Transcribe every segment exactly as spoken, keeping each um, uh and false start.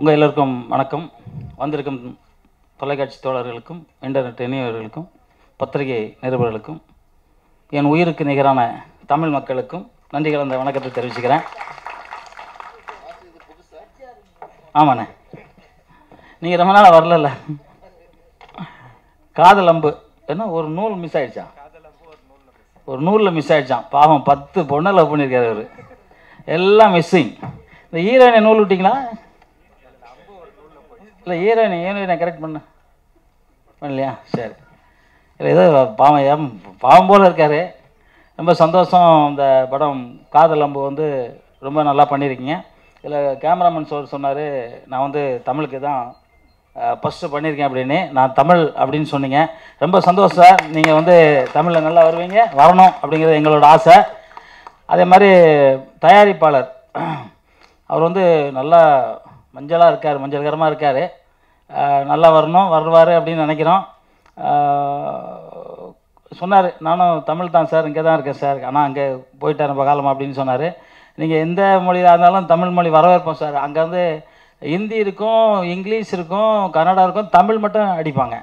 உங்கள் எல்லோருக்கும் வணக்கம். வந்திருக்கும் தொலைக்காட்சி தோழர்களுக்கும், இன்டர்நெட் இணையவர்களுக்கும், பத்திரிகை நிருபர்களுக்கும், என் உயிருக்கு நிகரான தமிழ் மக்களுக்கும் நன்றி கலந்த வணக்கத்தை தெரிவிச்சுக்கிறேன். ஆமாண்ணே, நீங்கள் ரொம்ப நாளாக வரல. காதல் அம்பு என்ன ஒரு நூல் மிஸ் ஆகிடுச்சா? ஒரு நூலில் மிஸ் ஆகிடுச்சான். பாவம், பத்து பொண்ணை லவ் பண்ணியிருக்காரு அவர். எல்லாம் மிஸ்ஸிங். இந்த ஹீரோயினை நூல் விட்டிங்களா? இல்லை, ஹீரோயினை ஹீரோயினை கரெக்ட் பண்ண பண்ணலையா? சரி, இல்லை, ஏதோ பாவம் ஏன் பாவம் போல் இருக்கார். ரொம்ப சந்தோஷம். இந்த படம் காதல் அம்பு வந்து ரொம்ப நல்லா பண்ணியிருக்கீங்க. இதில் கேமராமேன் சார் சொன்னார், நான் வந்து தமிழுக்கு தான் ஃபஸ்ட்டு பண்ணியிருக்கேன் அப்படின்னு. நான் தமிழ் அப்படின்னு சொன்னீங்க. ரொம்ப சந்தோஷம் சார். நீங்கள் வந்து தமிழில் நல்லா வருவீங்க, வரணும் அப்படிங்கிறது எங்களோட ஆசை. அதே மாதிரி தயாரிப்பாளர் அவர் வந்து நல்லா மஞ்சளாக இருக்கார், மஞ்சள்கரமாக இருக்கார். நல்லா வரணும், வருவார் அப்படின்னு நினைக்கிறோம். சொன்னார், நானும் தமிழ் தான் சார், இங்கே தான் இருக்கேன் சார், ஆனால் அங்கே போயிட்டார் ரொம்ப காலமாக அப்படின்னு சொன்னார். நீங்கள் எந்த மொழியாக இருந்தாலும் தமிழ் மொழி வரவேற்போம் சார். அங்கே வந்து ஹிந்தி இருக்கும், இங்கிலீஷ் இருக்கும், கன்னடா இருக்கும், தமிழ் மட்டும் அடிப்பாங்க.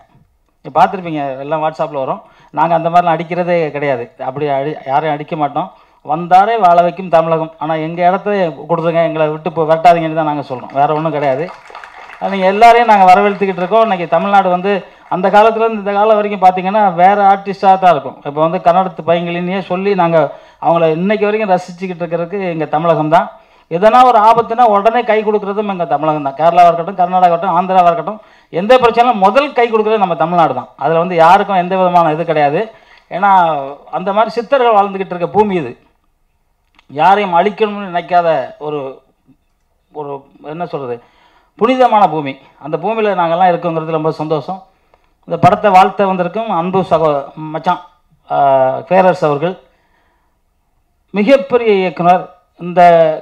நீங்கள் பார்த்துருப்பீங்க, எல்லாம் வாட்ஸ்அப்பில் வரும். நாங்கள் அந்த மாதிரிலாம் அடிக்கிறதே கிடையாது. அப்படி அடி யாரையும் அடிக்க மாட்டோம். வந்தாரே வாழ வைக்கும் தமிழகம். ஆனால் எங்கள் இடத்த கொடுத்துருங்க, எங்களை விட்டு இப்போ விரட்டாதீங்கன்னு தான் நாங்கள் சொல்கிறோம், வேறு ஒன்றும் கிடையாது. நீங்கள் எல்லாரையும் நாங்கள் வரவேற்றுக்கிட்டு இருக்கோம். இன்றைக்கி தமிழ்நாடு வந்து அந்த காலத்துலேருந்து இந்த காலம் வரைக்கும் பார்த்திங்கன்னா வேறு ஆர்டிஸ்டாக தான் இருக்கும். இப்போ வந்து கன்னடத்து பையங்களினே சொல்லி நாங்கள் அவங்கள இன்றைக்கி வரைக்கும் ரசிச்சுக்கிட்டு இருக்கிறதுக்கு எங்கள் தமிழகம் தான். எதனா ஒரு ஆபத்துனா உடனே கை கொடுக்குறதும் எங்கள் தமிழகம் தான். கேரளாவாக இருக்கட்டும், கர்நாடகா இருக்கட்டும், ஆந்திராவாக இருக்கட்டும், எந்த பிரச்சனையும் முதல் கை கொடுக்குறது நம்ம தமிழ்நாடு தான். அதில் வந்து யாருக்கும் எந்த விதமான இது கிடையாது. ஏன்னா அந்த மாதிரி சித்தர்கள் வாழ்ந்துக்கிட்டு இருக்க பூமி இது. யாரையும் அழிக்கணும்னு நினைக்காத ஒரு ஒரு என்ன சொல்கிறது, புனிதமான பூமி. அந்த பூமியில் நாங்கள்லாம் இருக்கோங்கிறது ரொம்ப சந்தோஷம். இந்த படத்தை வாழ்த்த வந்திருக்கும் அன்பு சகோ மச்சான் பேரரசு அவர்கள் மிகப்பெரிய இயக்குனர். இந்த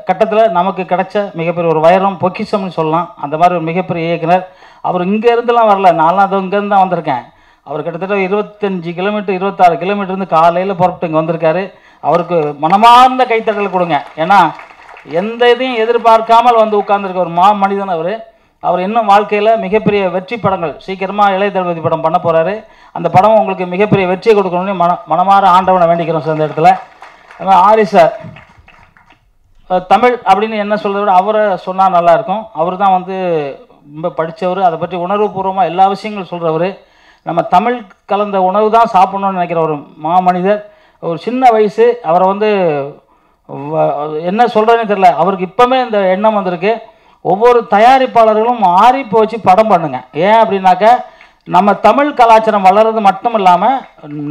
கட்டத்தில் நமக்கு கிடைச்ச மிகப்பெரிய ஒரு வைரம், பொக்கிஷம்னு சொல்லலாம். அந்த மாதிரி ஒரு மிகப்பெரிய இயக்குனர். அவர் இங்கே இருந்துலாம் வரல, நான்லாம் அது இங்கேருந்து தான் வந்திருக்கேன். அவர் கிட்டத்தட்ட இருபத்தஞ்சி கிலோமீட்டர் இருபத்தாறு கிலோமீட்டர்ந்து காலையில் புறப்பட்டு இங்கே வந்திருக்காரு. அவருக்கு மனமார்ந்த கைத்தட்டல் கொடுங்க. ஏன்னா எந்த இதையும் எதிர்பார்க்காமல் வந்து உட்கார்ந்துருக்க ஒரு மா மனிதன் அவர். அவர் இன்னும் வாழ்க்கையில் மிகப்பெரிய வெற்றி படங்கள், சீக்கிரமாக இளைய தளபதி படம் பண்ண போகிறாரு. அந்த படம் உங்களுக்கு மிகப்பெரிய வெற்றியை கொடுக்கணும்னு மன மனமாற ஆண்டவனை வேண்டிக்கிறோம் சார். இந்த இடத்துல ஆரி சார் தமிழ் அப்படின்னு என்ன சொல்கிறத விட அவரை சொன்னால் நல்லாயிருக்கும். அவர் தான் வந்து ரொம்ப படித்தவர், அதை பற்றி உணர்வுபூர்வமாக எல்லா விஷயங்களும் சொல்கிறவர். நம்ம தமிழ் கலந்த உணவு தான் சாப்பிட்ணுன்னு நினைக்கிற ஒரு மா மனிதர். ஒரு சின்ன வயசு, அவரை வந்து என்ன சொல்கிறேன்னு தெரியல, அவருக்கு இப்போமே இந்த எண்ணம் வந்திருக்கு. ஒவ்வொரு தயாரிப்பாளர்களும் ஆரி போச்சு படம் பண்ணுங்க. ஏன் அப்படின்னாக்க நம்ம தமிழ் கலாச்சாரம் வளர்றது மட்டும் இல்லாமல்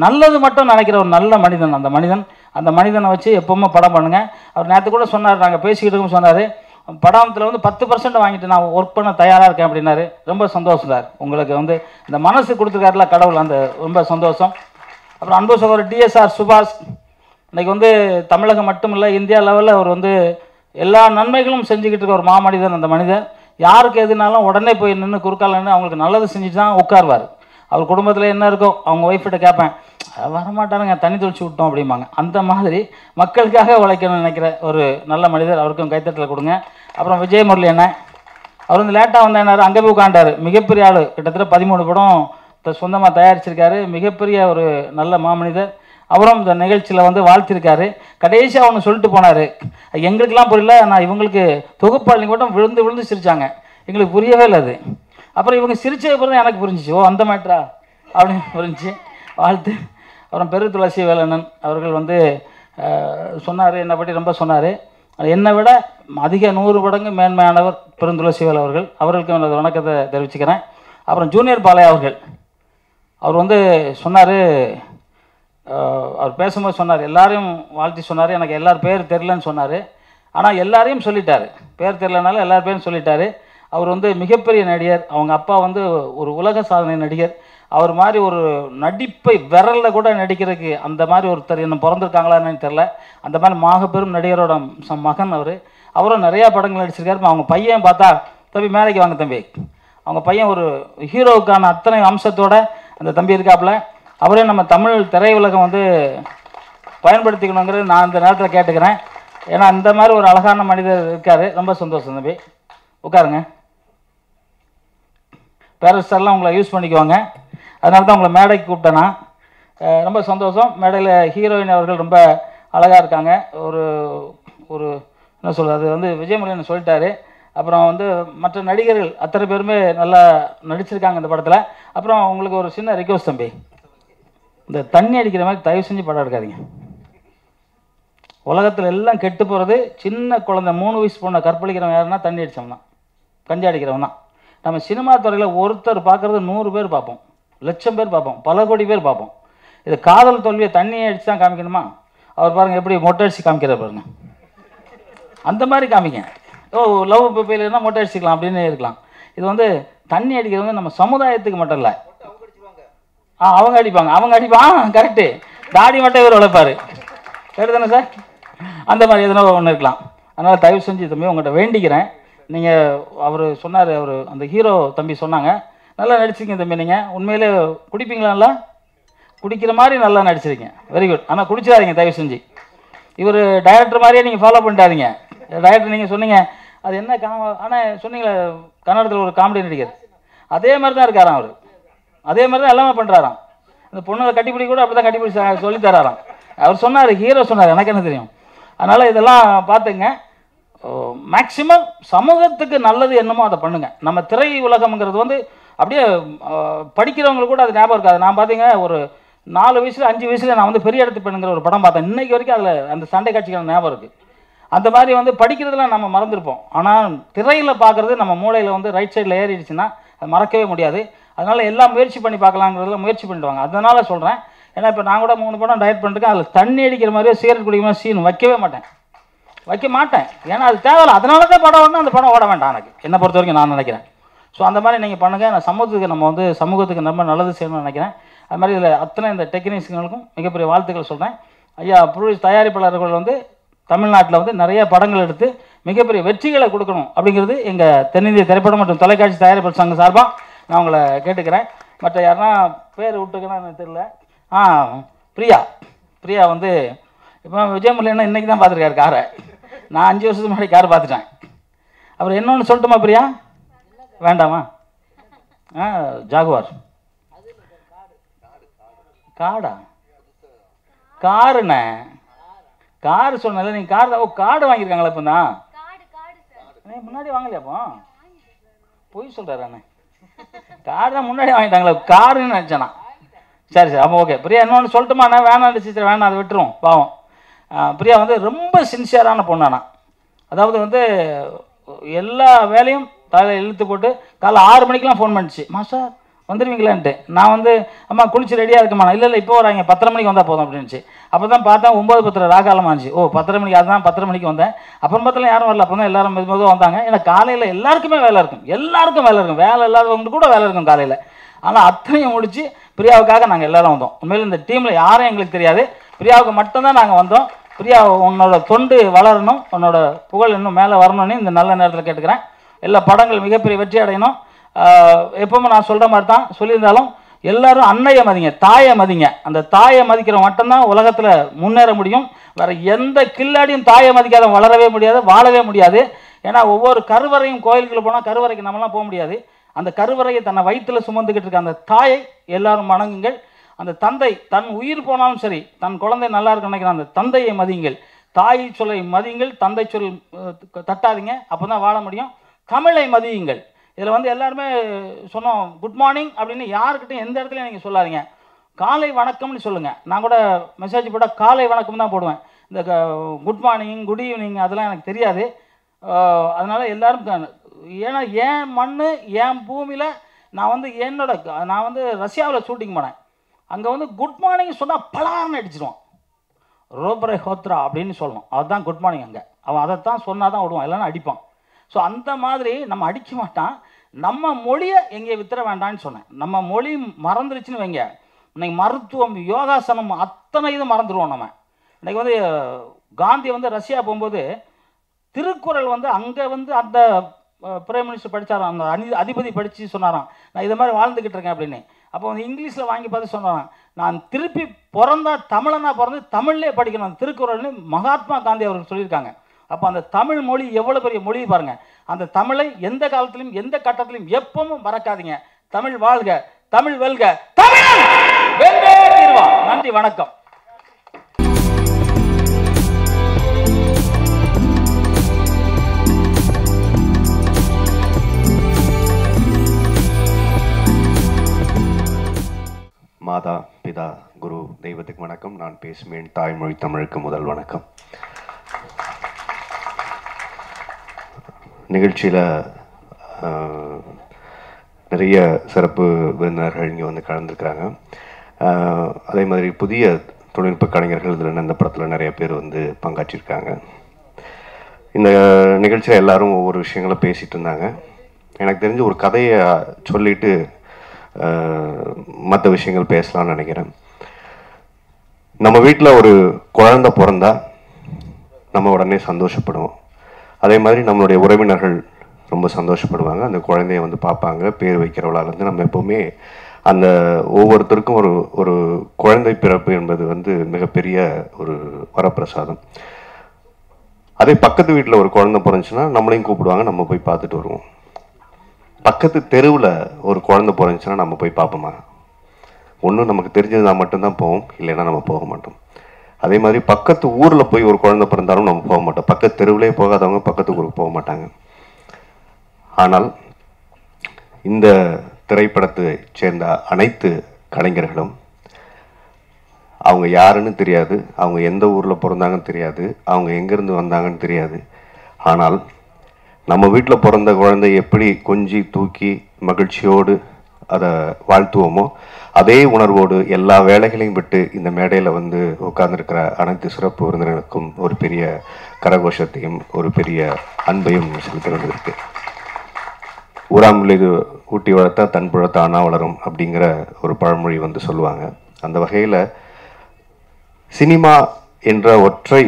நல்லது மட்டும் நினைக்கிற ஒரு நல்ல மனிதன் அந்த மனிதன். அந்த மனிதனை வச்சு எப்போவுமே படம் பண்ணுங்க. அவர் நேற்று கூட சொன்னார், நாங்கள் பேசிக்கிட்டு இருக்கோம் சொன்னார், படத்தில் வந்து பத்து பர்சன்ட் வாங்கிட்டு நான் ஒர்க் பண்ண தயாராக இருக்கேன் அப்படின்னாரு. ரொம்ப சந்தோஷம் சார். உங்களுக்கு வந்து இந்த மனசு கொடுத்துருக்காருல கடவுள், அந்த ரொம்ப சந்தோஷம். அப்புறம் அன்பு சகோதரர் டிஎஸ்ஆர் சுபாஷ் இன்றைக்கி வந்து தமிழகம் மட்டும் இல்லை, இந்தியா லெவலில் அவர் வந்து எல்லா நன்மைகளும் செஞ்சுக்கிட்டு இருக்க ஒரு மாமனிதன் அந்த மனிதன். யாருக்கு எதுனாலும் உடனே போய் நின்று குறுக்கால் நின்று அவங்களுக்கு நல்லது செஞ்சுட்டு தான் உட்காருவார். அவர் குடும்பத்தில் என்ன இருக்கோ அவங்க ஒய்ஃப்கிட்ட கேட்பேன், வரமாட்டானுங்க தண்ணி தொழிச்சு விட்டோம் அப்படிம்பாங்க. அந்த மாதிரி மக்களுக்காக உழைக்கணும்னு நினைக்கிற ஒரு நல்ல மனிதர். அவருக்கும் கைத்தட்டலை கொடுங்க. அப்புறம் விஜய் முரளி என்ன, அவர் வந்து லேட்டாக வந்த என்னார் அங்கே போய் உட்காண்டார். மிகப்பெரிய ஆள், கிட்டத்தட்ட பதிமூணு படம் சொந்தமாக தயாரிச்சிருக்காரு. மிகப்பெரிய ஒரு நல்ல மாமனிதர். அவரும் இந்த நிகழ்ச்சியில் வந்து வாழ்த்திருக்காரு. கடைசியாக அவனு சொல்லிட்டு போனார், எங்களுக்கெல்லாம் புரியல, ஆனால் இவங்களுக்கு தொகுப்பாளினி கூட விழுந்து விழுந்து சிரித்தாங்க, எங்களுக்கு புரியவே இல்லை அது. அப்புறம் இவங்க சிரிச்சது பிறகு எனக்கு புரிஞ்சிச்சு, ஓ அந்த மேட்ரா அப்படின்னு புரிஞ்சு வாழ்த்து. அப்புறம் பெரு துளசி வேலண்ணன் அவர்கள் வந்து சொன்னார், என்னை பற்றி ரொம்ப சொன்னார். என்னை விட அதிக நூறு மடங்கு மேன்மையானவர் பெருந்துளசி வேலன் அவர்கள். அவர்களுக்கு எனது வணக்கத்தை தெரிவிச்சுக்கிறேன். அப்புறம் ஜூனியர் பாலையா அவர்கள், அவர் வந்து சொன்னார், அவர் பேசும்போது சொன்னார், எல்லாரையும் வாழ்த்தி சொன்னார். எனக்கு எல்லார் பேர் தெரிலன்னு சொன்னார், ஆனால் எல்லாரையும் சொல்லிட்டார். பேர் தெரிலனால எல்லார் பேரும் சொல்லிட்டார். அவர் வந்து மிகப்பெரிய நடிகர். அவங்க அப்பா வந்து ஒரு உலக சாதனை நடிகர். அவர் மாதிரி ஒரு நடிப்பை விரலில் கூட நடிக்கிறதுக்கு அந்த மாதிரி ஒருத்தர் இன்னும் பிறந்திருக்காங்களான்னு தெரில. அந்த மாதிரி மாகப்பெரும் நடிகரோட மகன் அவர். அவரும் நிறையா படங்கள் நடிச்சிருக்காரு. அவங்க பையன் பார்த்தா, தம்பி மேலைக்கு வாங்க தம்பி, அவங்க பையன் ஒரு ஹீரோவுக்கான அத்தனை அம்சத்தோடு அந்த தம்பி இருக்காப்புல. அவரே நம்ம தமிழ் திரையுலகம் வந்து பயன்படுத்திக்கணுங்கிறது நான் இந்த நேரத்தில் கேட்டுக்கிறேன். ஏன்னா அந்த மாதிரி ஒரு அழகான மனிதர் இருக்கார். ரொம்ப சந்தோஷம் தம்பி, உட்காருங்க. வேறு சார்லாம் உங்களை யூஸ் பண்ணிக்குவாங்க. அதனால தான் உங்களை மேடைக்கு கூப்பிட்டேன்னா ரொம்ப சந்தோஷம். மேடையில் ஹீரோயின் அவர்கள் ரொம்ப அழகாக இருக்காங்க. ஒரு ஒரு என்ன சொல்கிறது, அது வந்து விஜயமுரளின்னு சொல்லிட்டாரு. அப்புறம் வந்து மற்ற நடிகர்கள் அத்தனை பேருமே நல்லா நடிச்சிருக்காங்க இந்த படத்தில். அப்புறம் உங்களுக்கு ஒரு சின்ன ரிக்வஸ்ட் தம்பி, இந்த தண்ணி அடிக்கிற மாதிரி தயவு செஞ்சு படம் எடுக்காதீங்க. உலகத்தில் எல்லாம் கெட்டு போகிறது சின்ன குழந்தை மூணு வயசு பொண்ணை கற்பழிக்கிறவன் யாருன்னா தண்ணி அடித்தவன் தான், கஞ்சி அடிக்கிறவன் தான். நம்ம சினிமா துறையில் ஒருத்தர் பார்க்குறது நூறு பேர் பார்ப்போம், லட்சம் பேர் பார்ப்போம், பல கோடி பேர் பார்ப்போம். இது காதல் தோல்வியை தண்ணியை அடித்து தான் காமிக்கணுமா? அவர் பாருங்கள் எப்படி மொட்டை அடிச்சு காமிக்கிறார் பாருங்கள். அந்த மாதிரி காமிங்க. ஓ லவ் பீப்பிள் இருந்தால் மொட்டை அடிச்சுக்கலாம் அப்படின்னு இருக்கலாம். இது வந்து தண்ணி அடிக்கிறது வந்து நம்ம சமுதாயத்துக்கு மட்டும் இல்லை. ஆ அவங்க அடிப்பாங்க, அவங்க அடிப்பான் கரெக்டு. தாடி மட்டும் இவர் உழைப்பார், கரெக்டு தானே சார்? அந்த மாதிரி எதுனா ஒன்று இருக்கலாம். அதனால் தயவு செஞ்சு தம்பி உங்கள்கிட்ட வேண்டிக்கிறேன். நீங்கள் அவர் சொன்னார், அவர் அந்த ஹீரோ தம்பி சொன்னாங்க, நல்லா நடிச்சிருக்கீங்க தம்பி, நீங்கள் உண்மையிலே குடிப்பீங்களாம்ல, குடிக்கிற மாதிரி நல்லா நடிச்சிருக்கீங்க, வெரி குட். ஆனால் குடிச்சிடாதீங்க தயவு செஞ்சு. இவர் டைரக்டர் மாதிரியே நீங்கள் ஃபாலோ பண்ணிட்டாதீங்க. டைரக்டர் நீங்கள் சொன்னீங்க அது என்ன கா, ஆனால் சொன்னீங்களே கன்னடத்தில் ஒரு காமெடி நடிகர் அதே மாதிரி தான் இருக்காராம் அவர், அதே மாதிரி தான் எல்லாமே பண்ணுறாராம். அந்த பொண்ணை கட்டிப்பிடி கூட அப்படி தான் கட்டிப்பிடி சொல்லி தராராம். அவர் சொன்னார், ஹீரோ சொன்னார், எனக்கு என்ன தெரியும். அதனால் இதெல்லாம் பார்த்துங்க. மேக்சிமம் சமூகத்துக்கு நல்லது என்னமோ அதை பண்ணுங்கள். நம்ம திரை உலகம்ங்கிறது வந்து அப்படியே படிக்கிறவங்களுக்கு கூட அது ஞாபகம் இருக்காது. நான் பார்த்தீங்க ஒரு நாலு வயசுல அஞ்சு வயசுல நான் வந்து பெரிய இடத்து பெண்ணுங்கிற ஒரு படம் பார்த்தேன். இன்றைக்கு வரைக்கும் அதில் அந்த சண்டை காட்சிகள் ஞாபகம் இருக்குது. அந்த மாதிரி வந்து படிக்கிறதுலாம் நம்ம மறந்துருப்போம், ஆனால் திரையில் பார்க்குறது நம்ம மூளையில் வந்து ரைட் சைடில் ஏறிடுச்சுன்னா அது மறக்கவே முடியாது. அதனால் எல்லாம் முயற்சி பண்ணி பார்க்கலாங்கிறதுல முயற்சி பண்ணிடுவாங்க. அதனால் சொல்கிறேன், ஏன்னா இப்போ நான் கூட மூணு படம் டயட் பண்ணிருக்கேன். அதில் தண்ணி அடிக்கிற மாதிரியோ சிகரெட் குடிக்கிற மாதிரி சீன் வைக்கவே மாட்டேன், வைக்க மாட்டேன். ஏன்னா அது தேவையில்ல. அதனால தான் படம் ஓடணும், அந்த படம் ஓட வேண்டாம் எனக்கு, என்னை பொறுத்த வரைக்கும் நான் நினைக்கிறேன். ஸோ அந்த மாதிரி நீங்கள் பண்ணுங்கள். நான் சமூகத்துக்கு நம்ம வந்து சமூகத்துக்கு நம்ம நல்லது செய்யணும்னு நினைக்கிறேன். அது மாதிரி இதில் அத்தனை இந்த டெக்னீஷியன்களுக்கும் மிகப்பெரிய வாழ்த்துக்கள் சொல்கிறேன். ஐயா ப்ரொடியூஸ் தயாரிப்பாளர்கள் வந்து தமிழ்நாட்டில் வந்து நிறைய படங்கள் எடுத்து மிகப்பெரிய வெற்றிகளை கொடுக்கணும் அப்படிங்கிறது எங்கள் தென்னிந்திய திரைப்படம் மற்றும் தொலைக்காட்சி தயாரிப்பாளர் சங்கம் சார்பாக நான் உங்களை கேட்டுக்கிறேன். மற்ற யாருன்னா பேர் விட்டுக்கன்னா எனக்கு தெரியல. ஆ பிரியா, பிரியா வந்து இப்போ விஜயமுரளின்னா இன்றைக்கி தான் பார்த்துருக்காரு காரை. நான் அஞ்சு வருஷத்துக்கு முன்னாடி கார் பார்த்துட்டேன். அப்புறம் என்னொன்று சொல்லட்டுமா பிரியா? வேண்டாமா? ஆ ஜாகுவார் காடா? காருண்ணே, கார் சொன்னால நீங்கள் கார் தான். ஓ கார்டு வாங்கியிருக்காங்களா இப்போ தான்? நீ முன்னாடி வாங்கலையா? அப்போ போய் சொல்கிறாரு அண்ணே, கார்டு தான் முன்னாடி வாங்கிட்டாங்களா, காருன்னு நினச்சேண்ணா. சரி சரி அப்போ ஓகே. பிரியா இன்னொன்று சொல்லட்டுமா? அண்ணா வேணாம் டீச்சர், வேணாம், அதை விட்டுருவோம் பாவம். பிரியா வந்து ரொம்ப சின்சியரான பொண்ணாண்ணா. அதாவது வந்து எல்லா வேலையும் தலையில் இழுத்து போட்டு காலைல ஆறு மணிக்கெலாம் ஃபோன் பண்ணிச்சு, மாஸ்டர் வந்துடுவீங்களான்ட்டு. நான் வந்து அம்மா குளிச்சு ரெடியாக இருக்குமா? இல்லை இல்லை இப்போ வராங்க, பத்தரை மணிக்கு வந்தால் போதும் அப்படின்னுச்சு. அப்போ தான் பார்த்தேன் ஒம்பது பத்தரை ராகாலமாக இருந்துச்சு. ஓ பத்தரை மணிக்கு, அதுதான் பத்தரை மணிக்கு வந்தேன். அப்புறம் பார்த்தலாம் யாரும் வரல. அப்புறம் தான் எல்லாரும் மெது மெதுவாக வந்தாங்க. ஏன்னா காலையில் எல்லாருக்குமே வேலை இருக்கும், எல்லாருக்கும் வேலை இருக்கும், வேலை இல்லாதவங்களுக்கு கூட வேலை இருக்கும் காலையில். ஆனால் அத்தனையும் முடிச்சு பிரியாவுக்காக நாங்கள் எல்லோரும் வந்தோம். உண்மையில் இந்த டீமில் யாரும் எங்களுக்கு தெரியாது, பிரியாவுக்கு மட்டும்தான் நாங்கள் வந்தோம். பிரியா உன்னோட தொண்டு வளரணும், உன்னோட புகழ் இன்னும் மேலே வரணும்னு இந்த நல்ல நேரத்தில் கேட்டுக்கிறேன். எல்லா படங்கள் மிகப்பெரிய வெற்றி அடையணும். எப்பவுமே நான் சொல்கிற மாதிரி தான் சொல்லியிருந்தாலும் எல்லோரும் அன்னையை மதிங்க, தாயை மதிங்க. அந்த தாயை மதிக்கிற மட்டும்தான் உலகத்தில் முன்னேற முடியும். வேறு எந்த கில்லாடியும் தாயை மதிக்காத வளரவே முடியாது, வாழவே முடியாது. ஏன்னா ஒவ்வொரு கருவறையும் கோயிலுக்குள்ளே போனால் கருவறைக்கு நம்மளாம் போக முடியாது. அந்த கருவறையை தன்னை வயிற்றில் சுமந்துக்கிட்டு இருக்க அந்த தாயை எல்லோரும் வணங்குங்கள். அந்த தந்தை தன் உயிர் போனாலும் சரி, தன் குழந்தை நல்லா இருக்குன்னு நினைக்கிறேன், அந்த தந்தையை மதியுங்கள். தாய் சொல்லை மதியுங்கள், தந்தை சொல் தட்டாதீங்க, அப்போ தான் வாழ முடியும். தமிழை மதியுங்கள். இதில் வந்து எல்லாருமே சொன்னோம் குட் மார்னிங் அப்படின்னு யாருக்கிட்டையும் எந்த இடத்துலையும் நீங்கள் சொல்லாதீங்க. காலை வணக்கம்னு சொல்லுங்கள். நான் கூட மெசேஜ் போட்டால் காலை வணக்கம் தான் போடுவேன். இந்த குட் மார்னிங் குட் ஈவினிங் அதெல்லாம் எனக்கு தெரியாது. அதனால் எல்லோரும், ஏன்னா என் மண் என் பூமியில் நான் வந்து என்னோட, நான் வந்து ரஷ்யாவில் ஷூட்டிங் போனேன். அங்கே வந்து குட் மார்னிங் சொன்னால் பலார்னு அடிச்சிடுவான், ரோபரே ஹோத்ரா அப்படின்னு சொல்லணும், அதுதான் குட் மார்னிங். அங்கே அவன் அதைத்தான் சொன்னால் தான் விடுவான், இல்லைன்னா அடிப்பான். ஸோ அந்த மாதிரி நம்ம அடிக்க மாட்டான். நம்ம மொழியை எங்கே வித்துற வேண்டான்னு சொன்னேன். நம்ம மொழி மறந்துருச்சுன்னு வைங்க, இன்னைக்கு மருத்துவம் யோகாசனம் அத்தனை இது மறந்துடுவோம் நம்ம. இன்றைக்கி வந்து காந்தி வந்து ரஷ்யா போகும்போது திருக்குறள் வந்து அங்கே வந்து அந்த பிரைம் மினிஸ்டர் படித்தாராம், அந்த அதி அதிபதி படித்து சொன்னாராம், நான் இதை மாதிரி வாழ்ந்துக்கிட்டு இருக்கேன் அப்படின்னு. அப்போ வந்து இங்கிலீஷில் வாங்கி பார்த்து சொன்னாராம், நான் திருப்பி பிறந்தா தமிழனாக பிறந்து தமிழ்லே படிக்கணும், அந்த திருக்குறள்னு மகாத்மா காந்தி அவர்கள் சொல்லியிருக்காங்க. அப்போ அந்த தமிழ் மொழி எவ்வளோ பெரிய மொழி பாருங்கள். அந்த தமிழை எந்த காலத்திலையும் எந்த கட்டத்திலையும் எப்பவும் மறக்காதீங்க. தமிழ் வாழ்க, தமிழ் வெல்க, தமிழன் வெல்வே தீர்வா. நன்றி, வணக்கம். மாதா, பிதா, குரு, தெய்வத்துக்கு வணக்கம். நான் பேசுவேன் தாய்மொழி தமிழுக்கு முதல் வணக்கம். நிகழ்ச்சியில் நிறைய சிறப்பு விருந்தினர்கள் இங்கே வந்து கலந்துருக்கிறாங்க. அதே மாதிரி புதிய தொழில்நுட்ப கலைஞர்கள் இதில் இந்த படத்தில் நிறைய பேர் வந்து பங்காற்றியிருக்காங்க. இந்த நிகழ்ச்சியில் எல்லோரும் ஒவ்வொரு விஷயங்களை பேசிகிட்டு இருந்தாங்க. எனக்கு தெரிஞ்சு ஒரு கதையை சொல்லிவிட்டு மற்ற விஷயங்கள் பேசலாம்னு நினைக்கிறேன். நம்ம வீட்டில் ஒரு குழந்தை பிறந்தா நம்ம உடனே சந்தோஷப்படுவோம். அதே மாதிரி நம்மளுடைய உறவினர்கள் ரொம்ப சந்தோஷப்படுவாங்க. அந்த குழந்தைய வந்து பார்ப்பாங்க, பேர் வைக்கிறவளாலேருந்து நம்ம எப்போவுமே அந்த ஒவ்வொருத்தருக்கும் ஒரு ஒரு குழந்தை பிறப்பு என்பது வந்து மிகப்பெரிய ஒரு வரப்பிரசாதம். அதே பக்கத்து வீட்டில் ஒரு குழந்தை பிறந்துச்சுன்னா நம்மளையும் கூப்பிடுவாங்க, நம்ம போய் பார்த்துட்டு வருவோம். பக்கத்து தெருவில் ஒரு குழந்தை பிறந்துச்சுன்னா நம்ம போய் பார்ப்போமா? ஒன்றும் நமக்கு தெரிஞ்சதுனா மட்டும்தான் போவோம், இல்லைன்னா நம்ம போக மாட்டோம். அதே மாதிரி பக்கத்து ஊரில் போய் ஒரு குழந்தை பிறந்தாலும் நம்ம போக மாட்டோம். பக்கத்து தெருவிலே போகாதவங்க பக்கத்து ஊருக்கு போக மாட்டாங்க. ஆனால் இந்த திரைப்படத்தை சேர்ந்த அனைத்து கலைஞர்களும் அவங்க யாருன்னு தெரியாது, அவங்க எந்த ஊரில் பிறந்தாங்கன்னு தெரியாது, அவங்க எங்கேருந்து வந்தாங்கன்னு தெரியாது. ஆனால் நம்ம வீட்டில் பிறந்த குழந்தை எப்படி கொஞ்சி தூக்கி மகிழ்ச்சியோடு அதை வாழ்த்துவோமோ அதே உணர்வோடு எல்லா வேலைகளையும் விட்டு இந்த மேடையில் வந்து உட்கார்ந்துருக்கிற அனைத்து சிறப்பு விருந்தினர்களுக்கும் ஒரு பெரிய கரகோஷத்தையும் ஒரு பெரிய அன்பையும் செலுத்த வேண்டியிருக்கு. ஊராம்பிள்ளை ஊட்டி வளர்த்தா தன் புழத்த ஆனா வளரும் அப்படிங்கிற ஒரு பழமொழி வந்து சொல்லுவாங்க. அந்த வகையில் சினிமா என்ற ஒற்றை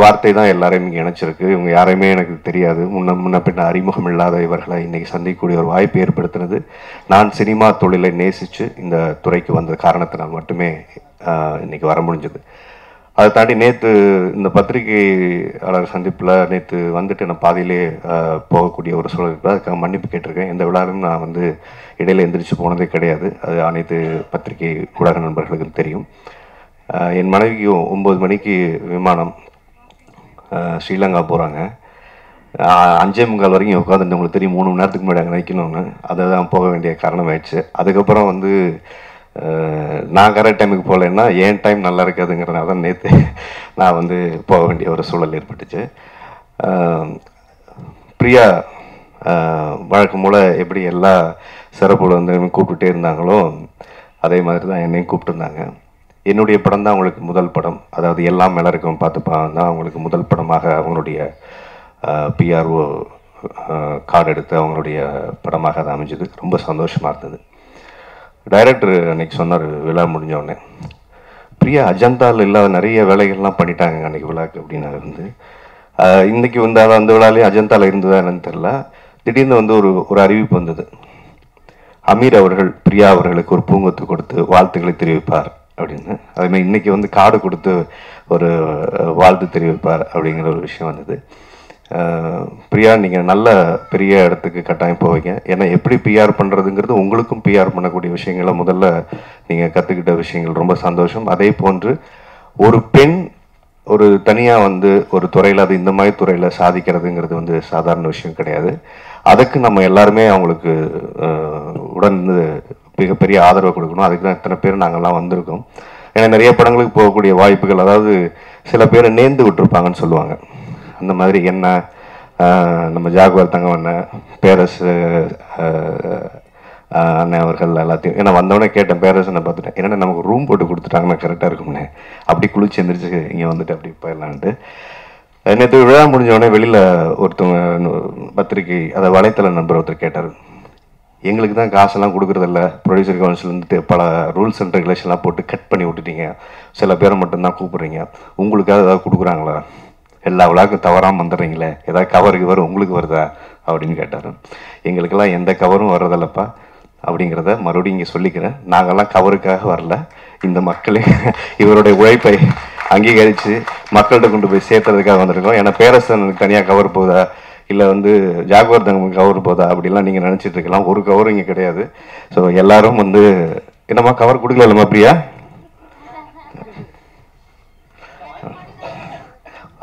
வார்த்தை தான் எல்லாரையும் இங்கே இணைச்சிருக்கு. இவங்க யாரையுமே எனக்கு தெரியாது, முன்ன முன்ன பின்ன அறிமுகம் இல்லாத இவர்களை இன்றைக்கி சந்திக்கக்கூடிய ஒரு வாய்ப்பு ஏற்படுத்தினது நான் சினிமா தொழிலை நேசித்து இந்த துறைக்கு வந்த காரணத்தினால் மட்டுமே இன்றைக்கி வர முடிஞ்சது. அதை தாண்டி நேற்று இந்த பத்திரிகையாளர் சந்திப்பில் நேற்று வந்துட்டு நான் பாதியிலே போகக்கூடிய ஒரு சூழல் இருக்குது. அதுக்காக மன்னிப்பு கேட்டிருக்கேன். எந்த விழாவிலும் நான் வந்து இடையில எந்திரிச்சு போனதே கிடையாது. அது அனைத்து பத்திரிகை ஊடக நண்பர்களுக்கும் தெரியும். என் மனைவிக்கு ஒம்பது மணிக்கு விமானம், ஸ்ரீலங்கா போகிறாங்க. அஞ்சே முக்கால் வரைக்கும் உட்காந்துட்டு உங்களுக்கு தெரியும் மூணு மணி நேரத்துக்கு முன்னாடி அங்கே நிற்கணும்னு, அதை தான் போக வேண்டிய காரணம் ஆயிடுச்சு. அதுக்கப்புறம் வந்து நான் கரெக்ட் டைமுக்கு போகலன்னா என் டைம் நல்லா இருக்காதுங்கிறனால தான் நேற்று நான் வந்து போக வேண்டிய ஒரு சூழல் ஏற்பட்டுச்சு. பிரியா வழக்கம் போல் எப்படி எல்லா சிறப்பு வந்து கூப்பிட்டுட்டே இருந்தாங்களோ அதே மாதிரி தான் என்னையும் கூப்பிட்டுருந்தாங்க. என்னுடைய படம் தான் அவங்களுக்கு முதல் படம், அதாவது எல்லாம் எல்லாருக்கும் பார்த்துப்பான் தான் அவங்களுக்கு முதல் படமாக அவங்களுடைய பிஆர்ஓ கார்டு எடுத்து அவங்களுடைய படமாக அது அமைஞ்சது. ரொம்ப சந்தோஷமாக இருந்தது. டைரக்டர் அன்றைக்கி சொன்னார் விழா முடிஞ்சோடனே, பிரியா அஜந்தால் இல்லாத நிறைய வேலைகள்லாம் பண்ணிட்டாங்க அன்றைக்கி விழாவுக்கு அப்படின்னா இருந்து. இன்றைக்கி வந்து அதை அந்த விழாலே அஜந்தால் இருந்ததா என்னன்னு தெரில, திடீர்னு வந்து ஒரு ஒரு அறிவிப்பு வந்தது. அமீர் அவர்கள் பிரியா அவர்களுக்கு ஒரு பூங்கொத்து கொடுத்து வாழ்த்துக்களை தெரிவிப்பார் அப்படின்னு. அதேமாதிரி இன்றைக்கி வந்து காடு கொடுத்து ஒரு வாழ்த்து தெரிவிப்பார் அப்படிங்கிற ஒரு விஷயம் வந்தது. பிரியா, நீங்கள் நல்ல பெரிய இடத்துக்கு கட்டாயம் போவீங்க. ஏன்னா எப்படி பிஆர் பண்ணுறதுங்கிறது உங்களுக்கும் பிஆர் பண்ணக்கூடிய விஷயங்களை முதல்ல நீங்கள் கற்றுக்கிட்ட விஷயங்கள் ரொம்ப சந்தோஷம். அதே போன்று ஒரு பெண் ஒரு தனியாக வந்து ஒரு துறையில், அது இந்த மாதிரி துறையில் சாதிக்கிறதுங்கிறது வந்து சாதாரண விஷயம் கிடையாது. அதுக்கு நம்ம எல்லாருமே அவங்களுக்கு உடன் மிகப்பெரிய ஆதரவை கொடுக்கணும். அதுக்கு தான் இத்தனை பேர் நாங்கள்லாம் வந்திருக்கோம். ஏன்னா நிறைய படங்களுக்கு போகக்கூடிய வாய்ப்புகள், அதாவது சில பேர் நேர்ந்து விட்டுருப்பாங்கன்னு சொல்லுவாங்க. அந்த மாதிரி என்ன நம்ம ஜாகுவார் தங்க அண்ணன், பேரரசு அண்ணன் அவர்கள் எல்லாத்தையும், ஏன்னா வந்தவொடனே கேட்டேன் பேரரசு அண்ணன் பார்த்துட்டேன், என்னென்ன நமக்கு ரூம் போட்டு கொடுத்துட்டாங்கன்னா கரெக்டாக இருக்கும்னே, அப்படி குளிச்சு எந்திரிச்சு இங்கே வந்துட்டு அப்படி போயிடலான்ட்டு. நேற்று விழா முடிஞ்சவொடனே வெளியில் ஒருத்தவங்க பத்திரிக்கை அதை வலைத்தள நண்பர் ஒருத்தர் கேட்டார், எங்களுக்கு தான் காசெல்லாம் கொடுக்குறதில்ல, ப்ரொடியூசர் கவுன்சிலேருந்து பல ரூல்ஸ் அண்ட் ரெகுலேஷன்லாம் போட்டு கட் பண்ணி விட்டுட்டீங்க, சில பேரை மட்டும்தான் கூப்பிட்றீங்க, உங்களுக்காக ஏதாவது கொடுக்குறாங்களா, எல்லா விழாவுக்கும் தவறாமல் வந்துடுறீங்களே, ஏதாவது கவருக்கு வரும் உங்களுக்கு வருதா அப்படின்னு கேட்டார். எங்களுக்கெல்லாம் எந்த கவரும் வர்றதில்லப்பா அப்படிங்கிறத மறுபடியும் இங்கே சொல்லிக்கிறேன். நாங்கள்லாம் கவருக்காக வரல, இந்த மக்களே இவருடைய உழைப்பை அங்கீகரித்து மக்கள்கிட்ட கொண்டு போய் சேர்த்துறதுக்காக வந்திருக்கோம். ஏன்னா பேரரசனுக்கு தனியாக கவர் போகுதா, இல்லை வந்து ஜாகுவார் தங்க கவர் போதா அப்படிலாம் நீங்கள் நினச்சிட்டு இருக்கலாம். ஒரு கவரும் இங்கே கிடையாது. ஸோ எல்லாரும் வந்து என்னம்மா கவர் கொடுக்கல இல்லைம்மா பிரியா?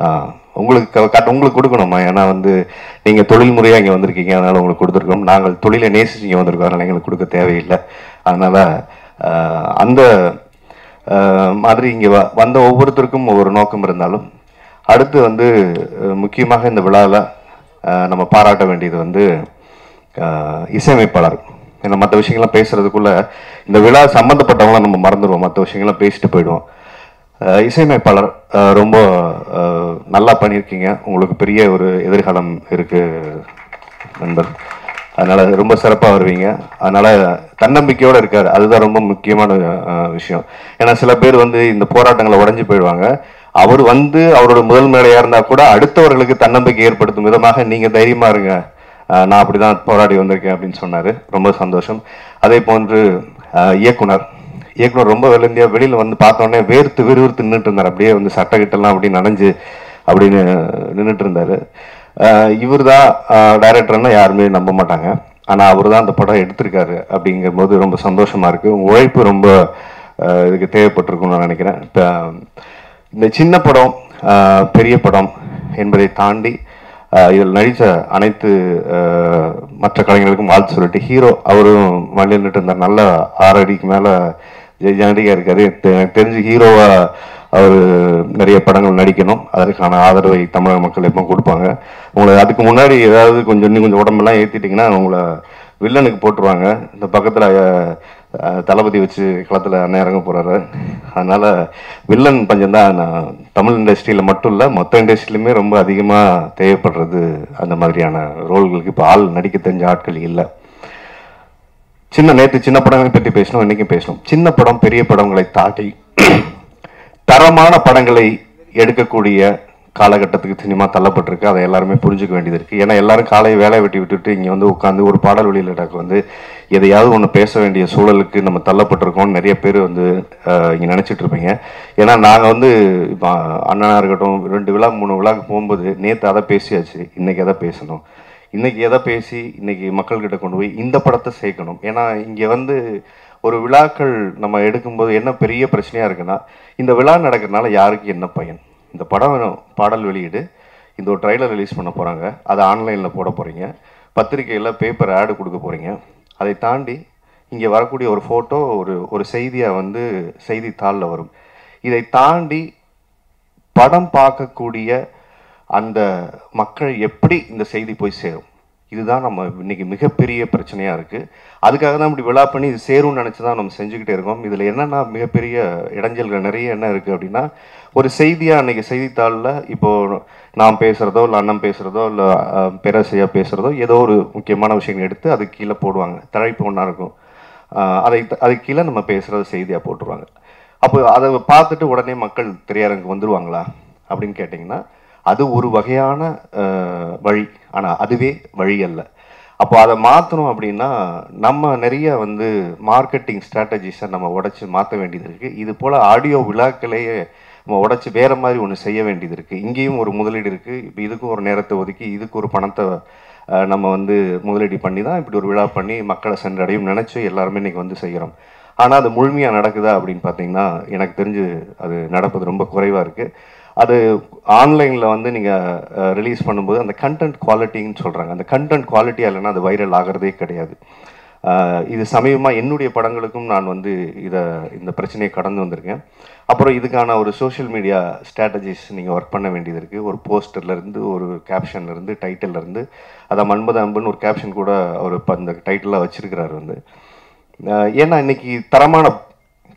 ஆ உங்களுக்கு கட்ட உங்களுக்கு கொடுக்கணும்மா. ஏன்னா வந்து நீங்கள் தொழில் முறையாக இங்கே வந்திருக்கீங்க, அதனால் உங்களுக்கு கொடுத்துருக்கோம். நாங்கள் தொழிலை நேசிச்சு இங்கே வந்திருக்கோம், அதனால் எங்களுக்கு கொடுக்க தேவையில்லை. அதனால் அந்த மாதிரி இங்கே வந்த ஒவ்வொருத்தருக்கும் ஒவ்வொரு நோக்கம் இருந்தாலும், அடுத்து வந்து முக்கியமாக இந்த விழாவில் நம்ம பாராட்ட வேண்டியது வந்து இசையமைப்பாளர். ஏன்னா மற்ற விஷயங்கள்லாம் பேசுகிறதுக்குள்ளே இந்த விழா சம்மந்தப்பட்டவங்களாம் நம்ம மறந்துடுவோம், மற்ற விஷயங்கள்லாம் பேசிட்டு போயிடுவோம். இசையமைப்பாளர் ரொம்ப நல்லா பண்ணியிருக்கீங்க, உங்களுக்கு பெரிய ஒரு எதிர்காலம் இருக்குது நண்பர், அதனால் ரொம்ப சிறப்பாக வருவீங்க. அதனால் தன்னம்பிக்கையோடு இருக்கார், அதுதான் ரொம்ப முக்கியமான விஷயம். ஏன்னா சில பேர் வந்து இந்த போராட்டங்களை உடஞ்சி போயிடுவாங்க. அவர் வந்து அவரோட முதல் மேடையாக இருந்தால் கூட அடுத்தவர்களுக்கு தன்னம்பிக்கை ஏற்படுத்தும் விதமாக நீங்கள் தைரியமாக இருங்க, நான் அப்படி தான் போராடி வந்திருக்கேன் அப்படின்னு சொன்னார். ரொம்ப சந்தோஷம். அதே போன்று இயக்குனர் இயக்குனர் ரொம்ப வெள்ளந்தியாக வெளியில் வந்து பார்த்தோன்னே வேர்த்து விறுவிறுத்து நின்றுட்டு இருந்தார். அப்படியே வந்து சட்டகிட்டெல்லாம் அப்படி நனைஞ்சு அப்படின்னு நின்றுட்டு இருந்தார். இவர் தான் டைரக்டர்னா யாருமே நம்ப மாட்டாங்க, ஆனால் அவர் தான் அந்த படம் எடுத்திருக்காரு. அப்படிங்கும்போது ரொம்ப சந்தோஷமாக இருக்குது. உங்கள் உழைப்பு ரொம்ப இதுக்கு தேவைப்பட்டிருக்குன்னு நான் நினைக்கிறேன். இப்போ இந்த சின்ன படம் பெரிய படம் என்பதை தாண்டி இதில் நடித்த அனைத்து மற்ற கலைஞர்களுக்கும் வாழ்த்து சொல்லிட்டு ஹீரோ அவரும் வண்டி நின்றுட்டு இருந்தார். நல்ல ஆறு அடிக்கு மேலே ஜெய் ஜனடிக்காக இருக்காரு. எனக்கு தெரிஞ்சு ஹீரோவாக அவர் நிறைய படங்கள் நடிக்கணும், அதற்கான ஆதரவை தமிழக மக்கள் எப்போ கொடுப்பாங்க. உங்களை அதுக்கு முன்னாடி ஏதாவது கொஞ்சம் இன்னும் கொஞ்சம் உடம்பெல்லாம் ஏற்றிட்டிங்கன்னா உங்களை வில்லனுக்கு போட்டுருவாங்க. இந்த பக்கத்தில் தளபதி வச்சு களத்தில் அண்ணன் இறங்க போகிறாரு. அதனால் வில்லன் பஞ்சம்தான் நான் தமிழ் இண்டஸ்ட்ரியில் மட்டும் இல்லை, மொத்த இண்டஸ்ட்ரியிலுமே ரொம்ப அதிகமாக தேவைப்படுறது. அந்த மாதிரியான ரோல்களுக்கு இப்போ ஆள் நடிக்க தெரிஞ்ச ஆட்கள் இல்லை. சின்ன நேற்று சின்ன படங்களை பற்றி பேசணும், இன்றைக்கும் பேசணும். சின்ன படம் பெரிய படங்களை தாட்டி தரமான படங்களை எடுக்கக்கூடிய காலகட்டத்துக்கு சினிமா தள்ளப்பட்டிருக்கு. அதை எல்லாருமே புரிஞ்சுக்க வேண்டியது இருக்குது. ஏன்னா எல்லாரும் காலையை வேலையை வெட்டி விட்டுட்டு இங்கே வந்து உட்காந்து ஒரு பாடல் வெளியிலடாக்கு வந்து எதையாவது ஒன்று பேச வேண்டிய சூழலுக்கு நம்ம தள்ளப்பட்டிருக்கோம்னு நிறைய பேர் வந்து இங்கே நினச்சிட்ருப்பீங்க. ஏன்னா நாங்கள் வந்து இப்போ அண்ணனாக இருக்கட்டும், ரெண்டு விழா மூணு விழாக்கு போகும்போது நேற்று அதை பேசியாச்சு, இன்றைக்கி எதை பேசணும், இன்றைக்கி எதை பேசி இன்றைக்கி மக்கள்கிட்ட கொண்டு போய் இந்த படத்தை சேர்க்கணும். ஏன்னா இங்கே வந்து ஒரு விழாக்கள் நம்ம எடுக்கும்போது என்ன பெரிய பிரச்சனையாக இருக்குன்னா, இந்த விழா நடக்கிறதுனால யாருக்கு என்ன பயன்? இந்த படம் பாடல் வெளியீடு, இந்த ஒரு ட்ரைலர் ரிலீஸ் பண்ண போகிறாங்க, அதை ஆன்லைனில் போட போகிறீங்க, பத்திரிக்கையில் பேப்பர் ஆடு கொடுக்க போகிறீங்க, அதை தாண்டி இங்கே வரக்கூடிய ஒரு ஃபோட்டோ ஒரு ஒரு செய்தியாக வந்து செய்தித்தாளில் வரும். இதை தாண்டி படம் பார்க்கக்கூடிய அந்த மக்கள் எப்படி இந்த செய்தி போய் சேரும்? இதுதான் நம்ம இன்றைக்கி மிகப்பெரிய பிரச்சனையாக இருக்குது. அதுக்காக தான் இப்படி விழா பண்ணி இது சேரும்னு நினச்சி தான் நம்ம செஞ்சுக்கிட்டே இருக்கோம். இதில் என்னென்னா மிகப்பெரிய இடைஞ்சல்கள் நிறைய என்ன இருக்குது அப்படின்னா, ஒரு செய்தியாக அன்றைக்கி செய்தித்தாளில் இப்போது நான் பேசுகிறதோ இல்லை அண்ணன் பேசுகிறதோ இல்லை பேராசையாக பேசுகிறதோ ஏதோ ஒரு முக்கியமான விஷயங்கள் எடுத்து அதுக்கு கீழே போடுவாங்க, தழைப்பு ஒன்றா இருக்கும், அதை அதுக்கு கீழே நம்ம பேசுகிறத செய்தியாக போட்டுருவாங்க. அப்போ அதை பார்த்துட்டு உடனே மக்கள் திரையரங்குக்கு வந்துடுவாங்களா அப்படின்னு கேட்டிங்கன்னா அது ஒரு வகையான வழி, ஆனால் அதுவே வழி அல்ல. அப்போ அதை மாற்றணும் அப்படின்னா நம்ம நிறைய வந்து மார்க்கெட்டிங் ஸ்ட்ராட்டஜிஸை நம்ம உடச்சி மாற்ற வேண்டியது இருக்குது. இது போல் ஆடியோ விழாக்களையே நம்ம உடச்சி வேறு மாதிரி ஒன்று செய்ய வேண்டியது இருக்குது. இங்கேயும் ஒரு முதலீடு இருக்குது, இப்போ இதுக்கும் ஒரு நேரத்தை ஒதுக்கி இதுக்கு ஒரு பணத்தை நம்ம வந்து முதலீடு பண்ணி தான் இப்படி ஒரு விழா பண்ணி மக்களை சென்றடையும் நினச்சி எல்லாருமே இன்றைக்கி வந்து செய்கிறோம். ஆனால் அது முழுமையாக நடக்குதா அப்படின்னு பார்த்தீங்கன்னா எனக்கு தெரிஞ்சு அது நடப்பது ரொம்ப குறைவாக இருக்குது. அது ஆன்லைனில் வந்து நீங்கள் ரிலீஸ் பண்ணும்போது அந்த கண்டென்ட் குவாலிட்டின்னு சொல்கிறாங்க, அந்த கண்டென்ட் குவாலிட்டியாக இல்லைன்னா அது வைரல் ஆகிறதே கிடையாது. இது சமீபமாக என்னுடைய படங்களுக்கும் நான் வந்து இதை இந்த பிரச்சனையை கடந்து வந்திருக்கேன். அப்புறம் இதுக்கான ஒரு சோஷியல் மீடியா ஸ்ட்ராட்டஜிஸ் நீங்கள் ஒர்க் பண்ண வேண்டியது இருக்குது. ஒரு போஸ்டர்லேருந்து ஒரு கேப்ஷன்லேருந்து டைட்டிலேருந்து அதான் அன்பது அன்புன்னு ஒரு கேப்ஷன் கூட அவர் இப்போ அந்த டைட்டிலாக வச்சுருக்கிறார் வந்து. ஏன்னா இன்றைக்கி தரமான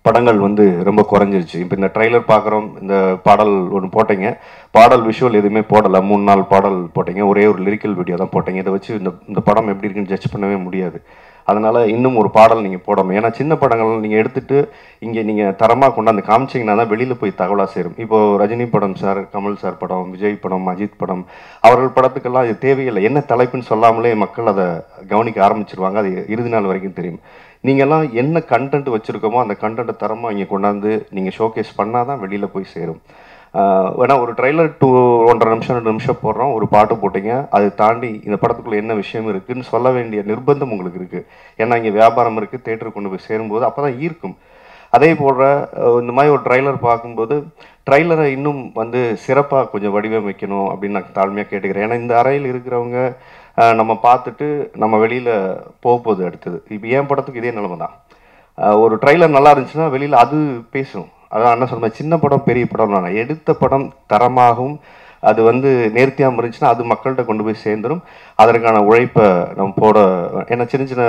படங்கள் வந்து ரொம்ப குறைஞ்சிருச்சு. இப்போ இந்த ட்ரைலர் பார்க்குறோம், இந்த பாடல் ஒன்று போட்டீங்க, பாடல் விஷுவல் எதுவுமே போடலை, மூணு நாள் பாடல் போட்டீங்க, ஒரே ஒரு லிரிக்கல் வீடியோ தான் போட்டீங்க. இதை வச்சு இந்த இந்த படம் எப்படி இருக்குன்னு ஜட்ஜ் பண்ணவே முடியாது. அதனால் இன்னும் ஒரு பாடல் நீங்கள் போடணும். ஏன்னா சின்ன படங்கள் நீங்கள் எடுத்துகிட்டு இங்கே நீங்கள் தரமாக கொண்டாந்து காமிச்சிங்கன்னா தான் வெளியில் போய் தகவலாக சேரும். இப்போது ரஜினி படம் சார், கமல் சார் படம், விஜய் படம், அஜித் படம், அவர்கள் படத்துக்கெல்லாம் அது தேவையில்லை. என்ன தலைப்புன்னு சொல்லாமலே மக்கள் அதை கவனிக்க ஆரம்பிச்சிருவாங்க. அது இறுதி நாள் வரைக்கும் தெரியும். நீங்கள்லாம் என்ன கண்டென்ட் வச்சுருக்கோமோ அந்த கண்டென்ட்டை தரமாக இங்கே கொண்டாந்து நீங்கள் ஷோகேஸ் பண்ணால் தான் வெளியில் போய் சேரும். ஏன்னா ஒரு ட்ரெய்லர் டூ ஒன்றரை நிமிஷம் ரெண்டு நிமிஷம் போடுறோம், ஒரு பாட்டு போட்டிங்க, அது தாண்டி இந்த படத்துக்குள்ளே என்ன விஷயம் இருக்குதுன்னு சொல்ல வேண்டிய நிர்பந்தம் உங்களுக்கு இருக்குது. ஏன்னா இங்கே வியாபாரம் இருக்குது, தேட்டருக்கு கொண்டு போய் சேரும்போது அப்போ தான் ஈர்க்கும். அதே போடுற இந்த மாதிரி ஒரு ட்ரெய்லர் பார்க்கும்போது ட்ரெய்லரை இன்னும் வந்து சிறப்பாக கொஞ்சம் வடிவமைக்கணும் அப்படின்னு நான் தாழ்மையாக கேட்டுக்கிறேன். ஏன்னா இந்த அறையில் இருக்கிறவங்க நம்ம பார்த்துட்டு நம்ம வெளியில் போகும்போது அடுத்தது இப்போ என் படத்துக்கு இதே நிலைமை தான். ஒரு ட்ரெய்லர் நல்லா இருந்துச்சுன்னா வெளியில் அது பேசும். அதான் அண்ணா சொன்ன சின்ன படம் பெரிய படம் நான் எடுத்த படம் தரமாகவும் அது வந்து நேர்த்தியாகவும் இருந்துச்சுன்னா அது மக்கள்கிட்ட கொண்டு போய் சேர்ந்துடும். அதற்கான உழைப்பை நம்ம போட, ஏன்னா சின்ன சின்ன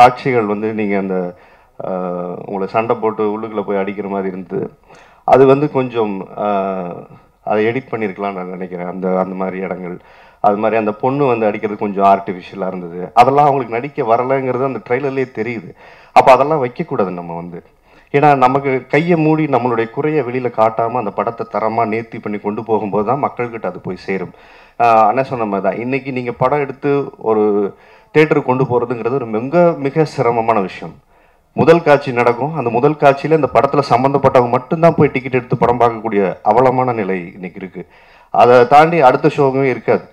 காட்சிகள் வந்து நீங்கள் அந்த உங்களை சண்டை போட்டு உள்ளுக்குள்ளே போய் அடிக்கிற மாதிரி இருந்தது, அது வந்து கொஞ்சம் அதை எடிட் பண்ணியிருக்கலாம் நான் நினைக்கிறேன். அந்த அந்த மாதிரி இடங்கள், அது மாதிரி அந்த பொண்ணு வந்து அடிக்கிறது கொஞ்சம் ஆர்டிஃபிஷியலாக இருந்தது. அதெல்லாம் அவங்களுக்கு நடிக்க வரலைங்கிறது அந்த ட்ரெய்லர்லேயே தெரியுது. அப்போ அதெல்லாம் வைக்கக்கூடாது நம்ம வந்து, ஏன்னா நமக்கு கையை மூடி நம்மளுடைய குறையை வெளியில் காட்டாமல் அந்த படத்தை தரமாக நேர்த்தி பண்ணி கொண்டு போகும்போது தான் மக்கள்கிட்ட அது போய் சேரும். அண்ணா சொன்ன மாதிரி தான் இன்றைக்கி நீங்கள் படம் எடுத்து ஒரு தேட்டருக்கு கொண்டு போகிறதுங்கிறது ஒரு மிக மிக சிரமமான விஷயம். முதல் காட்சி நடக்கும், அந்த முதல் காட்சியில் இந்த படத்தில் சம்மந்தப்பட்டவங்க மட்டும்தான் போய் டிக்கெட் எடுத்து படம் பார்க்கக்கூடிய அவலமான நிலை இன்றைக்கி இருக்குது. அதை தாண்டி அடுத்த ஷோவும் இருக்காது.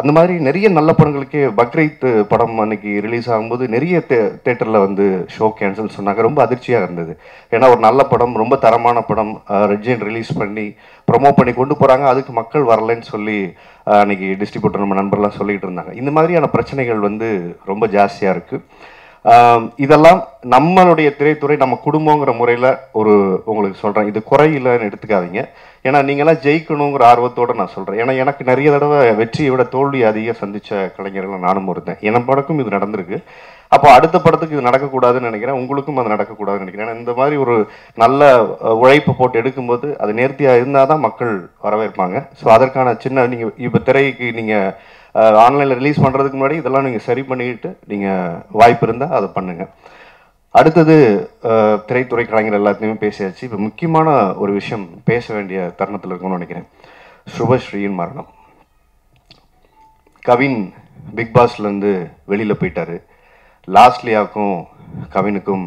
அந்த மாதிரி நிறைய நல்ல படங்களுக்கே பக்ரீத் படம் அன்னைக்கு ரிலீஸ் ஆகும்போது நிறைய தே தேட்டரில் வந்து ஷோ கேன்சல் சொன்னாங்க. ரொம்ப அதிர்ச்சியாக இருந்தது. ஏன்னா ஒரு நல்ல படம், ரொம்ப தரமான படம் ரெட்ஜெயின் ரிலீஸ் பண்ணி ப்ரொமோட் பண்ணி கொண்டு போகிறாங்க, அதுக்கு மக்கள் வரலைன்னு சொல்லி அன்றைக்கி டிஸ்ட்ரிபியூட்டர் நம்ம நண்பர்லாம் சொல்லிகிட்டு இருந்தாங்க. இந்த மாதிரியான பிரச்சனைகள் வந்து ரொம்ப ஜாஸ்தியாக இருக்குது. இதெல்லாம் நம்மளுடைய திரைத்துறை நம்ம குடும்பங்கிற முறையில் ஒரு உங்களுக்கு சொல்கிறேன், இது குறையில்லைன்னு எடுத்துக்காதீங்க. ஏன்னா நீங்களாம் ஜெயிக்கணுங்கிற ஆர்வத்தோடு நான் சொல்கிறேன். ஏன்னா எனக்கு நிறைய தடவை வெற்றியை விட தோல்வி அதிகம் சந்தித்த கலைஞர்கள் நானும் இருந்தேன். என் படக்கும் இது நடந்திருக்கு. அப்போ அடுத்த படத்துக்கு இது நடக்கக்கூடாதுன்னு நினைக்கிறேன், உங்களுக்கும் அது நடக்கக்கூடாதுன்னு நினைக்கிறேன். ஏன்னா இந்த மாதிரி ஒரு நல்ல உழைப்பை போட்டு எடுக்கும்போது அது நேர்த்தியாக இருந்தால் தான் மக்கள் வரவேற்பாங்க. ஸோ அதற்கான சின்ன நீங்கள் இப்போ திரைக்கு நீங்கள் ஆன்லைனில் ரிலீஸ் பண்ணுறதுக்கு முன்னாடி இதெல்லாம் நீங்கள் சரி பண்ணிக்கிட்டு நீங்கள் வாய்ப்பு இருந்தால் அதை பண்ணுங்கள். அடுத்தது திரைத்துறை கலைஞர் எல்லாத்தையுமே பேசியாச்சு. இப்போ முக்கியமான ஒரு விஷயம் பேச வேண்டிய தருணத்தில் இருக்கும்னு நினைக்கிறேன். சுபஸ்ரீயின் மரணம். கவின் பிக் பாஸ்லேருந்து வெளியில் போயிட்டார். லாஸ்ட்லியாவுக்கும் கவினுக்கும்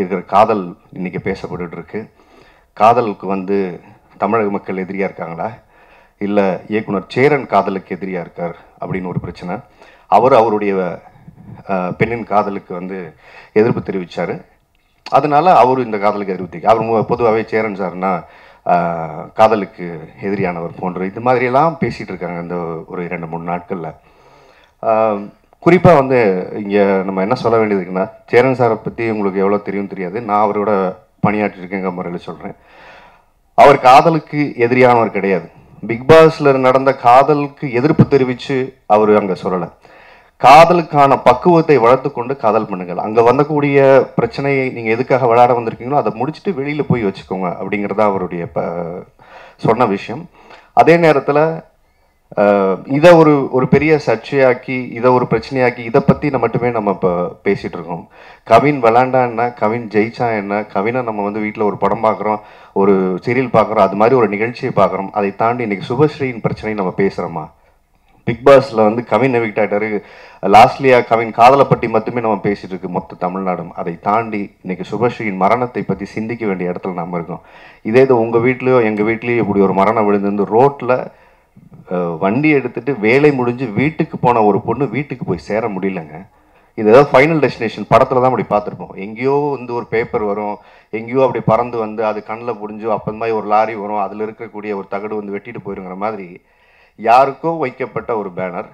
இருக்கிற காதல் இன்றைக்கி பேசப்பட்டுருக்கு. காதலுக்கு வந்து தமிழக மக்கள் எதிரியாக இருக்காங்களா, இல்லை இயக்குனர் சேரன் காதலுக்கு எதிரியாக இருக்கார் அப்படின்னு ஒரு பிரச்சனை. அவர் அவருடைய பெண்ணின் காதலுக்கு வந்து எதிர்ப்பு தெரிவித்தார். அதனால் அவர் இந்த காதலுக்கு எதிர்ப்பு, அவர் பொதுவாகவே சேரன் சார்னா காதலுக்கு எதிரியானவர் போன்ற இது மாதிரியெல்லாம் பேசிகிட்டு இருக்காங்க இந்த ஒரு இரண்டு மூணு நாட்களில். குறிப்பாக வந்து இங்கே நம்ம என்ன சொல்ல வேண்டியது இருக்குன்னா, சேரன் சாரை பற்றி உங்களுக்கு எவ்வளோ தெரியும் தெரியாது, நான் அவரோட பணியாற்றிருக்கேங்கிற முறையில் சொல்கிறேன். அவர் காதலுக்கு எதிரியானவர் கிடையாது. பிக்பாஸில் நடந்த காதலுக்கு எதிர்ப்பு தெரிவித்து அவர் அங்கே சொல்லலை. காதலுக்கான பக்குவத்தை வளர்த்து கொண்டு காதல் பண்ணுங்கள். அங்கே வந்தக்கூடிய பிரச்சனையை நீங்கள் எதுக்காக விளையாட வந்திருக்கீங்களோ அதை முடிச்சுட்டு வெளியில் போய் வச்சுக்கோங்க அப்படிங்கிறதா அவருடைய ப சொன்ன விஷயம். அதே நேரத்தில் இதை ஒரு ஒரு பெரிய சர்ச்சையாக்கி, இதை ஒரு பிரச்சனையாக்கி, இதை பற்றி நம்ம மட்டுமே நம்ம இப்போ பேசிகிட்டு இருக்கோம். கவின் விளாண்டா என்ன, கவின் ஜெயிச்சா என்ன, கவினை நம்ம வந்து வீட்டில் ஒரு படம் பார்க்குறோம், ஒரு சீரியல் பார்க்குறோம், அது மாதிரி ஒரு நிகழ்ச்சியை பார்க்குறோம். அதை தாண்டி இன்றைக்கி சுபஸ்ரீயின் பிரச்சனையை நம்ம பேசுகிறோமா? பிக் பாஸில் வந்து கவின் எவிக்ட் ஆகிட்டாரு, லாஸ்ட்லியாக கவின் காதலை பற்றி மட்டுமே நம்ம பேசிகிட்டு இருக்கு மொத்த தமிழ்நாடும். அதை தாண்டி இன்றைக்கி சுபஸ்ரீயின் மரணத்தை பற்றி சிந்திக்க வேண்டிய இடத்துல நம்ம இருக்கோம். இதே இது உங்கள் வீட்லேயோ எங்கள் வீட்லேயோ இப்படி ஒரு மரணம் விழுந்துருந்து ரோட்டில் வண்டி எடுத்துகிட்டு வேலை முடிஞ்சு வீட்டுக்கு போன ஒரு பொண்ணு வீட்டுக்கு போய் சேர முடியலங்க. இது ஏதாவது ஃபைனல் டெஸ்டினேஷன் படத்தில் தான் அப்படி பார்த்துருப்போம். எங்கேயோ வந்து ஒரு பேப்பர் வரும், எங்கேயோ அப்படி பறந்து வந்து அது கண்ணில் புடிஞ்சோ, அப்போ மாதிரி ஒரு லாரி வரும், அதில் இருக்கக்கூடிய ஒரு தகடு வந்து வெட்டிட்டு போயிருங்கிற மாதிரி யாருக்கோ வைக்கப்பட்ட ஒரு பேனர்.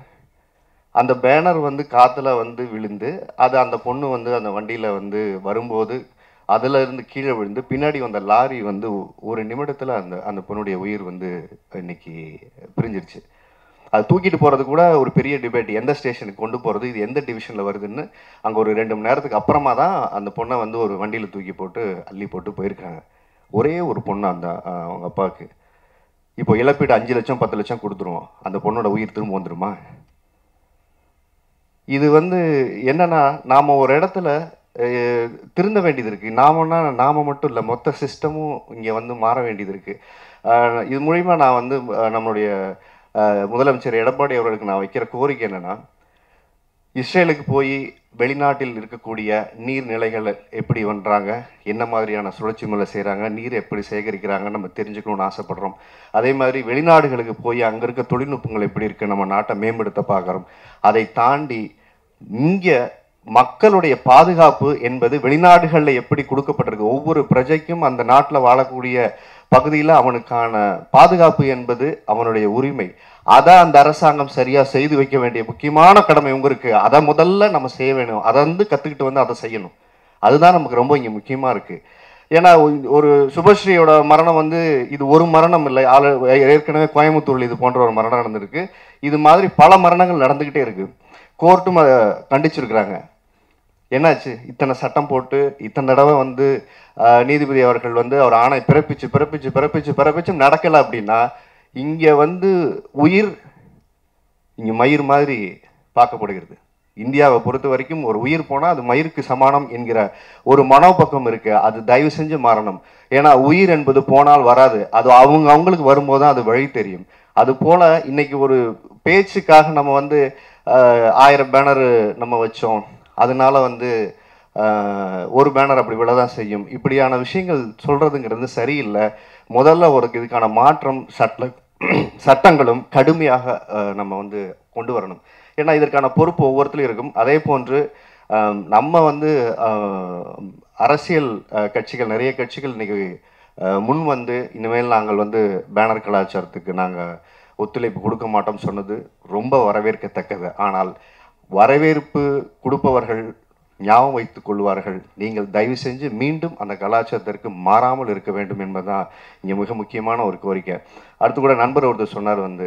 அந்த பேனர் வந்து காற்றுல வந்து விழுந்து அது அந்த பொண்ணு வந்து அந்த வண்டியில் வந்து வரும்போது அதில் இருந்து கீழே விழுந்து பின்னாடி வந்த லாரி வந்து ஒரு நிமிடத்தில் அந்த அந்த பொண்ணுடைய உயிர் வந்து இன்னைக்கு பிரிஞ்சிருச்சு. அது தூக்கிட்டு போகிறது கூட ஒரு பெரிய டிபேட், எந்த ஸ்டேஷனுக்கு கொண்டு போகிறது, இது எந்த டிவிஷனில் வருதுன்னு. அங்கே ஒரு ரெண்டு மணி நேரத்துக்கு அப்புறமா தான் அந்த பொண்ணை வந்து ஒரு வண்டியில் தூக்கி போட்டு அள்ளி போட்டு போயிருக்காங்க. ஒரே ஒரு பொண்ணு அந்த அவங்க அப்பாவுக்கு. இப்போ இழப்பீடு அஞ்சு லட்சம் பத்து லட்சம் கொடுத்துருவோம், அந்த பொண்ணோட உயிர் திரும்ப வந்துடுமா? இது வந்து என்னென்னா நாம் ஒரு இடத்துல திருந்த வேண்டியது இருக்குது. நாமன்னா நாம் மட்டும் இல்லை, மொத்த சிஸ்டமும் இங்கே வந்து மாற வேண்டியது இருக்குது. இது மூலிமா நான் வந்து நம்மளுடைய முதலமைச்சர் எடப்பாடி அவர்களுக்கு நான் வைக்கிற கோரிக்கை என்னென்னா, இஸ்ரேலுக்கு போய் வெளிநாட்டில் இருக்கக்கூடிய நீர்நிலைகளை எப்படி பண்ணுறாங்க, என்ன மாதிரியான சுழற்சி முறை செய்கிறாங்க, நீர் எப்படி சேகரிக்கிறாங்கன்னு நம்ம தெரிஞ்சுக்கணும்னு ஆசைப்படுறோம். அதே மாதிரி வெளிநாடுகளுக்கு போய் அங்கே இருக்க தொழில்நுட்பங்கள் எப்படி இருக்குது, நம்ம நாட்டை மேம்படுத்த பார்க்குறோம். அதை தாண்டி இங்கே மக்களுடைய பாதுகாப்பு என்பது வெளிநாடுகளில் எப்படி கொடுக்கப்பட்டிருக்கு, ஒவ்வொரு பிரஜைக்கும் அந்த நாட்டில் வாழக்கூடிய பகுதியில் அவனுக்கான பாதுகாப்பு என்பது அவனுடைய உரிமை. அதை அந்த அரசாங்கம் சரியாக செய்து வைக்க வேண்டிய முக்கியமான கடமை உங்களுக்கு, அதை முதல்ல நம்ம செய்ய வேணும். அதை வந்து கற்றுக்கிட்டு வந்து அதை செய்யணும். அதுதான் நமக்கு ரொம்ப இங்கே முக்கியமாக இருக்குது. ஏன்னா ஒரு சுபஸ்ரீயோட மரணம் வந்து இது ஒரு மரணம் இல்லை, ஆளு ஏற்கனவே கோயம்புத்தூரில் இது போன்ற ஒரு மரணம் நடந்திருக்கு. இது மாதிரி பல மரணங்கள் நடந்துக்கிட்டே இருக்குது. கோர்ட்டும் அதை கண்டிச்சிருக்கிறாங்க. என்னாச்சு, இத்தனை சட்டம் போட்டு இத்தனை தடவை வந்து நீதிபதி அவர்கள் வந்து அவர் ஆணை பிறப்பிச்சு பிறப்பிச்சு பிறப்பிச்சு பிறப்பிச்சு நடக்கலை அப்படின்னா இங்கே வந்து உயிர் இங்கே மயிர் மாதிரி பார்க்கப்படுகிறது. இந்தியாவை பொறுத்த வரைக்கும் ஒரு உயிர் போனால் அது மயிருக்கு சமானம் என்கிற ஒரு மனோபக்கம் இருக்குது. அது தயவு செஞ்சு மாறணும். ஏன்னா உயிர் என்பது போனால் வராது, அது அவங்க அவங்களுக்கு வரும்போது தான் அது வழி தெரியும். அதுபோல் இன்றைக்கி ஒரு பேச்சுக்காக நம்ம வந்து ஆயிரம் பேனரு நம்ம வச்சோம், அதனால வந்து ஒரு பேனர் அப்படி விழ தான் செய்யும். இப்படியான விஷயங்கள் சொல்கிறதுங்கிறது சரியில்லை. முதல்ல ஒரு இதுக்கான மாற்றம் சட்ட சட்டங்களும் கடுமையாக நம்ம வந்து கொண்டு வரணும். ஏன்னா இதற்கான பொறுப்பு ஒவ்வொருத்தரும் இருக்கும். அதே போன்று நம்ம வந்து அரசியல் கட்சிகள், நிறைய கட்சிகள் இன்றைக்கி முன் வந்து இனிமேல் நாங்கள் வந்து பேனர் கலாச்சாரத்துக்கு நாங்கள் ஒத்துழைப்பு கொடுக்க மாட்டோம் சொன்னது ரொம்ப வரவேற்கத்தக்கது. ஆனால் வரவேற்பு கொடுப்பவர்கள் ஞாபகம் வைத்துக் கொள்வார்கள், நீங்கள் தயவு செஞ்சு மீண்டும் அந்த கலாச்சாரத்திற்கு மாறாமல் இருக்க வேண்டும் என்பதுதான் இங்கே மிக முக்கியமான ஒரு கோரிக்கை. அடுத்து கூட நண்பர் ஒருத்தர் சொன்னார், வந்து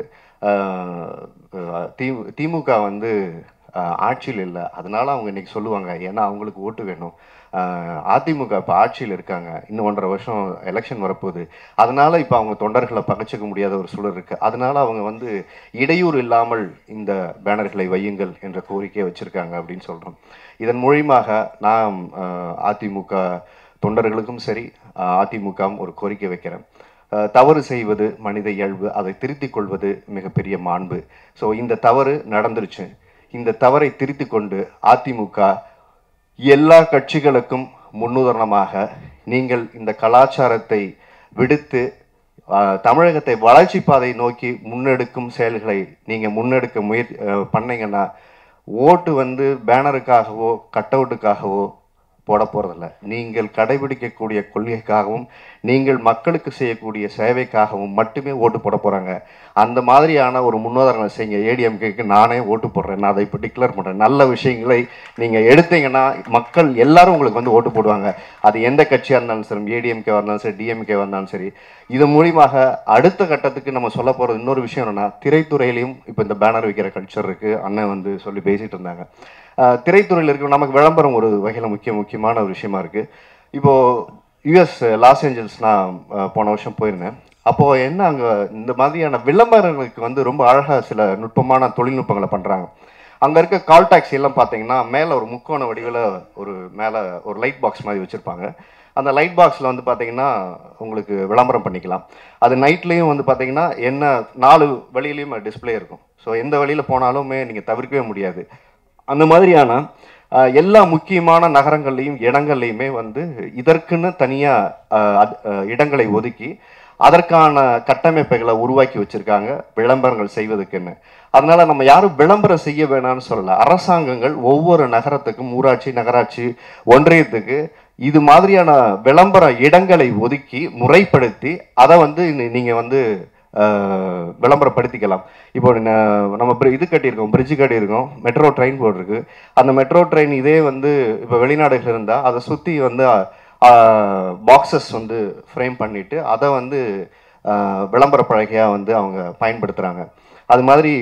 தி திமுக வந்து ஆட்சியில் இல்லை, அதனால் அவங்க இன்றைக்கி சொல்லுவாங்க, ஏன்னா அவங்களுக்கு ஓட்டு வேணும். அதிமுக இப்போ ஆட்சியில் இருக்காங்க, இன்னும் ஒன்றரை வருஷம் எலெக்ஷன் வரப்போகுது, அதனால் இப்போ அவங்க தொண்டர்களை பகச்சிக்க முடியாத ஒரு சூழல் இருக்குது, அதனால் அவங்க வந்து இடையூறு இல்லாமல் இந்த பேனர்களை வையுங்கள் என்ற கோரிக்கையை வச்சுருக்காங்க அப்படின்னு சொல்கிறோம். இதன் மூலமாக நாம் அதிமுக தொண்டர்களுக்கும் சரி அதிமுகவும் ஒரு கோரிக்கை வைக்கிறேன். தவறு செய்வது மனித இயல்பு, அதை திருத்திக் கொள்வது மிகப்பெரிய மாண்பு. ஸோ இந்த தவறு நடந்துருச்சு, இந்த தவறை திருத்தி கொண்டு அதிமுக எல்லா கட்சிகளுக்கும் முன்னுதாரணமாக நீங்கள் இந்த கலாச்சாரத்தை விடுத்து தமிழகத்தை வளர்ச்சி பாதை நோக்கி முன்னெடுக்கும் செயல்களை நீங்கள் முன்னெடுக்க முயற்சி பண்ணீங்கன்னா ஓட்டு வந்து பேனருக்காகவோ கட்டவுட்டுக்காகவோ போட போகிறதில்ல. நீங்கள் கடைபிடிக்கக்கூடிய கொள்கைக்காகவும் நீங்கள் மக்களுக்கு செய்யக்கூடிய சேவைக்காகவும் மட்டுமே ஓட்டு போட போகிறாங்க. அந்த மாதிரியான ஒரு முன்னுதாரணம் செய்யுங்க. ஏடிஎம்கேக்கு நானே ஓட்டு போடுறேன், நான் அதை இப்போ டிக்ளேர் பண்ணுறேன். நல்ல விஷயங்களை நீங்கள் எடுத்தீங்கன்னா மக்கள் எல்லாரும் உங்களுக்கு வந்து ஓட்டு போடுவாங்க. அது எந்த கட்சியாக இருந்தாலும் சரி, ஏடிஎம்கேவாக இருந்தாலும் சரி, டிஎம்கேவாக இருந்தாலும் சரி. இது மூலியமாக அடுத்த கட்டத்துக்கு நம்ம சொல்ல போகிறது இன்னொரு விஷயம் என்னென்னா, திரைத்துறையிலையும் இப்போ இந்த பேனர் வைக்கிற கல்ச்சர் இருக்குது. அண்ணன் வந்து சொல்லி பேசிகிட்டு இருந்தாங்க, திரைத்துறையில் இருக்க நமக்கு விளம்பரம் ஒரு வகையில் முக்கிய முக்கியமான ஒரு விஷயமா இருக்குது. இப்போது யுஎஸ் லாஸ் ஏஞ்சல்ஸ் நான் போன வருஷம் போயிருந்தேன். அப்போது என்ன, அங்கே இந்த மாதிரியான விளம்பரங்களுக்கு வந்து ரொம்ப அழகாக சில நுட்பமான தொழில்நுட்பங்களை பண்ணுறாங்க. அங்கே இருக்க கால் டாக்ஸியெல்லாம் பார்த்தீங்கன்னா மேலே ஒரு முக்கோண வடிவில் ஒரு மேலே ஒரு லைட் பாக்ஸ் மாதிரி வச்சுருப்பாங்க. அந்த லைட் பாக்ஸில் வந்து பார்த்தீங்கன்னா உங்களுக்கு விளம்பரம் பண்ணிக்கலாம். அது நைட்லேயும் வந்து பார்த்தீங்கன்னா என்ன நாலு வழியிலையும் டிஸ்பிளே இருக்கும். ஸோ எந்த வழியில் போனாலுமே நீங்கள் தவிர்க்கவே முடியாது. அந்த மாதிரியான எல்லா முக்கியமான நகரங்கள்லையும் இடங்கள்லையுமே வந்து இதற்குன்னு தனியாக இடங்களை ஒதுக்கி அதற்கான கட்டமைப்புகளை உருவாக்கி வச்சுருக்காங்க விளம்பரங்கள் செய்வதுக்குன்னு. அதனால் நம்ம யாரும் விளம்பரம் செய்ய வேணாம்னு சொல்லலை. அரசாங்கங்கள் ஒவ்வொரு நகரத்துக்கும், ஊராட்சி நகராட்சி ஒன்றியத்துக்கு இது மாதிரியான விளம்பர இடங்களை ஒதுக்கி முறைப்படுத்தி அதை வந்து நீங்கள் வந்து விளம்பரப்படுத்திக்கலாம். இப்போ நம்ம இது கட்டியிருக்கோம், பிரிட்ஜு கட்டியிருக்கோம், மெட்ரோ ட்ரெயின் போட்டிருக்கு. அந்த மெட்ரோ ட்ரெயின் இதே வந்து இப்போ வெளிநாடுகள் இருந்தால் அதை சுற்றி வந்து பாக்ஸஸ் வந்து ஃப்ரேம் பண்ணிவிட்டு அதை வந்து விளம்பர பலகையாக வந்து அவங்க பயன்படுத்துகிறாங்க. அது மாதிரி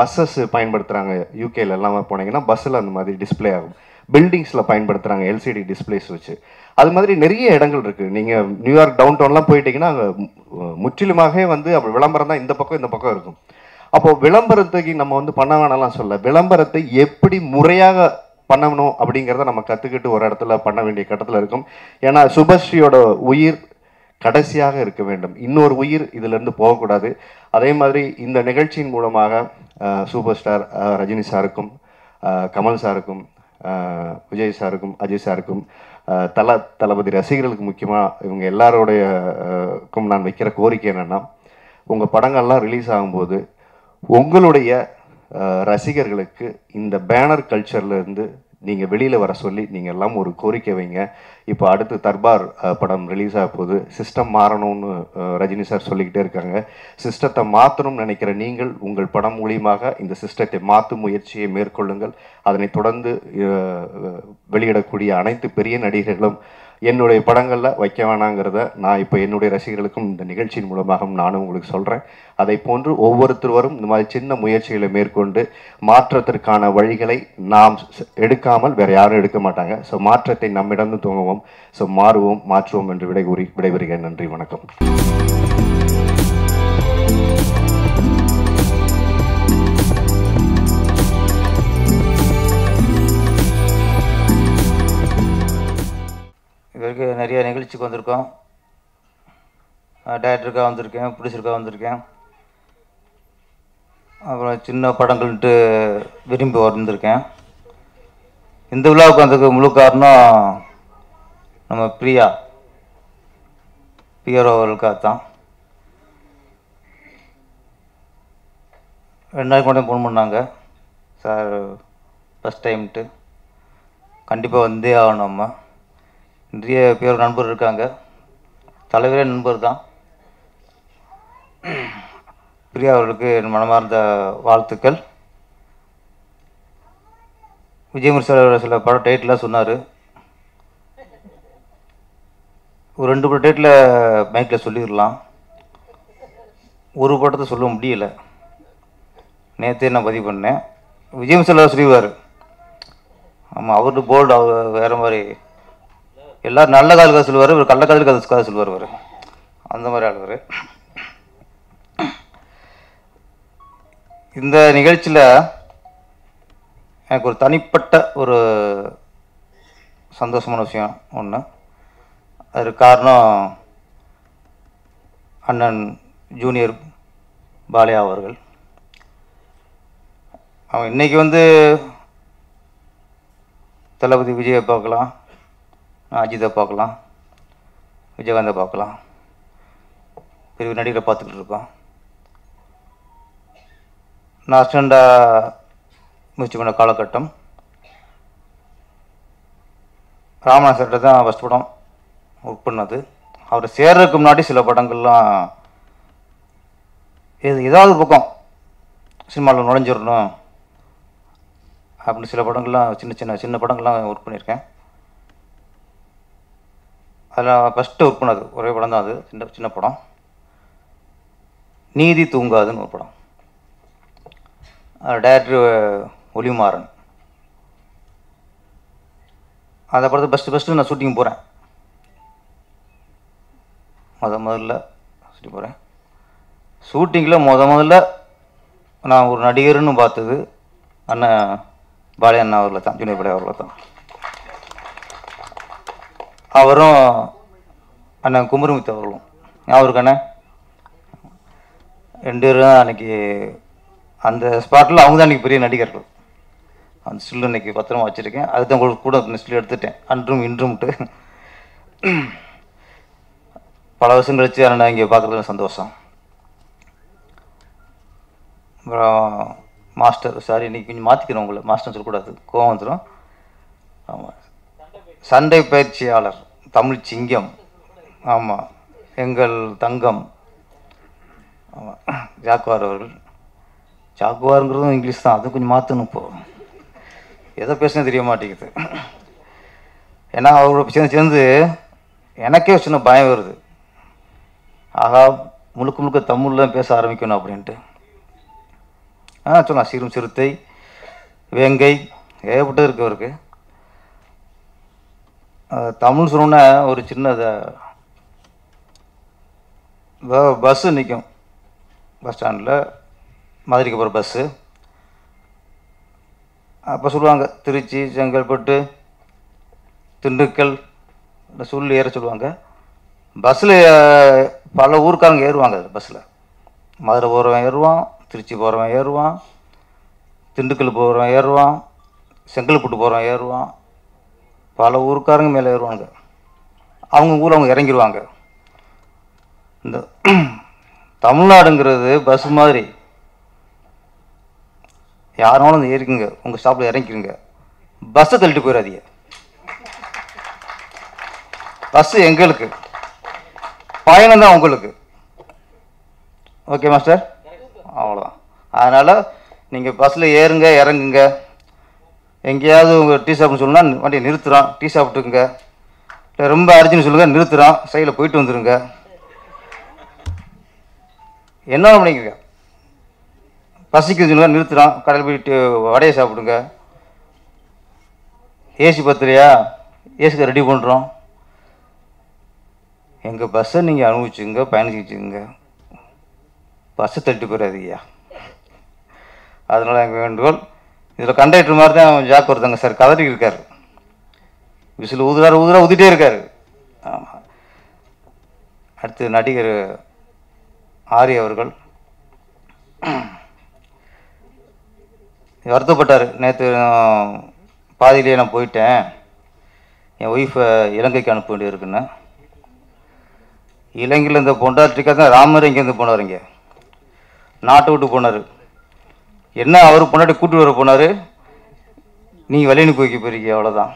பஸ்ஸஸ் பயன்படுத்துகிறாங்க. யூகேல எல்லாமே போனீங்கன்னா பஸ்ஸில் அந்த மாதிரி டிஸ்பிளே ஆகும். பில்டிங்ஸில் பயன்படுத்துகிறாங்க எல்சிடி டிஸ்பிளேஸ் வச்சு. அது மாதிரி நிறைய இடங்கள் இருக்குது. நீங்கள் நியூயார்க் டவுன் டவுன்லாம் போயிட்டீங்கன்னா அங்கே முற்றிலுமாகவே வந்து அப்படி விளம்பரம் தான் இந்த பக்கம் இந்த பக்கம் இருக்கும். அப்போது விளம்பரத்துக்கு நம்ம வந்து பண்ண வேணாலாம் சொல்ல, விளம்பரத்தை எப்படி முறையாக பண்ணணும் அப்படிங்கிறத நம்ம கற்றுக்கிட்டு ஒரு இடத்துல பண்ண வேண்டிய கட்டத்தில் இருக்கும். ஏன்னா சுபஸ்ரீயோட உயிர் கடைசியாக இருக்க வேண்டும், இன்னொரு உயிர் இதிலேருந்து போகக்கூடாது. அதே மாதிரி இந்த நிகழ்ச்சியின் மூலமாக சூப்பர் ஸ்டார் ரஜினி சாருக்கும் கமல் சாருக்கும் விஜய் சாருக்கும் அஜய் சாருக்கும் தல தளபதி ரசிகர்களுக்கு முக்கியமாக இவங்க எல்லாரோடையக்கும் நான் வைக்கிற கோரிக்கை என்னென்னா, உங்கள் படங்கள்லாம் ரிலீஸ் ஆகும்போது உங்களுடைய ரசிகர்களுக்கு இந்த பேனர் கல்ச்சர்லேருந்து நீங்கள் வெளியில் வர சொல்லி நீங்கள் எல்லாம் ஒரு கோரிக்கை வைங்க. இப்போ அடுத்து தர்பார் படம் ரிலீஸ் ஆக போது சிஸ்டம் மாறணும்னு ரஜினி சார் சொல்லிக்கிட்டே இருக்காங்க. சிஸ்டத்தை மாற்றணும்னு நினைக்கிற நீங்கள் உங்கள் படம் மூலியமாக இந்த சிஸ்டத்தை மாற்றும் முயற்சியை மேற்கொள்ளுங்கள். அதனை தொடர்ந்து வெளியிடக்கூடிய அனைத்து பெரிய நடிகர்களும் என்னுடைய படங்களில் வைக்க வேணாங்கிறத நான் இப்போ என்னுடைய ரசிகர்களுக்கும் இந்த நிகழ்ச்சியின் மூலமாகவும் நானும் உங்களுக்கு சொல்கிறேன். அதை போன்று ஒவ்வொருத்தரும் இந்த மாதிரி சின்ன முயற்சிகளை மேற்கொண்டு மாற்றத்திற்கான வழிகளை நாம் எடுக்காமல் வேறு யாரும் எடுக்க மாட்டாங்க. ஸோ மாற்றத்தை நம்மிடம் துவங்குவோம். ஸோ மாறுவோம், மாற்றுவோம் என்று விடை கூறி விடைபெறுகிறேன். நன்றி, வணக்கம். இவருக்கு நிறைய நிகழ்ச்சிக்கு வந்திருக்கோம், டேரக்டருக்காக வந்திருக்கேன், ப்ரொடியூசருக்காக வந்திருக்கேன், அப்புறம் சின்ன படங்கள்ட்டு விரும்பி வந்திருக்கேன். இந்த விழாவுக்கு வந்ததுக்கு முழு காரணம் நம்ம பிரியா பிஆர்ஓ அவர்களுக்காக தான். ரெண்டு நாளைக்கு மட்டும் ஃபோன் பண்ணாங்க, சார் ஃபஸ்ட் டைம்ட்டு கண்டிப்பாக வந்தே ஆகணும். நம்ம நிறைய பேர் நண்பர் இருக்காங்க, தலைவரே நண்பர் தான். பிரியா அவர்களுக்கு என் மனமார்ந்த வாழ்த்துக்கள். விஜயமுர் சார் சில படம் டைட்டிலாம் சொன்னார், ஒரு ரெண்டு படம் டைட்டில் மைக்கில் சொல்லிடலாம், ஒரு படத்தை சொல்ல முடியலை. நேற்றே நான் பதிவு பண்ணேன், விஜயமுர் சார் சொல்லிடுவார். ஆமாம், அவர்கிட்ட போல்டு அவர் வேறு மாதிரி எல்லோரும் நல்ல கால கதை சொல்லுவார், ஒரு கள்ள காதல் கதை கதை சொல்லுவார். அவர் அந்த மாதிரி ஆளுவர். இந்த நிகழ்ச்சியில் எனக்கு ஒரு தனிப்பட்ட ஒரு சந்தோஷமான விஷயம் ஒன்று, அதுக்கு காரணம் அண்ணன் ஜூனியர் பாலியா அவர்கள். அவன் இன்றைக்கி வந்து தளபதி விஜயை பார்க்கலாம், அஜித்தை பார்க்கலாம், விஜயகாந்தை பார்க்கலாம், பெரிய நடிகரை பார்த்துக்கிட்டு இருக்கோம். நான் அஸ்டண்டாக முயற்சி பண்ண காலகட்டம் ராமநாத சார்கிட்ட தான் ஃபஸ்ட் படம் ஒர்க் பண்ணது. அவரை சேர்றதுக்கு முன்னாடி சில படங்கள்லாம் எது ஏதாவது பக்கம் சினிமாவில் நுழைஞ்சிடணும் அப்படின்னு சில படங்கள்லாம் சின்ன சின்ன சின்ன படங்கள்லாம் ஒர்க் பண்ணியிருக்கேன். அதில் ஃபஸ்ட்டு ஒர்க் பண்ணது ஒரே படம் தான், அது சின்ன சின்ன படம், நீதி தூங்காதுன்னு ஒரு படம். டைரக்டர் ஒளிமாறன். அந்த படத்தை ஃபஸ்ட்டு ஃபஸ்ட்டு நான் ஷூட்டிங் போகிறேன், முத முதல்ல ஷூட்டிங் போகிறேன். ஷூட்டிங்கில் முத முதல்ல நான் ஒரு நடிகர்னு பார்த்தது அண்ணன் பாலியா அண்ணா அவர்களை தான், ஜூனியர் பாலியா அவர்களை தான். அவரும் அண்ணன் குமரிமுத்து அவர்களும் அவருக்கு அண்ணன் ரெண்டு பேரும் தான் அன்றைக்கி அந்த ஸ்பாட்டில் அவங்க தான் அன்றைக்கி பெரிய நடிகர்கள். அந்த ஸ்டில் இன்றைக்கி பத்திரமா வச்சுருக்கேன், அதுதான் உங்களுக்கு கூட ஸ்டில் எடுத்துட்டேன். அன்றும் இன்றும்ட்டு பல வருஷம் கழிச்சு அண்ணா இங்கே பார்க்குறதுல சந்தோஷம். அப்புறம் மாஸ்டர், சாரி இன்றைக்கி கொஞ்சம் மாற்றிக்கிறேன் உங்களை, மாஸ்டர்னு சொல்லக்கூடாது, கோவம் வந்துடும். ஆமாம், சண்டை பயிற்சியாளர் தமிழ் சிங்கம். ஆமாம், எங்கள் தங்கம். ஆமாம், ஜாக்குவார் அவர்கள். ஜாக்குவாருங்கிறதும் இங்கிலீஷ் தான், அது கொஞ்சம் மாற்றணும். இப்போது எதை பேசுனே தெரிய மாட்டேங்குது. ஏன்னா அவரோட சேர்ந்து சேர்ந்து எனக்கே சின்ன பயம் வருது, ஆகா முழுக்க முழுக்க தமிழ் தான் பேச ஆரம்பிக்கணும் அப்படின்ட்டு. ஆ சொன்னா சிறும் சிறுத்தை வேங்கை ஏகப்பட்டது இருக்குது அவருக்கு. தமிழ் சொன்னோன்னா ஒரு சின்னதை பஸ்ஸு நிற்கும் பஸ் ஸ்டாண்டில், மதுரைக்கு போகிற பஸ்ஸு. அப்போ சொல்லுவாங்க திருச்சி, செங்கல்பட்டு, திண்டுக்கல் இந்த சொல்லி ஏற சொல்லுவாங்க. பஸ்ஸில் பல ஊருக்காரங்க ஏறுவாங்க. அது பஸ்ஸில் மதுரை போகிறவன் ஏறுவான், திருச்சி போகிறவன் ஏறுவான், திண்டுக்கல் போகிறவன் ஏறுவான், செங்கல்பட்டு போகிறோம் ஏறுவான், பல ஊருக்காரங்க மேலே ஏறுவாங்க, அவங்க ஊரில் அவங்க இறங்கிடுவாங்க. இந்த தமிழ்நாடுங்கிறது பஸ் மாதிரி, யாராலும் அந்த ஏறிக்குங்க, உங்கள் ஸ்டாப்பில் இறங்கிக்கிறீங்க, பஸ்ஸை தள்ளிட்டு போயிடாதீங்க. பஸ்ஸு எங்களுக்கு, பயணம் தான் உங்களுக்கு. ஓகே மாஸ்டர், அவ்வளோதான். அதனால் நீங்கள் பஸ்ஸில் ஏறுங்க, இறங்குங்க. எங்கேயாவது உங்கள் டீ ஷாப்னு சொல்லுன்னா வண்டியை நிறுத்துகிறோம், டீ சாப்பிட்டுக்குங்க. இல்லை ரொம்ப அரிஜின்னு சொல்லுங்கள், நிறுத்துகிறோம், சைடில் போயிட்டு வந்துடுங்க. என்ன பண்ணிக்கங்க, பசிக்குதுன்னு சொல்லுங்கள், நிறுத்துகிறோம், கடையில் போயிட்டு வடையை சாப்பிடுங்க. ஏசி பத்திரியா, ஏசிக்கு ரெடி பண்ணுறோம். எங்கள் பஸ்ஸை நீங்கள் அனுபவிச்சுங்க, பயணிச்சுக்கிச்சுங்க, பஸ்ஸை தட்டி போயிடாதீங்கய்யா. அதனால் எங்கள் வேண்டுகோள். இதில் கண்டக்டர் மாதிரி தான் ஜாக் ஒருத்தங்க சார் கதறி இருக்கார், விசில் ஊதுறாரு, ஊதுறா ஊதிட்டே இருக்கார். ஆமாம், அடுத்து நடிகர் ஆரி அவர்கள் வருத்தப்பட்டார். நேற்று பாதியிலே நான் போயிட்டேன், என் ஒய்ஃபை இலங்கைக்கு அனுப்ப வேண்டியிருக்குன்னு. இலங்கையில் இந்த பொண்டாட்டிக்காக தான் ராமர் இங்கேருந்து போனார், இங்கே நாட்டை விட்டு போனார். என்ன அவர் பொண்டாட்டி கூட்டிட்டு வர போனார், நீங்கள் வெளியே போய்க்கு போயிருக்கீ, அவ்வளோதான்.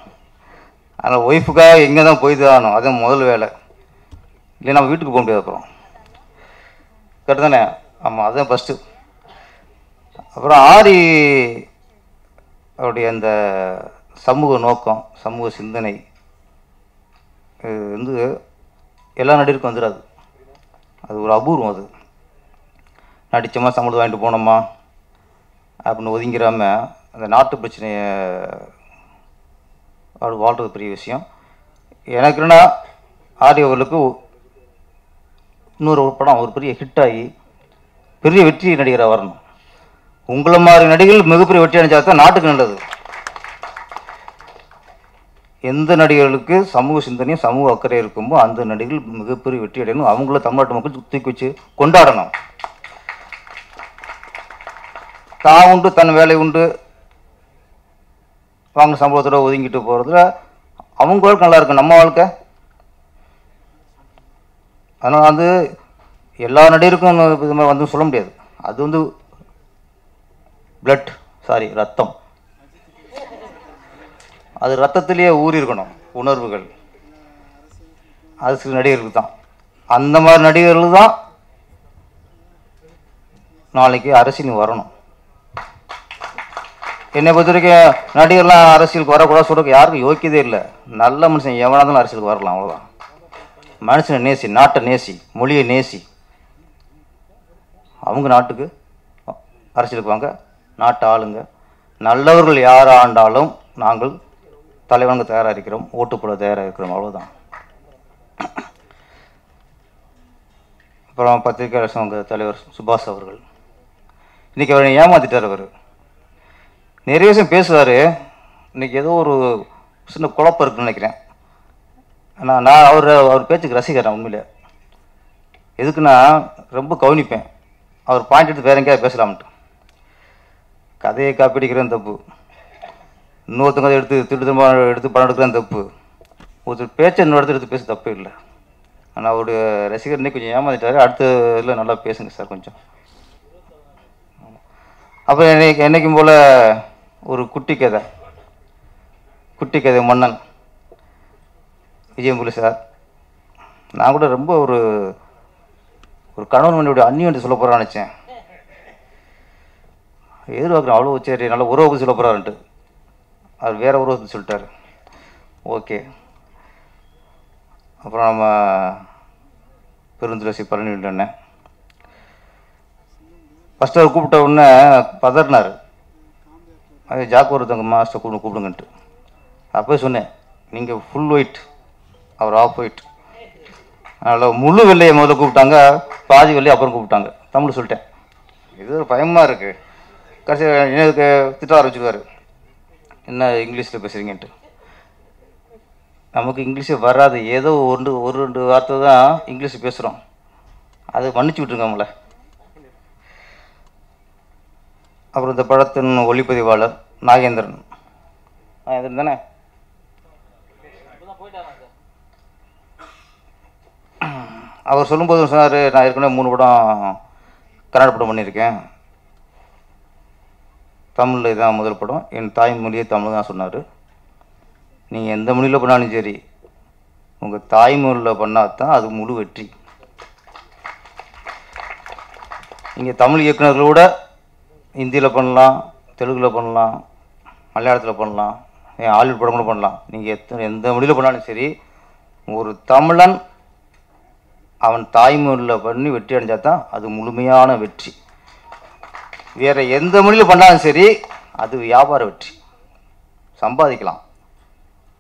ஆனால் ஒய்ஃபுக்காக எங்கே தான் போய் தானோம், அதுதான் முதல் வேலை. இல்லை நம்ம வீட்டுக்கு போக முடியாது அப்புறம், கரெக்ட் தானே? ஆமாம், அதுதான் ஃபஸ்ட்டு. அப்புறம் ஆரி அவருடைய அந்த சமூக நோக்கம், சமூக சிந்தனை இது வந்து எல்லா நடிகருக்கும் வந்துடாது, அது ஒரு அபூர்வம். அது நடித்தோமா சம்பளம் வாங்கிட்டு போனோமா அப்படின்னு ஒதுங்கிறாமல் அந்த நாட்டு பிரச்சனையை அவர் வாழ்கிறது பெரிய விஷயம். எனக்கு என்னன்னா ஆரி அவர்களுக்கு இன்னொரு படம் ஒரு பெரிய ஹிட்டாகி பெரிய வெற்றி நடிகராக வரணும். உங்களை மாதிரி நடிகர்கள் மிகப்பெரிய வெற்றி அடைஞ்சா தான் நாட்டுக்கு நல்லது. எந்த நடிகர்களுக்கு சமூக சிந்தனையும் சமூக அக்கறை இருக்குமோ அந்த நடிகர்கள் மிகப்பெரிய வெற்றி அடையணும். அவங்கள தமிழ்நாட்டு மக்கள் தூக்கி வச்சு கொண்டாடணும். தான் உண்டு தன் வேலை உண்டு வாங்க சம்பளத்தோட ஒதுங்கிட்டு போகிறதுல அவங்க வாழ்க்கை நல்லா இருக்கும், நம்ம வாழ்க்கை. அதனால் வந்து எல்லா நடிகருக்கும் இது மாதிரி வந்து சொல்ல முடியாது. அது வந்து பிளட், சாரி ரத்தம், அது ரத்தத்திலேயே ஊறி இருக்கணும் உணர்வுகள். அது சில நடிகர்களுக்கு தான், அந்த மாதிரி நடிகர்கள் தான் நாளைக்கு அரசியல் வரணும். என்னை பொறுத்த வரைக்கும் நடிகர்லாம் அரசியலுக்கு வரக்கூடாது சொல்கிறதுக்கு யாருக்கும் யோக்கியதே இல்லை. நல்ல மனுஷன் எவனாதான் அரசியலுக்கு வரலாம், அவ்வளோதான். மனுஷனை நேசி, நாட்டை நேசி, மொழியை நேசி, அவங்க நாட்டுக்கு அரசியலுக்கு வாங்க, நாட்டை ஆளுங்க. நல்லவர்கள் யார் ஆண்டாலும் நாங்கள் தலைவனுங்க தயாராக இருக்கிறோம், ஓட்டுப்போட தயாராக இருக்கிறோம், அவ்வளோதான். அப்புறம் பத்திரிகையாளர் சங்க தலைவர் சுபாஷ் அவர்கள், இன்றைக்கி அவரை ஏமாற்றிட்டார். அவர் நிறைய விஷயம் பேசுவார். இன்றைக்கி ஏதோ ஒரு சின்ன குழப்பம் இருக்குன்னு நினைக்கிறேன். ஆனால் நான் அவர் அவர் பேச்சுக்கு ரசிக்கிறேன் உண்மையிலே. எதுக்குன்னா ரொம்ப கவனிப்பேன், அவர் பாயிண்ட் எடுத்து வேற எங்கேயாவது பேசலாம்ட்டு. கதையை காப்பிடிக்கிறேன் தப்பு, இன்னொருத்தங்க கதை எடுத்து திட்டு திரும்ப எடுத்து படம் எடுக்கிறேன் தப்பு, ஒருத்தர் பேச்சை இன்னொருத்தர் எடுத்து பேச தப்பு இல்லை. ஆனால் அவருடைய ரசிகர் இன்னைக்கு கொஞ்சம் ஏமாந்துட்டார். அடுத்த இதில் நல்லா பேசுங்க சார் கொஞ்சம். அப்புறம் என்னை என்னைக்கும் போல் ஒரு குட்டி கதை, குட்டி கதை மன்னன் விஜயம்புலி சார். நான் கூட ரொம்ப ஒரு ஒரு கணவன் மனைவியோட அந்நியன்ட்டு சொல்ல போகிறான்னு நினச்சேன், எதிர்பார்க்குறேன் அவ்வளோ சரி நல்லா உறவுக்கு சொல்ல போகிறாருன்ட்டு. அவர் வேறு உறவுக்கு சொல்லிட்டார். ஓகே, அப்புறம் நம்ம பெருந்துளசி பழனிவிட்டு அண்ணன் ஃபஸ்ட்டு அவர் கூப்பிட்ட உடனே பதறினார். அது ஜாக்கு ஒருத்தவங்க மாஸ்டர் கூப்பிட்டு கூப்பிடுங்கன்ட்டு. அப்போ சொன்னேன், நீங்கள் ஃபுல் ஒயிட், அவர் ஆஃப் ஒயிட், அதனால் முழு வெள்ளையை முதல்ல கூப்பிட்டாங்க, பாதி வெள்ளையை அப்புறம் கூப்பிட்டாங்க. தமிழ் சொல்லிட்டேன், இது ஒரு பயமாக இருக்குது. கடைசியாக எனக்கு திட்ட ஆரம்பிச்சிருவார், என்ன இங்கிலீஷில் பேசுகிறீங்கன்ட்டு. நமக்கு இங்கிலீஷே வராது, ஏதோ ஒன்று ஒரு ரெண்டு வார்த்தை தான் இங்கிலீஷ் பேசுகிறோம், அது மன்னிச்சு விட்டுருங்க நம்மளை. அப்புறம் இந்த படத்தின் ஒளிப்பதிவாளர் நாகேந்திரன், இதில் தானே அவர் சொல்லும்போது சொன்னார், நான் ஏற்கனவே மூணு படம் கன்னட படம் பண்ணியிருக்கேன், தமிழில் இதுதான் முதல் படம், என் தாய்மொழியை தமிழ் தான் சொன்னார். நீங்கள் எந்த மொழியில் பண்ணாலும் சரி உங்கள் தாய்மொழியில் பண்ணால் தான் அது முழு வெற்றி. இங்கே தமிழ் இயக்குநர்களோட ஹிந்தியில் பண்ணலாம், தெலுங்கில் பண்ணலாம், மலையாளத்தில் பண்ணலாம், ஏன் ஹாலிவுட் படம் கூட பண்ணலாம். நீங்கள் எத்தனை எந்த மொழியில் பண்ணாலும் சரி ஒரு தமிழன் அவன் தாய்மொழியில் பண்ணி வெற்றி அடைஞ்சால் தான் அது முழுமையான வெற்றி. வேறு எந்த மொழியில் பண்ணாலும் சரி அது வியாபார வெற்றி, சம்பாதிக்கலாம்,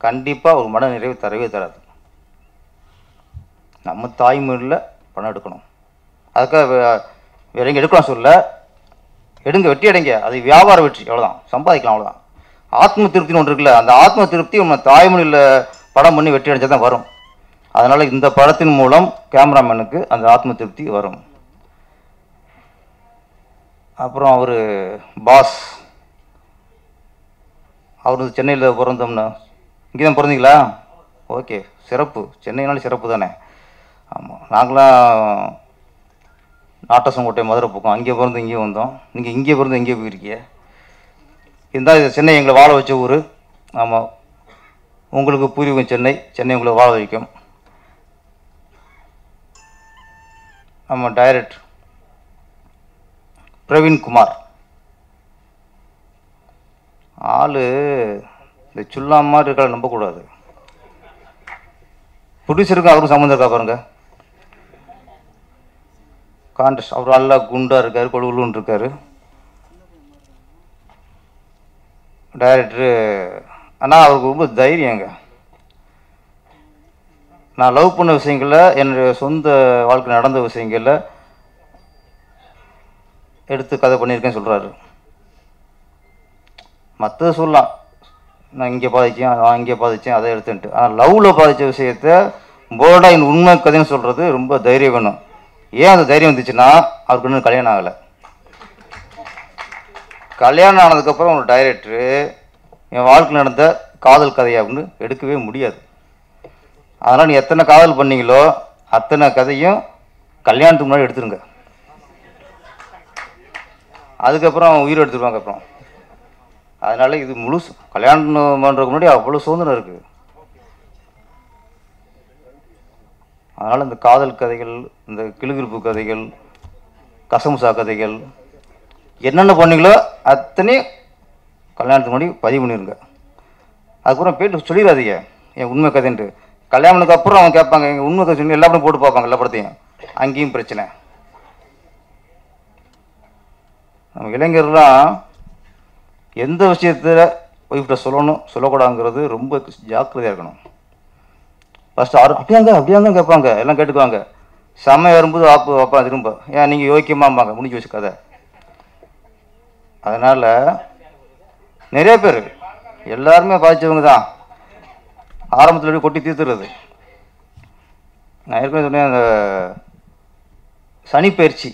கண்டிப்பாக ஒரு மன நிறைவு தரவே தராது. நம்ம தாய்மொழியில் பணம் எடுக்கணும். அதுக்காக வேறு எங்கே எடுக்கலாம் சொல்ல, எடுங்க, வெற்றி அடைங்க, அது வியாபார வெற்றி, அவ்வளோதான், சம்பாதிக்கலாம், அவ்வளோதான். ஆத்ம திருப்தின்னு ஒன்று இருக்குல்ல, அந்த ஆத்ம திருப்தி நம்ம தாய்மொழியில் படம் பண்ணி வெற்றி அடைஞ்சால் தான் வரும். அதனால் இந்த படத்தின் மூலம் கேமராமேனுக்கு அந்த ஆத்ம திருப்தி வரும். அப்புறம் அவர் பாஸ், அவர் சென்னையில் பிறந்தோம்னா, இங்கே தான் பிறந்தீங்களா? ஓகே, சிறப்பு. சென்னைனாலும் சிறப்பு தானே. ஆமாம், நாங்களாம் நாட்டசங்கோட்டை மதுரை பக்கம் அங்கே பிறந்து இங்கேயும் வந்தோம். நீங்கள் இங்கே பிறந்து எங்கேயே போயிருக்கீங்க? இருந்தால் இது சென்னை எங்களை வாழ வச்ச ஊர். ஆமாம், உங்களுக்கு புரியும், சென்னை சென்னை உங்களை வாழ வைக்கும். ஆமாம், டைரக்டர் பிரவீன்குமார் ஆள் இந்த சுல்லா மாதிரி இருக்கால, நம்பக்கூடாது. ப்ரொடியூசருக்கு அவரும் சம்மந்தம் இருக்கா பாருங்க. கான்ட்ரஸ்ட், அவர் நல்லா குண்டாக இருக்கார், கொழுகுலுன்னு இருக்கார். டைரக்டரு ஆனால் அவருக்கு ரொம்ப தைரியங்க. நான் லவ் பண்ண விஷயங்களில், என்னுடைய சொந்த வாழ்க்கை நடந்த விஷயங்களில் எடுத்து கதை பண்ணியிருக்கேன்னு சொல்கிறாரு. மற்றது சொல்லலாம், நான் இங்கே பாதித்தேன், நான் இங்கே பாதித்தேன், அதை எடுத்துன்ட்டு. ஆனால் லவ்வில் பாதித்த விஷயத்த போர்டாக என் உண்மை கதைன்னு சொல்கிறது ரொம்ப தைரியம் வேணும். ஏன் அந்த தைரியம் வந்துச்சுன்னா, அவருக்கு இன்னும் கல்யாணம் ஆகலை. கல்யாணம் ஆனதுக்கப்புறம் ஒரு டைரக்டரு என் வாழ்க்கையில் நடந்த காதல் கதையை அப்படின்னு எடுக்கவே முடியாது. அதனால் நீ எத்தனை காதல் பண்ணிங்களோ அத்தனை கதையும் கல்யாணத்துக்கு முன்னாடி எடுத்துருங்க. அதுக்கப்புறம் உயிர் எடுத்துருவாங்க அப்புறம். அதனால் இது முழு கல்யாணம் பண்ணுறதுக்கு முன்னாடி அவ்வளோ சுதந்திரம் இருக்குது. அதனால் இந்த காதல் கதைகள், இந்த கிளுகிருப்பு கதைகள், கசமுசா கதைகள், என்னென்ன பண்ணிங்களோ அத்தனையும் கல்யாணத்துக்கு முன்னாடி பதிவு பண்ணிடுங்க. அதுக்கப்புறம் போய்ட்டு சொல்லிடாதீங்க என் உண்மை கதைன்ட்டு. கல்யாணத்துக்கு அப்புறம் அவங்க கேட்பாங்க எங்கள் உண்மை கதை சொல்லி, எல்லா படம் போட்டு பார்ப்பாங்க, எல்லா படத்தையும். அங்கேயும் பிரச்சனை. நம்ம இளைஞர்லாம் எந்த விஷயத்தில் ஒய்ஃப்கிட்ட சொல்லணும் சொல்லக்கூடாதுங்கிறது ரொம்ப ஜாக்கிரதையாக இருக்கணும். ஃபஸ்ட்டு ஆறு அப்படியாங்க அப்படியாங்க கேட்பாங்க, எல்லாம் கேட்டுக்குவாங்க. சமயம் வரும்போது வாப்பு வாப்பா திரும்ப, ஏன் நீங்கள் யோக்கியமாம்பாங்க, முடிஞ்சு வச்சு கதை. அதனால் நிறைய பேர் எல்லாருமே பாதித்தவங்க தான். ஆரம்பத்தில் எப்படி கொட்டி தீர்த்துறது. நான் ஏற்கனவே சொன்னேன், அந்த சனிப்பயிற்சி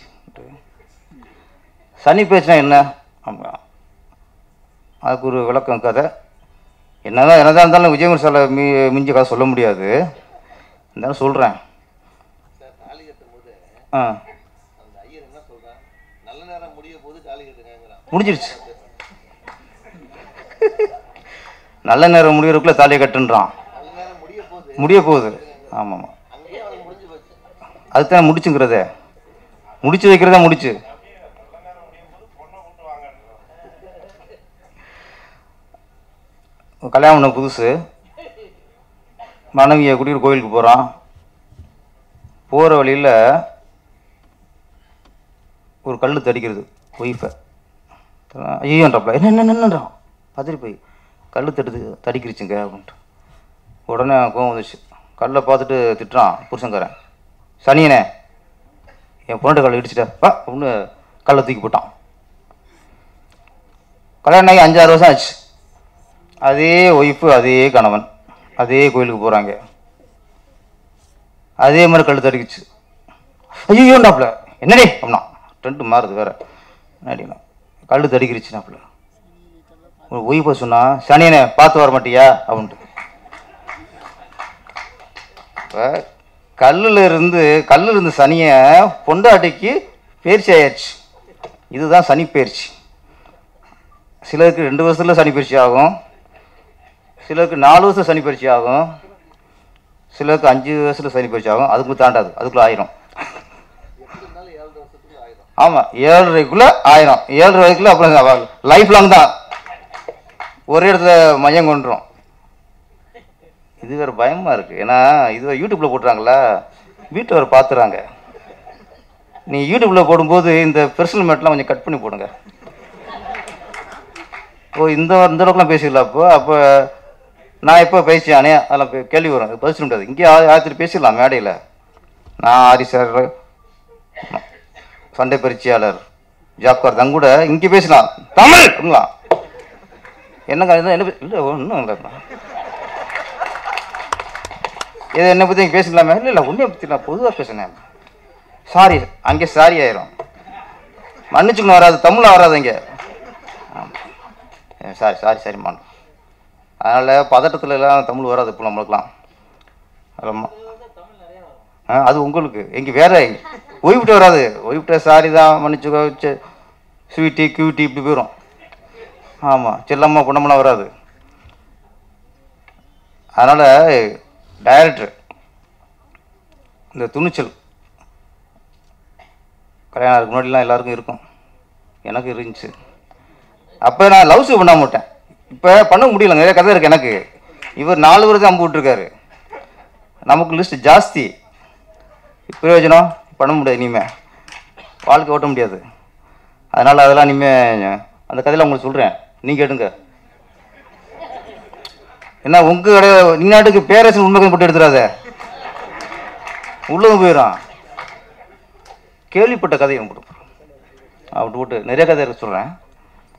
சனி பேச்சுனா என்ன, அதுக்கு ஒரு விளக்கம் கதை. என்ன தான் என்ன தான் இருந்தாலும் விஜயகுமார் சாலை மீ மிஞ்ச கதை சொல்ல முடியாது, இருந்தாலும் சொல்கிறேன். ஆ, முடிஞ்சிருச்சு. நல்ல நேரம் முடியறதுக்குள்ளே தாலியை கட்டுன்றான், முடிய போகுது. ஆமாம், அதுதான் முடிச்சுங்கிறதே, முடிச்சு வைக்கிறதா முடிச்சு. கல்யாணம் புதுசு, மனைவியை கூட்டிகிட்டு கோயிலுக்கு போகிறான். போகிற வழியில் ஒரு கல் தடிக்கிறது ஒய்ஃபை. ஐயோன்றப்பல என்ன என்ன என்னன்றான், பதறி போய் கல் தடுத்து தடிக்கிருச்சுங்க அப்படின்ட்டு. உடனே கோவம் வந்துச்சு, கல்லை பார்த்துட்டு திட்டுறான் புருஷங்காரன், சனியனே என் பொண்ணு கல் இடிச்சிட்டா பா அப்படின்னு கல்லை தூக்கி போட்டான். கல்யாணம் ஆகி அஞ்சாறு வருஷம் ஆச்சு. அதே ஒய்ஃபு, அதே கணவன், அதே கோயிலுக்கு போகிறாங்க. அதே மாதிரி கல் தடுக்கிச்சு. ஐயோண்டாப்புல என்னடி அப்படின்னா, ட்ரெண்டு மாறுது வேறு என்னடினா, கல் தடுக்கிருச்சுனாப்புல. உன் ஒய்ஃபை சொன்னால் சனியனை பார்த்து வர மாட்டியா அப்படின்ட்டு. இப்போ கல்லில் இருந்து கல்லில் இருந்து சனியை பொண்டாட்டிக்கு பயிற்சி ஆயாச்சு. இதுதான் சனி பயிற்சி. சிலருக்கு ரெண்டு வருஷத்தில் சனி பயிற்சி ஆகும், சிலருக்கு நாலு வருஷம் சனி பயிற்சி ஆகும், சிலருக்கு அஞ்சு வருஷத்தில் சனி பயிற்சி ஆகும். அதுக்குள்ளே தாண்டாது, அதுக்குள்ளே ஆயிரும். ஆமாம், ஏழரைக்குள்ளே ஆயிரம், ஏழரை வரைக்குள்ளே அப்புறம் லைஃப் லாங் தான் ஒரே இடத்துல மையம் கொண்டுரும். இது வேறு பயமாக இருக்குது. ஏன்னா இது யூடியூப்பில் போட்டுறாங்களா, வீட்டை வேறு பார்த்துறாங்க. நீ யூடியூப்பில் போடும்போது இந்த பெர்சனல் மேட்லாம் கொஞ்சம் கட் பண்ணி போடுங்க. ஓ, இந்த இந்த அளவுக்குலாம் பேசிடலாம். அப்போ அப்போ நான் எப்போ பேசியானே அதெல்லாம் கேள்வி வரும், பதில் முடியாது. இங்கே ஆயிரத்தி பேசிடலாம் மேடையில். நான் ஆரி சார் சண்டை பயிற்சியாளர் ஜாப்கார் தான் கூட இங்கே பேசலாம். தமிழ் அப்படிங்களா என்னங்க என்ன இல்லை ஒன்றும் இல்லைப்பா, இது என்னை பற்றி இங்கே பேசலாமே. இல்லை இல்லை ஒன்றைய பற்றி நான் பொதுவாக பேசினேன். சாரி, அங்கே சாரி ஆயிரும். மன்னிச்சுக்கணும் வராது, தமிழ் வராது இங்கே. சாரி சாரி சாரி மாட்டோம். அதனால் பதட்டத்துலலாம் தமிழ் வராது. இப்போ நம்மளுக்கெலாம் ஆமாம். ஆ, அது உங்களுக்கு எங்கே வேறு ஓய்விட்டு வராது. ஓய்விட்ட சாரி தான் மன்னிச்சு ஸ்வீட்டி கியூட்டி இப்படி போயிடும். ஆமாம், செல்லம்மா பொண்ணம்லாம் வராது. அதனால் டைரக்டர் இந்த துணிச்சல் கல்யாணம் அதுக்கு முன்னாடிலாம் எல்லாருக்கும் இருக்கும். எனக்கு இருந்துச்சு. அப்போ நான் லவ்ஸு பண்ண மாட்டேன். இப்போ பண்ண முடியல, நிறைய கதை இருக்குது எனக்கு. இவர் நாலு பேர் தான் அம்பு விட்டுருக்காரு. நமக்கு லிஸ்ட்டு ஜாஸ்தி, பிரயோஜனம் பண்ண முடியாது, இனிமேல் வாழ்க்கை ஓட்ட முடியாது. அதனால் அதெல்லாம் இனிமேல் அந்த கதையில் உங்களுக்கு சொல்கிறேன், நீங்கள் கேட்டுங்க. ஏன்னா உங்கள் இந்நாட்டுக்கு பேரரசு உண்மை போட்டு எடுத்துடாத, உள்ளது போயிடும். கேள்விப்பட்ட கதையை போட்டு அப்படி போட்டு நிறைய கதை இருக்க சொல்கிறேன்.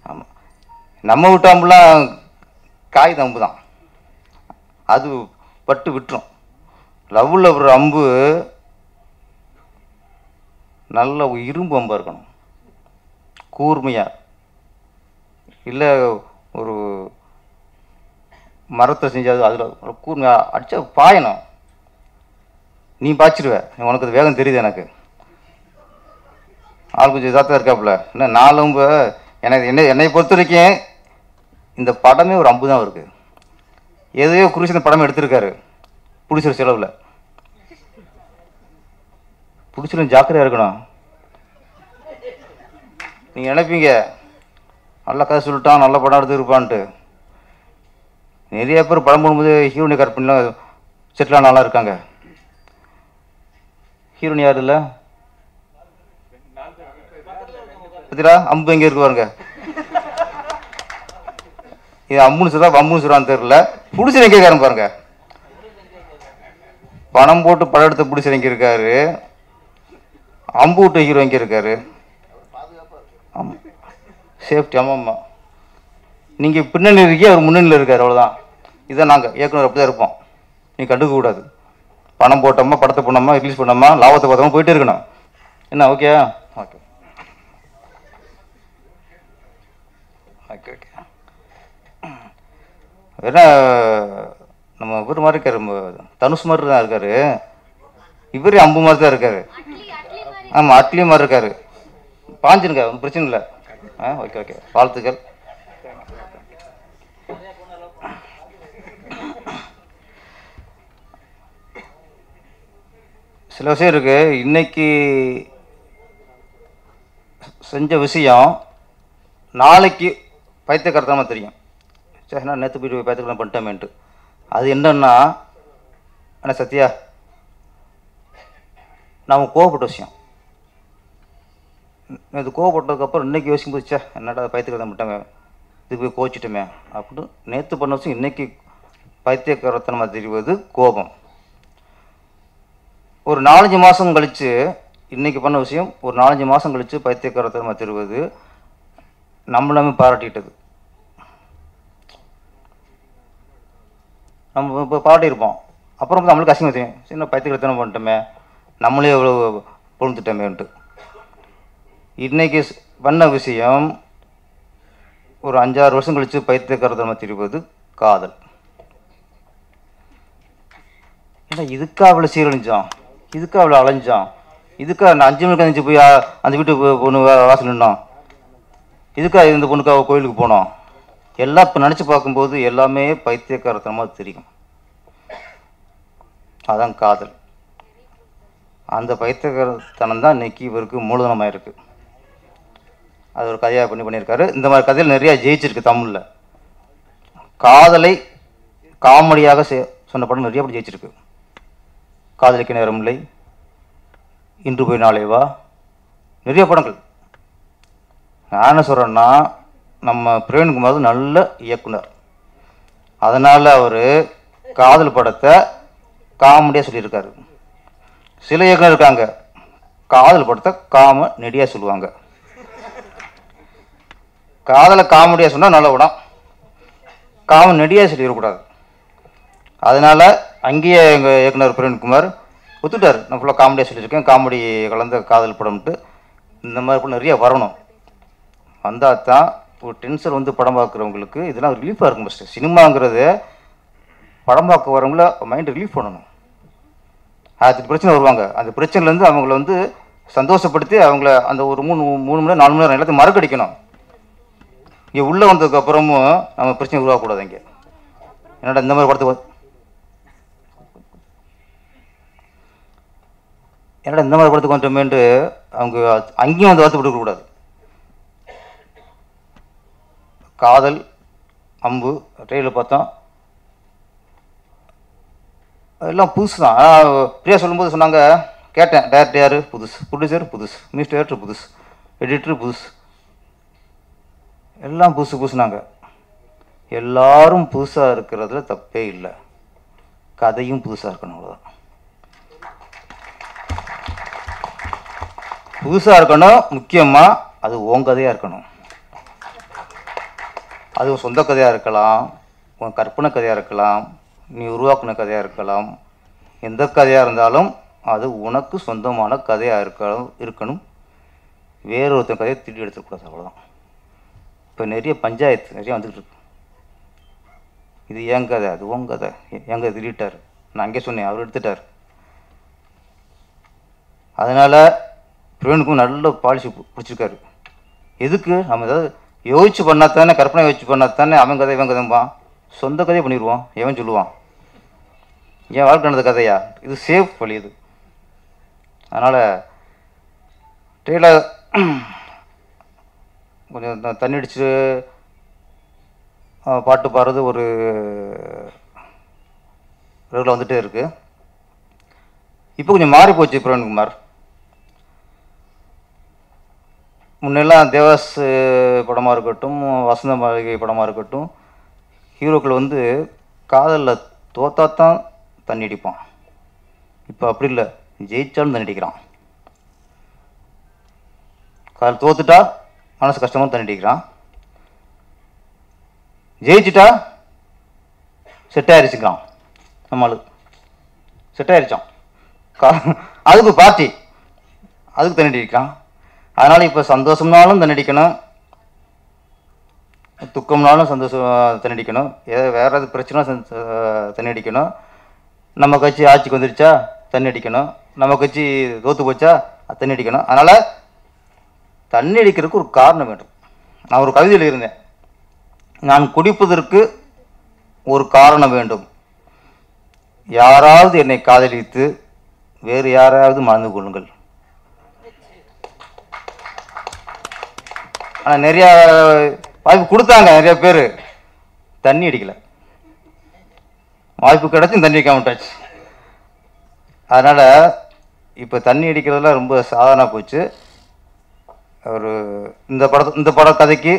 ஆமாம், நம்ம விட்டாம்புலாம் காய் தம்பு தான், அது பட்டு விட்டுரும். லவ்வில் ஒரு அம்பு நல்ல இரும்பு அம்பாக இருக்கணும், கூர்மையாக. இல்லை ஒரு மரத்தை செஞ்சாது, அதில் கூர்மையாக அடித்தா பாயணும். நீ பாய்ச்சிடுவே, உனக்கு அது வேகம் தெரியுது. எனக்கு ஆள் கொஞ்சம் இதாக தான் இருக்காப்புல. ஏன்னா நாலும் எனக்கு என்னை என்னை பொறுத்த வரைக்கும் இந்த படமே ஒரு அம்பு தான் இருக்குது. எதையோ குருஷன் படமே எடுத்திருக்காரு பிடிச்சிரு செலவில். பிடிச்சிடும், ஜாக்கிரதையாக இருக்கணும். நீங்கள் நினைப்பீங்க நல்ல கதை சொல்லிட்டான், நல்ல படம் எடுத்துருப்பான்ட்டு. நிறைய பேர் படம் போடும்போது ஹீரோனி கற்பனைலாம் செட்டிலாக நல்லா இருக்காங்க. ஹீரோனி யார் இல்லை பத்திரா அம்பு எங்கே இருக்குவாருங்க. இது அம்புன்னு சொல்கிறா அம்புன்னு சொல்கிறான்னு தெரியல. பிடிச்சிரு எங்கே இருக்காருன்னு பாருங்க. பணம் போட்டு படம் எடுத்து பிடிச்சிரு எங்கே இருக்காரு, அம்பு விட்டு ஹீரோ எங்கே இருக்காரு. ஆமாம், சேஃப்டி. ஆமாம் ஆமாம், நீங்கள் பின்னணியில் இருக்கே, அவர் முன்னணியில் இருக்கார், அவ்வளோதான். இதுதான் நாங்கள் இயக்குனர், அப்படி தான் இருப்போம். நீ கண்டுக்கக்கூடாது. பணம் போட்டோமா, படத்தை போனோமா, ரிலீஸ் பண்ணோமா, லாபத்தை பார்த்தோமா, போயிட்டே இருக்கணும். என்ன ஓகே ஓகே ஓகே ஓகே. ஏன்னா நம்ம இவர் மாதிரி இருக்கார், நம்ம தனுஷ் மாதிரி தான் இருக்கார். இவர் அம்பு மாதிரி தான் இருக்கார். ஆமாம், அட்லியும் மாதிரி இருக்காரு. பாஞ்சிருங்க, ஒன்றும் பிரச்சனை இல்லை. ஆ ஓகே ஓகே, வாழ்த்துக்கள். சில விஷயம் இருக்குது, இன்னைக்கு செஞ்ச விஷயம் நாளைக்கு பைத்தியக்காரத்தனமாக தெரியும். சரி, நான் நேற்று போய்ட்டு பைத்தியக்காரன் பண்ணிட்டோமேன்ட்டு. அது என்னன்னா, அண்ணா சத்யா நாம் கோவப்பட்ட விஷயம், இது கோவப்பட்டதுக்கப்புறம் இன்றைக்கி யோசிக்கும் போதுச்சா என்னடா பைத்தியக்காரத்தை விட்டாங்க, இதுக்கு போய் கோச்சிட்டோமே அப்படின்னு. நேற்று பண்ண விஷயம் இன்றைக்கி பைத்தியக்காரத்தனமாக தெரிவது கோபம். ஒரு நாலஞ்சு மாதம் கழித்து இன்றைக்கி பண்ண விஷயம் ஒரு நாலஞ்சு மாதம் கழித்து பைத்தியக்காரத்தனமாக தெரிவது நம்மளாமே பாராட்டிட்டது. நம்ம இப்போ பாராட்டியிருப்போம், அப்புறம் நம்மளுக்கு அசிங்கம் தெரியும், சின்ன பைத்தியக்காரத்தனம் பண்ணிட்டோமே, நம்மளே எவ்வளோ பொழுந்துட்டோமேன்ட்டு. இன்றைக்கி பண்ண விஷயம் ஒரு அஞ்சாறு வருஷம் கழித்து பைத்தியக்காரத்தனமாக தெரிவது காதல். ஏன்னா இதுக்காக அவளை சீரழிஞ்சான், இதுக்காக அவளை அலைஞ்சான், இதுக்காக நான் அஞ்சு மணிக்கு அஞ்சு போய் அந்த வீட்டுக்கு பொண்ணு வாசல் நின்னோம், இதுக்காக இந்த பொண்ணுக்காக கோயிலுக்கு போனோம். எல்லாம் இப்போ நினச்சி பார்க்கும்போது எல்லாமே பைத்தியக்காரத்தனமாக தெரியும். அதான் காதல். அந்த பைத்தியக்காரத்தனம் தான் இன்றைக்கி இவருக்கு மூலதனமாக இருக்குது. அது ஒரு கதையாக பண்ணி பண்ணியிருக்காரு. இந்த மாதிரி கதையில் நிறையா ஜெயிச்சிருக்கு தமிழில். காதலை காமெடியாக சொன்ன படம் நிறையா அப்படி ஜெயிச்சிருக்கு. காதலிக்க நேரம் இல்லை, இன்று போய் நாளை வா, நிறைய படங்கள். நான் என்ன சொல்கிறேன்னா, நம்ம பிரவீன்குமார் நல்ல இயக்குனர், அதனால் அவர் காதல் படத்தை காமெடியாக சொல்லியிருக்காரு. சில இயக்குனர் இருக்காங்க காதல் படத்தை காம நெடியாக சொல்லுவாங்க. காதலை காமெடியாக சொன்னால் நல்ல படம், காம நெடியாக சொல்லிடக்கூடாது. அதனால் அங்கேயே எங்கள் இயக்குனர் பிரவீன்குமார் ஒத்துட்டார், நான் ஃபுல்லாக காமெடியாக சொல்லியிருக்கேன், காமெடி கலந்த காதல் படம்ட்டு. இந்த மாதிரி படம் நிறையா வரணும், வந்தால் தான் ஒரு டென்ஷன் வந்து படம் பார்க்குறவங்களுக்கு இதெல்லாம் ரிலீஃபாக இருக்கும். ஃபஸ்ட்டு சினிமாங்கிறது படம் பார்க்க வரவங்கள மைண்டு ரிலீஃப் பண்ணணும். அதுக்கு பிரச்சனை வருவாங்க, அந்த பிரச்சனைலேருந்து அவங்கள வந்து சந்தோஷப்படுத்தி அவங்கள அந்த ஒரு மூணு மூணு மணி நேரம் நாலு மணி நேரம் எல்லாத்தையும் மறக்கடிக்கணும். இங்கே உள்ளே வந்ததுக்கப்புறமும் நம்ம பிரச்சனை உருவாகக்கூடாது. இங்கே என்னடா இந்த மாதிரி படத்துக்கு என்னடா இந்த மாதிரி படத்துக்கு வந்துட்டோமேன்ட்டு அவங்க அங்கேயும் வந்து வார்த்தை கொடுக்கக்கூடாது. காதல் அம்பு ட்ரெயிலில் பார்த்தோம், எல்லாம் புதுசு தான். பிரியா சொல்லும்போது சொன்னாங்க, கேட்டேன், டேரக்டர் யார் புதுசு, ப்ரொடியூசர் புதுசு, மியூசிக் டைரக்டர் புதுசு, எடிட்டர் புதுசு, எல்லாம் புதுசு புதுசுனாங்க. எல்லாரும் புதுசாக இருக்கிறதுல தப்பே இல்லை, கதையும் புதுசாக இருக்கணும், அவ்வளோதான். புதுசாக இருக்கணும், முக்கியமாக அது உன் கதையாக இருக்கணும். அது உன் சொந்த கதையாக இருக்கலாம், உன் கற்பனை கதையாக இருக்கலாம், நீ உருவாக்கின கதையாக இருக்கலாம். எந்த கதையாக இருந்தாலும் அது உனக்கு சொந்தமான கதையாக இருக்கலாம் இருக்கணும். வேறொருத்தன் கதையை திருடி எடுத்துக்கூடாது, அவ்வளோதான். இப்போ நிறைய பஞ்சாயத்து நிறைய வந்துக்கிட்டு இருக்கு. இது என் கதை, அது உன் கதை, என் கதை திருடிட்டார், நான் அங்கே சொன்னேன், அவர் எடுத்துட்டார். அதனால் பிரவீனுக்கும் நல்ல பாலிசி பிடிச்சிருக்காரு. எதுக்கு நம்ம ஏதாவது யோசிச்சு பண்ணாத்தானே, கற்பனை யோசிச்சு பண்ணாத்தானே அவன் கதை இவன் கதைம்பான். சொந்த கதையை பண்ணிடுவான், எவன் சொல்லுவான் என் வாழ்க்கை நடந்த கதையா, இது சேஃப் வழி இது. அதனால் ட்ரெயிலர் கொஞ்சம் தண்ணி அடிச்சு பாட்டு பாடுறது ஒரு ரெகுலர் வந்துகிட்டே இருக்குது. இப்போ கொஞ்சம் மாறி போச்சு பிரவீன்குமார். முன்னெல்லாம் தேவாஸ் படமாக இருக்கட்டும், வசந்த மாளிகை படமாக இருக்கட்டும், ஹீரோக்கள் வந்து காதலில் தோத்தா தான் தண்ணி அடிப்பான். இப்போ அப்படி இல்லை, ஜெயிச்சாலும் தண்ணி அடிக்கிறான். காதல் தோத்துட்டா மனசு கஷ்டமாக தண்ணி அடிக்கிறான், ஜெயிச்சிட்டா செட் ஆகிடுச்சுக்கிறான். நம்மளு செட் ஆகிடுச்சான், அதுக்கு பார்ட்டி, அதுக்கு தண்ணி அடிக்கிறான். அதனால் இப்போ சந்தோஷம்னாலும் தண்ணடிக்கணும், துக்கம்னாலும் சந்தோஷம் தண்ணடிக்கணும், ஏதோ வேறு எது பிரச்சனை தண்ணடிக்கணும். நம்ம கட்சி ஆட்சிக்கு வந்துடுச்சா தண்ணடிக்கணும், நம்ம கட்சி தோற்று போச்சா தண்ணடிக்கணும். அதனால் தண்ணி அடிக்கிறதுக்கு ஒரு காரணம் வேண்டும். நான் ஒரு கவிதையில் இருந்தேன், நான் குடிப்பதற்கு ஒரு காரணம் வேண்டும், யாராவது என்னை காதலித்து வேறு யாராவது மறந்து கொள்ளுங்கள். ஆனால் நிறையா வாய்ப்பு கொடுத்தாங்க, நிறையா பேர் தண்ணி அடிக்கலை, வாய்ப்பு கிடச்சும் தண்ணி அடிக்காம விட்டாச்சு. அதனால் இப்போ தண்ணி அடிக்கிறதுலாம் ரொம்ப சாதாரண போச்சு. ஒரு இந்த படத்து இந்த பட கதைக்கு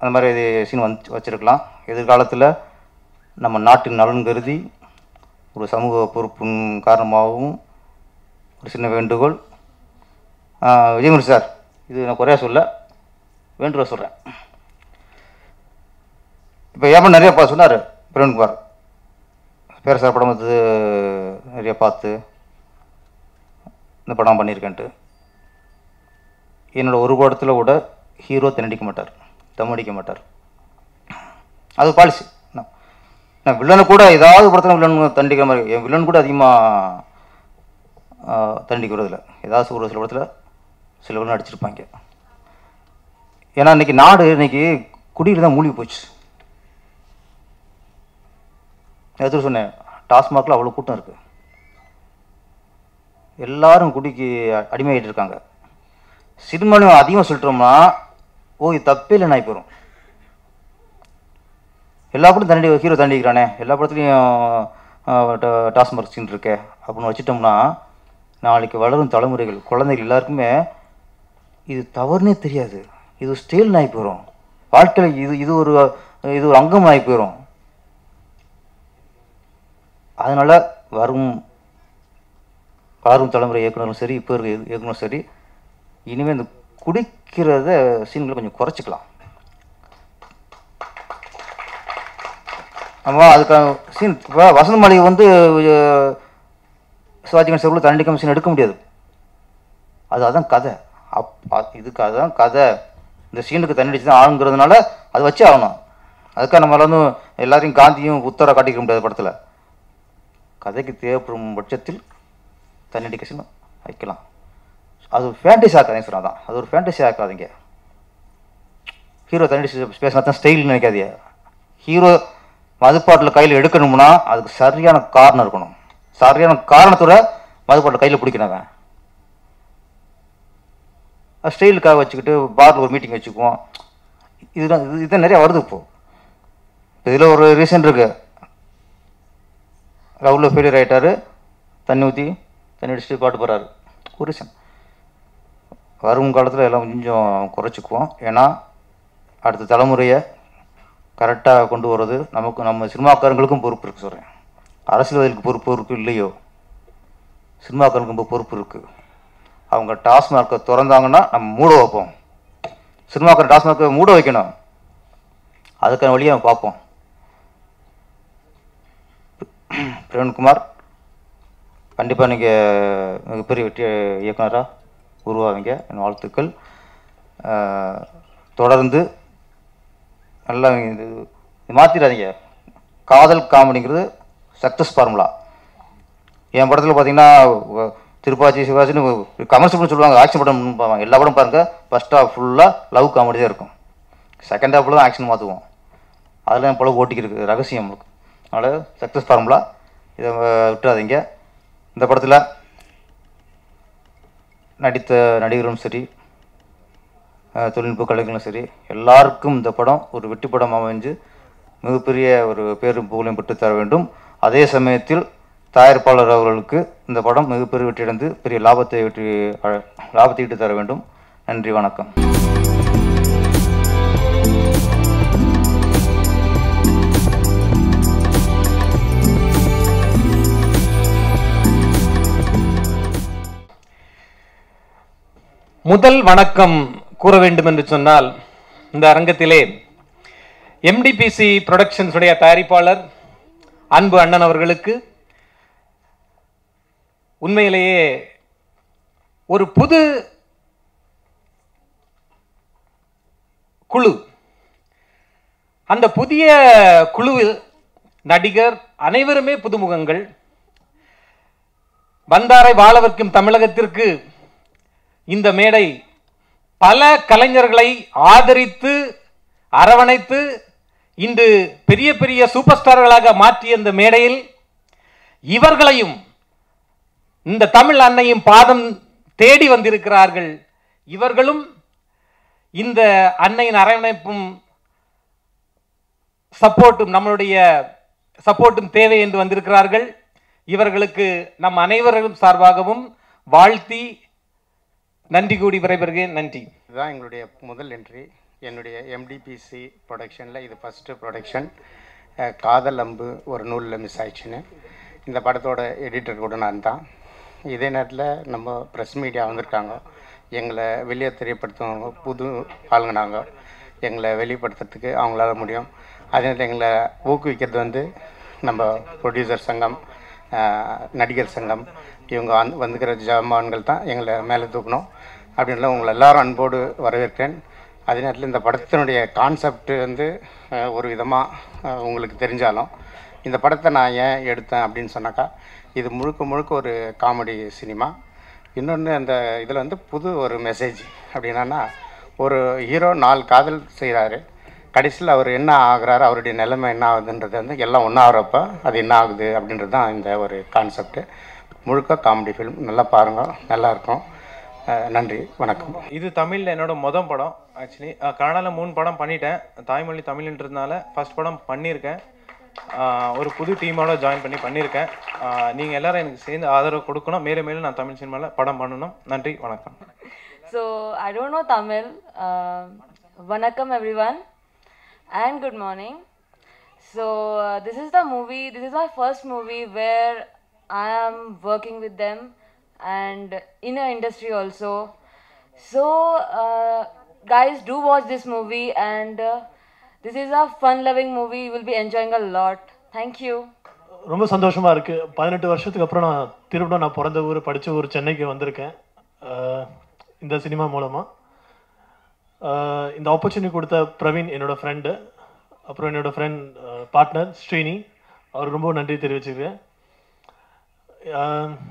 அந்த மாதிரி இது சீன் வந்து வச்சுருக்கலாம். எதிர்காலத்தில் நம்ம நாட்டின் நலன் கருதி ஒரு சமூக பொறுப்பின் காரணமாகவும் ஒரு சின்ன வேண்டுகோள். விஜயகுமார் சார், இது நான் குறையா சொல்ல வேண்டுவ சொல்கிறேன். இப்போ ஏப்பன் நிறையா பார்த்து சொன்னார் பிரவீன்குமார், பேர சார் படம் வந்து நிறையா பார்த்து இந்த படம் பண்ணியிருக்கேன்ட்டு. என்னோடய ஒரு படத்தில் கூட ஹீரோ தண்ணடிக்க மாட்டார், தம் அடிக்க மாட்டார். அது பாலிசி. நான் வில்லனை கூட ஏதாவது படத்தில் வில்லன் தண்டிக்கிற மாதிரி என் வில்லன் கூட அதிகமாக தண்டிக்கிறதில்ல. ஏதாவது ஒரு சில படத்தில் சில வில்லன் அடிச்சிருப்பாங்க. ஏன்னா இன்றைக்கி நாடு இன்றைக்கி குடியில் தான் மூழ்கி போச்சு. எதிர்த்து சொன்னேன், டாஸ்மாகில் அவ்வளோ கூட்டம் இருக்குது, எல்லோரும் குடிக்கு அடிமையாகிட்டு இருக்காங்க. சினிமாலையும் அதிகமாக சொல்லிட்டோம்னா ஓ இது தப்பே இல்லைன்னு ஆகி போயிடும். எல்லா படத்தையும் தண்டி ஹீரோ தண்டிக்கிறானே, எல்லா படத்துலையும் டாஸ்மாக் சீன் இருக்கே அப்படின்னு வச்சுட்டோம்னா நாளைக்கு வளரும் தலைமுறைகள் குழந்தைகள் எல்லாருக்குமே இது தவறுனே தெரியாது, இது ஸ்டைல்னு ஆகி போயிடும். வாழ்க்கையில் இது இது ஒரு இது ஒரு அங்கம் ஆகி போயிடும். அதனால் வரும் வளரும் தலைமுறை இயக்குனரும் சரி, இப்போ இருக்க இயக்குனரும் சரி, இனிமேல் இந்த குடிக்கிறத சீன்களை கொஞ்சம் குறைச்சிக்கலாம். ஆமாம், அதுக்கான சீன் இப்போ வசந்த மாளிகை வந்து சிவாஜிகன் சார் கூட தண்டிக்காம சீன் எடுக்க முடியாது. அது அதுதான் கதை. அப் இதுக்கு அதுதான் கதை. இந்த சீனுக்கு தண்ணிடிச்சு தான் ஆளுங்கிறதுனால அது வச்சு ஆகணும். அதுக்காக நம்மளால் வந்து எல்லாத்தையும் காந்தியும் புத்தரை காட்டிக்க முடியாது படத்தில். கதைக்கு தேவைப்படும் பட்சத்தில் தண்ணிடிக்க சீன் வைக்கலாம். அது ஒரு ஃபேண்டஸி ஆக்காதீங்க சார், அதான் அது ஒரு ஃபேண்டஸி ஆக்காதீங்க. ஹீரோ தண்ணிடிச்சு பேசினா தான் ஸ்டைல்னு நினைக்காதீங்க. ஹீரோ மதுப்பாட்டில் கையில் எடுக்கணும்னா அதுக்கு சரியான காரணம் இருக்கணும். சரியான காரணத்தோட மதுப்பாட்டில் கையில் பிடிக்கணுங்க. ஸ்டைலுக்காக வச்சுக்கிட்டு பாரில் ஒரு மீட்டிங் வச்சுக்குவோம். இதுதான் இது இதுதான் நிறையா வருது இப்போது. இதில் ஒரு ரீசன் இருக்குது, ரவுலில் ஃபெயிலியர் ஆகிட்டார், தண்ணி ஊற்றி தண்ணி அடிச்சுட்டு பாட்டு போகிறாரு, ஒரு ரீசன். வரும் காலத்தில் எல்லாம் கொஞ்சம் குறைச்சிக்குவோம். ஏன்னா அடுத்த தலைமுறையை கரெக்டாக கொண்டு வர்றது நமக்கு, நம்ம சினிமாக்காரங்களுக்கும் பொறுப்பு இருக்குது சொல்கிறேன். அரசியல்வாதிகளுக்கு பொறுப்பு இருக்குது இல்லையோ, சினிமாக்காரங்களுக்கு ரொம்ப பொறுப்பு இருக்குது. அவங்க டாஸ்மார்க்கை திறந்தாங்கன்னா நம்ம மூட வைப்போம். சினிமாக்கார டாஸ்மார்க்கை மூட வைக்கணும், அதுக்கான வழியை நம்ம பார்ப்போம். பிரவீன்குமார் கண்டிப்பாக நீங்கள் மிகப்பெரிய வெற்றி இயக்குனராக உருவாவீங்க, என் வாழ்த்துக்கள். தொடர்ந்து நல்லா இது மாற்றிடாதீங்க. காதல் காமெடிங்கிறது சக்ஸஸ் ஃபார்முலா. என் படத்தில் பார்த்தீங்கன்னா திருப்பாச்சி சிவாச்சின்னு கமர்ஷியல் படம் சொல்லுவாங்க, ஆக்ஷன் படம்னு பார்ப்பாங்க. எல்லா படம் பாருங்கள், ஃபஸ்ட் ஹாஃப் ஃபுல்லாக லவ் காமெடி தான் இருக்கும், செகண்ட் ஹாஃபில் தான் ஆக்ஷன் மாற்றுவோம். அதெல்லாம் பல ஓட்டிக்கு இருக்குது ரகசியம் நம்மளுக்கு. அதனால் சக்ஸஸ் ஃபார்முலா இதை விட்டுறாதீங்க. இந்த படத்தில் நடித்த நடிகரும் சரி, தொழில்நுட்ப கலைஞர்களும் சரி, எல்லாருக்கும் இந்த படம் ஒரு வெற்றி படம் அமைஞ்சு மிகப்பெரிய ஒரு பேரும் புகழையும் பெற்றுத்தர வேண்டும். அதே சமயத்தில் தயாரிப்பாளர் அவர்களுக்கு இந்த படம் மிகப்பெரிய வெற்றியடைந்து பெரிய லாபத்தை வெற்றி லாபத்தை ஈட்டு தர வேண்டும். நன்றி, வணக்கம். முதல் வணக்கம் கூற வேண்டும் என்று சொன்னால், இந்த அரங்கத்திலே எம்டிபிசி ப்ரொடக்ஷன்ஸுடைய தயாரிப்பாளர் அன்பு அண்ணன் அவர்களுக்கு உண்மையிலேயே ஒரு புது குழு. அந்த புதிய குழுவில் நடிகர் அனைவருமே புதுமுகங்கள். வந்தாரை வாழ வைக்கும் தமிழகத்திற்கு இந்த மேடை பல கலைஞர்களை ஆதரித்து அரவணைத்து இன்று பெரிய பெரிய சூப்பர் ஸ்டார்களாக மாற்றிய இந்த மேடையில் இவர்களையும் இந்த தமிழ் அன்னையும் பாதம் தேடி வந்திருக்கிறார்கள். இவர்களும் இந்த அன்னையின் அரவணைப்பும் சப்போர்ட்டும், நம்மளுடைய சப்போர்ட்டும் தேவை என்று வந்திருக்கிறார்கள். இவர்களுக்கு நம் அனைவரும் சார்பாகவும் வாழ்த்தி நன்றி கூடி விரைபெறுகிறேன். நன்றி. இதுதான் எங்களுடைய முதல் என்ட்ரி. என்னுடைய எம்டிபிசி ப்ரொடக்ஷனில் இது ஃபஸ்ட்டு ப்ரொடக்ஷன். காதல் அம்பு ஒரு நூலில் மிஸ் ஆயிடுச்சுன்னு இந்த படத்தோட எடிட்டர் கூட நான் தான். இதே நேரத்தில் நம்ம ப்ரெஸ் மீடியா வந்திருக்காங்க, எங்களை வெளியே தெரியப்படுத்துவாங்க, புது ஆளுங்கினாங்க, எங்களை வெளிப்படுத்துறதுக்கு அவங்களால முடியும். அதே நேரத்தில் எங்களை ஊக்குவிக்கிறது வந்து நம்ம ப்ரொடியூசர் சங்கம், நடிகர் சங்கம், இவங்க அந் வந்துக்கிற ஜமான்கள் தான் எங்களை மேலே தூக்கணும். அப்படின்லாம் உங்களை எல்லோரும் அன்போடு வரவேற்கிறேன். அதே நேரத்தில் இந்த படத்தினுடைய கான்செப்ட் வந்து ஒரு விதமாக உங்களுக்கு தெரிஞ்சாலும் இந்த படத்தை நான் ஏன் எடுத்தேன் அப்படின்னு சொன்னாக்கா இது முழுக்க முழுக்க ஒரு காமெடி சினிமா. இன்னொன்று அந்த இதில் வந்து புது ஒரு மெசேஜ் அப்படின்னா ஒரு ஹீரோ நாலு காதல் செய்கிறாரு, கடைசியில் அவர் என்ன ஆகுறாரு, அவருடைய நிலைமை என்ன ஆகுதுன்றது வந்து எல்லாம் ஒன்றா ஆகிறப்ப அது என்ன ஆகுது அப்படின்றது தான் இந்த ஒரு கான்செப்ட்டு. முழுக்க காமெடி ஃபிலிம், நல்லா பாருங்கள், நல்லாயிருக்கும். நன்றி, வணக்கம். இது தமிழில் என்னோடய மொதல் படம். ஆக்சுவலி கன்னடாவில் மூணு படம் பண்ணிட்டேன், தாய்மொழி தமிழ்ன்றதுனால ஃபஸ்ட் படம் பண்ணியிருக்கேன். ஒரு புது டீமோட ஜாயின் பண்ணி பண்ணியிருக்கேன். நீங்கள் எல்லோரும் எனக்கு சேர்ந்து ஆதரவு கொடுக்கணும். மேலும் மேலும் நான் தமிழ் சினிமாவில் படம் பண்ணணும். நன்றி, வணக்கம். So I don't know Tamil. வணக்கம் everyone and good morning. So uh, this is the movie, this is my first movie where I am working with them and in an industry also. So uh, guys, do watch this movie and uh, this is a fun loving movie, you will be enjoying a lot. Thank you. ரொம்ப சந்தோஷமா இருக்கு. பதினெட்டு வருஷத்துக்கு அப்புறம் நான் திரும்ப நான் பிறந்த ஊர் படிச்ச ஊர் சென்னைக்கு வந்திருக்கேன் இந்த சினிமா மூலமா. இந்த ஆப்பர்ச்சுனிட்டி கொடுத்த பிரவீன் என்னோடய ஃப்ரெண்டு, அப்புறம் என்னோடய ஃப்ரெண்ட் பார்ட்னர் ஸ்ரீனி, அவருக்கு ரொம்ப நன்றி தெரிவிச்சுக்கிறேன்.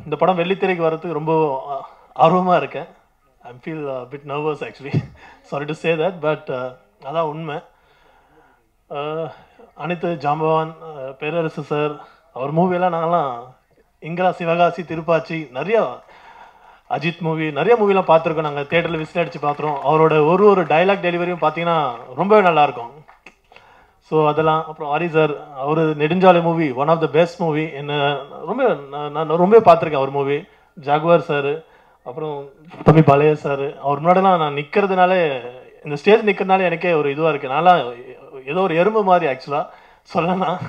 இந்த படம் வெள்ளித்திரைக்கு வரதுக்கு ரொம்ப ஆர்வமாக இருக்கேன். I feel bit nervous actually, sorry to say that, but அதான் உண்மை. அனைத்து ஜாம்பவான், பேரரசு சார், அவர் மூவியெல்லாம் நாங்களாம் இங்கெல்லாம் சிவகாசி, திருப்பாச்சி, நிறையா அஜித் மூவி, நிறைய மூவிலாம் பார்த்துருக்கோம். நாங்கள் தேட்டரில் விசில் அடித்து பார்த்துருவோம். அவரோட ஒரு ஒரு டைலாக் டெலிவரியும் பார்த்தீங்கன்னா ரொம்பவே நல்லாயிருக்கும். ஸோ அதெல்லாம் அப்புறம் ஆரி சார், அவர் நெடுஞ்சாலை movie one of the best movie, என்ன ரொம்ப நான் ரொம்பவே பார்த்துருக்கேன் அவர் மூவி. ஜாகுவார் சார், அப்புறம் தம்பி பாலையா சார், அவர் முன்னாடிலாம் நான் நிற்கிறதுனால இந்த ஸ்டேஜ் நிற்கிறதுனால எனக்கே ஒரு இதுவாக இருக்குது. நான்லாம் ஏதோ ஒரு எறும்பு மாதிரி ஆக்சுவலாக சொல்லலாம்.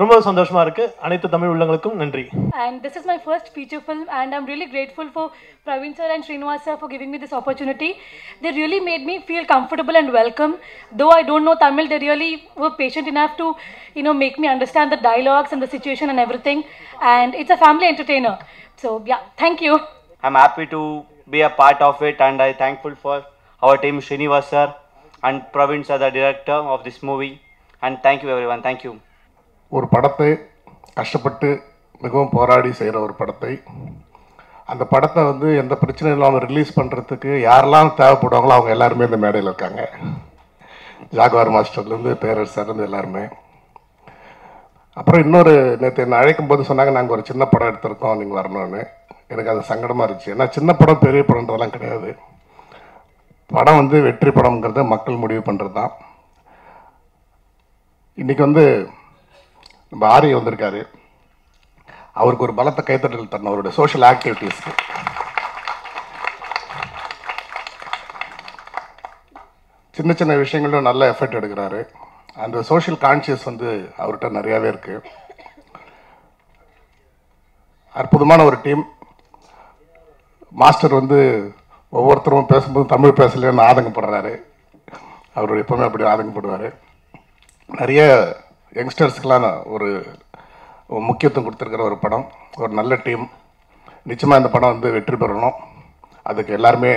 ரொம்ப சந்தோஷமா இருக்கு. அனைத்து தமிழ் உள்ளங்களுக்கும் நன்றி. And this is my first feature film and I'm really grateful for Praveen sir and Srinivas sir for giving me this opportunity. They really made me feel comfortable and welcome. Though I don't know Tamil, they really were patient enough to, you know, make me understand the dialogues and the situation and everything. And it's a family entertainer. So yeah, thank you. I'm happy to be a part of it and I'm thankful for our team, Srinivas sir and Praveen sir, the director of this movie. And thank you everyone. Thank you. ஒரு படத்தை கஷ்டப்பட்டு மிகவும் போராடி செய்கிற ஒரு படத்தை, அந்த படத்தை வந்து எந்த பிரச்சனையும் இல்லாமல் ரிலீஸ் பண்ணுறதுக்கு யாரெல்லாம் தேவைப்படுவாங்களோ அவங்க எல்லாருமே இந்த மேடையில் இருக்காங்க. ஜாகுவார் மாஸ்டர்லேருந்து பேரரசர்லேருந்து எல்லாருமே. அப்புறம் இன்னொரு நேற்று என்னை அழைக்கும் போது சொன்னாங்க, நாங்கள் ஒரு சின்ன படம் எடுத்திருக்கோம் நீங்கள் வரணும்னு. எனக்கு அது சங்கடமாக இருந்துச்சு. ஏன்னா சின்ன படம் பெரிய படம்ன்றதெல்லாம் கிடையாது. படம் வந்து வெற்றி படம்ங்கிறத மக்கள் முடிவு பண்ணுறது தான். இன்றைக்கி வந்து நம்ம ஆரிய வந்திருக்காரு, அவருக்கு ஒரு பலத்தை கைத்தட்டல் தரணும் அவருடைய சோஷியல் ஆக்டிவிட்டீஸ்க்கு. சின்ன சின்ன விஷயங்களும் நல்ல எஃபர்ட் எடுக்கிறாரு. அந்த சோஷியல் கான்ஷியஸ் வந்து அவர்கிட்ட நிறையாவே இருக்கு. அற்புதமான ஒரு டீம். மாஸ்டர் வந்து ஒவ்வொருத்தரும் பேசும்போது தமிழ் பேசலன்னு ஆதங்கப்படுறாரு. அவர் எப்பவுமே அப்படி ஆதங்கப்படுவார். நிறைய யங்ஸ்டர்ஸ்க்கெலாம் ஒரு முக்கியத்துவம் கொடுத்துருக்கிற ஒரு படம், ஒரு நல்ல டீம். நிச்சயமாக இந்த படம் வந்து வெற்றி பெறணும். அதுக்கு எல்லாருமே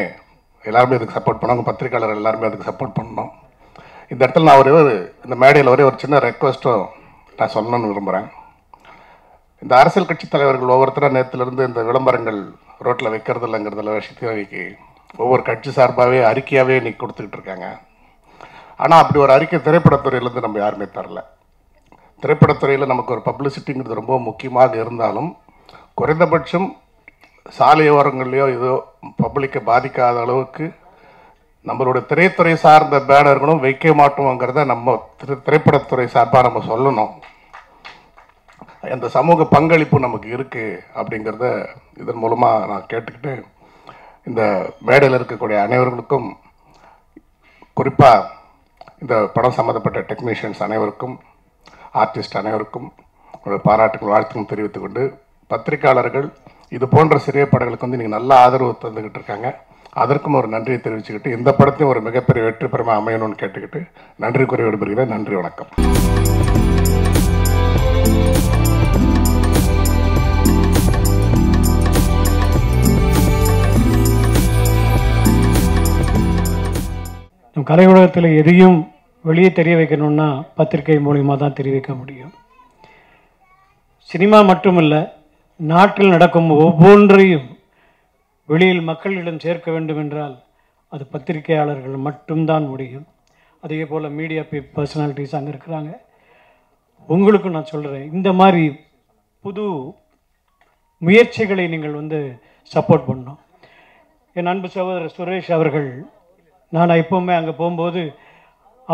எல்லாருமே அதுக்கு சப்போர்ட் பண்ணணும். பத்திரிகையாளர் எல்லாருமே அதுக்கு சப்போர்ட் பண்ணணும். இந்த இடத்துல நான் ஒரே ஒரு இந்த மேடையில் ஒரே ஒரு சின்ன ரெக்வஸ்ட்டும் நான் சொல்லணும்னு விரும்புகிறேன். இந்த அரசியல் கட்சி தலைவர்கள் ஒவ்வொருத்தரும் நேற்றுலேருந்து இந்த விளம்பரங்கள் ரோட்டில் வைக்கிறது இல்லைங்கிறதுல விஷயத்தைக்கு ஒவ்வொரு கட்சி சார்பாகவே அறிக்கையாகவே இன்றைக்கி கொடுத்துக்கிட்டு இருக்காங்க. ஆனால் அப்படி ஒரு அறிக்கை திரைப்படத்துறையிலேருந்து நம்ம யாருமே தரல. திரைப்படத்துறையில் நமக்கு ஒரு பப்ளிசிட்டிங்கிறது ரொம்ப முக்கியமாக இருந்தாலும் குறைந்தபட்சம் சாலையோரங்கள்லையோ ஏதோ பப்ளிக்கை பாதிக்காத அளவுக்கு நம்மளோட திரைத்துறை சார்ந்த பேனர்களும் வைக்க மாட்டோங்கிறத நம்ம திரு திரைப்படத்துறை சார்பாக நம்ம சொல்லணும். அந்த சமூக பங்களிப்பு நமக்கு இருக்குது அப்படிங்கிறத இதன் மூலமாக நான் கேட்டுக்கிட்டு இந்த மேடையில் இருக்கக்கூடிய அனைவர்களுக்கும், குறிப்பாக இந்த படம் சம்மந்தப்பட்ட டெக்னீஷியன்ஸ் அனைவருக்கும், ஆர்டிஸ்ட் அனைவருக்கும் உங்களுடைய பாராட்டுகள் வாழ்த்துக்கள் தெரிவித்துக் கொண்டு, பத்திரிகையாளர்கள் இது போன்ற சிறிய படங்களுக்கு வந்து நீங்கள் நல்ல ஆதரவு தந்துக்கிட்டு இருக்காங்க, அதற்கும் ஒரு நன்றியை தெரிவிச்சுக்கிட்டு இந்த படத்தையும் ஒரு மிகப்பெரிய வெற்றி பெறமாக அமையணும்னு கேட்டுக்கிட்டு நன்றி கூறி விடுபடுகிறேன். நன்றி, வணக்கம். கலை உலகத்தில் எதையும் வெளியே தெரிய வைக்கணும்னா பத்திரிகை மூலியமாக தான் தெரிவிக்க முடியும். சினிமா மட்டுமல்ல, நாட்டில் நடக்கும் ஒவ்வொன்றையும் வெளியில் மக்களிடம் சேர்க்க வேண்டும் என்றால் அது பத்திரிகையாளர்கள் மட்டும்தான் முடியும். அதே போல் மீடியா பர்சனாலிட்டிஸ் அங்கே இருக்கிறாங்க. உங்களுக்கும் நான் சொல்கிறேன், இந்த மாதிரி புது முயற்சிகளை நீங்கள் வந்து சப்போர்ட் பண்ணணும். என் அன்பு சகோதரர் சுரேஷ் அவர்கள், நான் எப்போவுமே அங்கே போகும்போது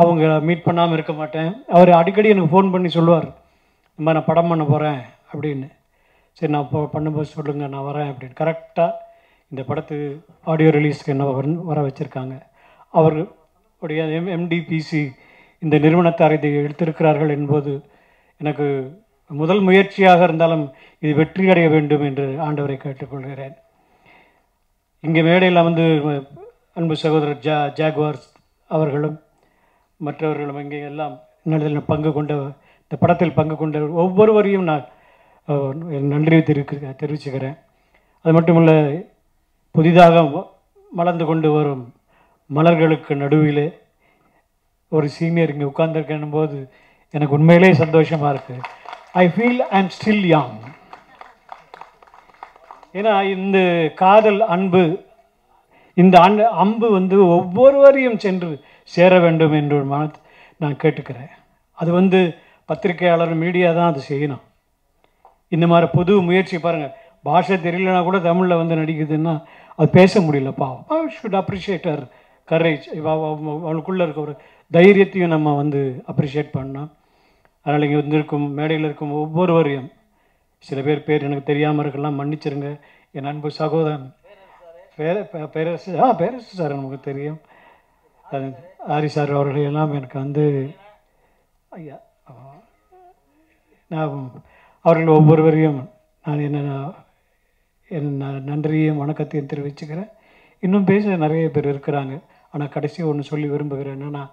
அவங்க மீட் பண்ணாமல் இருக்க மாட்டேன். அவர் அடிக்கடி எனக்கு ஃபோன் பண்ணி சொல்லுவார், இந்த மாதிரி நான் படம் பண்ண போகிறேன் அப்படின்னு. சரி, நான் இப்போ பண்ணும்போது சொல்லுங்கள், நான் வரேன் அப்படின்னு. கரெக்டாக இந்த படத்து ஆடியோ ரிலீஸ்க்கு என்ன வர வர வச்சுருக்காங்க. அவருடைய எம் எம்டிபிசி இந்த நிறுவனத்தார் இதை எடுத்திருக்கிறார்கள் என்பது எனக்கு முதல் முயற்சியாக இருந்தாலும் இது வெற்றி அடைய வேண்டும் என்று ஆண்டவரை கேட்டுக்கொள்கிறேன். இங்கே மேடையில் வந்து அன்பு சகோதரர் ஜா ஜாக்வார்ஸ் அவர்களும் மற்றவர்களும் இங்கே எல்லாம் நிலையில் பங்கு கொண்ட, இந்த படத்தில் பங்கு கொண்ட ஒவ்வொருவரையும் நான் நன்றி தெரிவிக்க தெரிவிச்சுக்கிறேன். அது மட்டுமல்ல, புதிதாக மலர்ந்து கொண்டு வரும் மலர்களுக்கு நடுவிலே ஒரு சீனியர் இங்கே உட்கார்ந்துருக்கேன் போது எனக்கு உண்மையிலே சந்தோஷமாக இருக்குது. I feel I am still young. ஏன்னா இந்த காதல் அன்பு, இந்த அன்பு அம்பு வந்து ஒவ்வொருவரையும் சென்று சேர வேண்டும் என்று மன நான் கேட்டுக்கிறேன். அது வந்து பத்திரிகையாளர் மீடியா தான் அது செய்யணும். இந்த மாதிரி புது முயற்சி பாருங்கள், பாஷை தெரியலனா கூட தமிழில் வந்து நடிக்குதுன்னா அது பேச முடியலப்பா. I should appreciate her courage. அவளுக்குள்ளே இருக்க ஒரு தைரியத்தையும் நம்ம வந்து அப்ரிஷியேட் பண்ணோம். அதனால் இங்கே வந்திருக்கும் மேடையில் இருக்கும் ஒவ்வொருவரையும், சில பேர் பேர் எனக்கு தெரியாமல் இருக்கலாம், மன்னிச்சிருங்க. என் அன்பு சகோதரன் பேர பேரரசு ஆ பேரரசு சார் நமக்கு தெரியும். அது ஆரி சார் அவர்களையெல்லாம் எனக்கு வந்து ஐயா நான் அவர்கள் ஒவ்வொருவரையும் நான் என்ன என் நன்றியையும் வணக்கத்தையும் தெரிவிச்சுக்கிறேன். இன்னும் பேச நிறைய பேர் இருக்கிறாங்க. ஆனால் கடைசியாக ஒன்று சொல்லி விரும்புகிறேன், என்னென்னா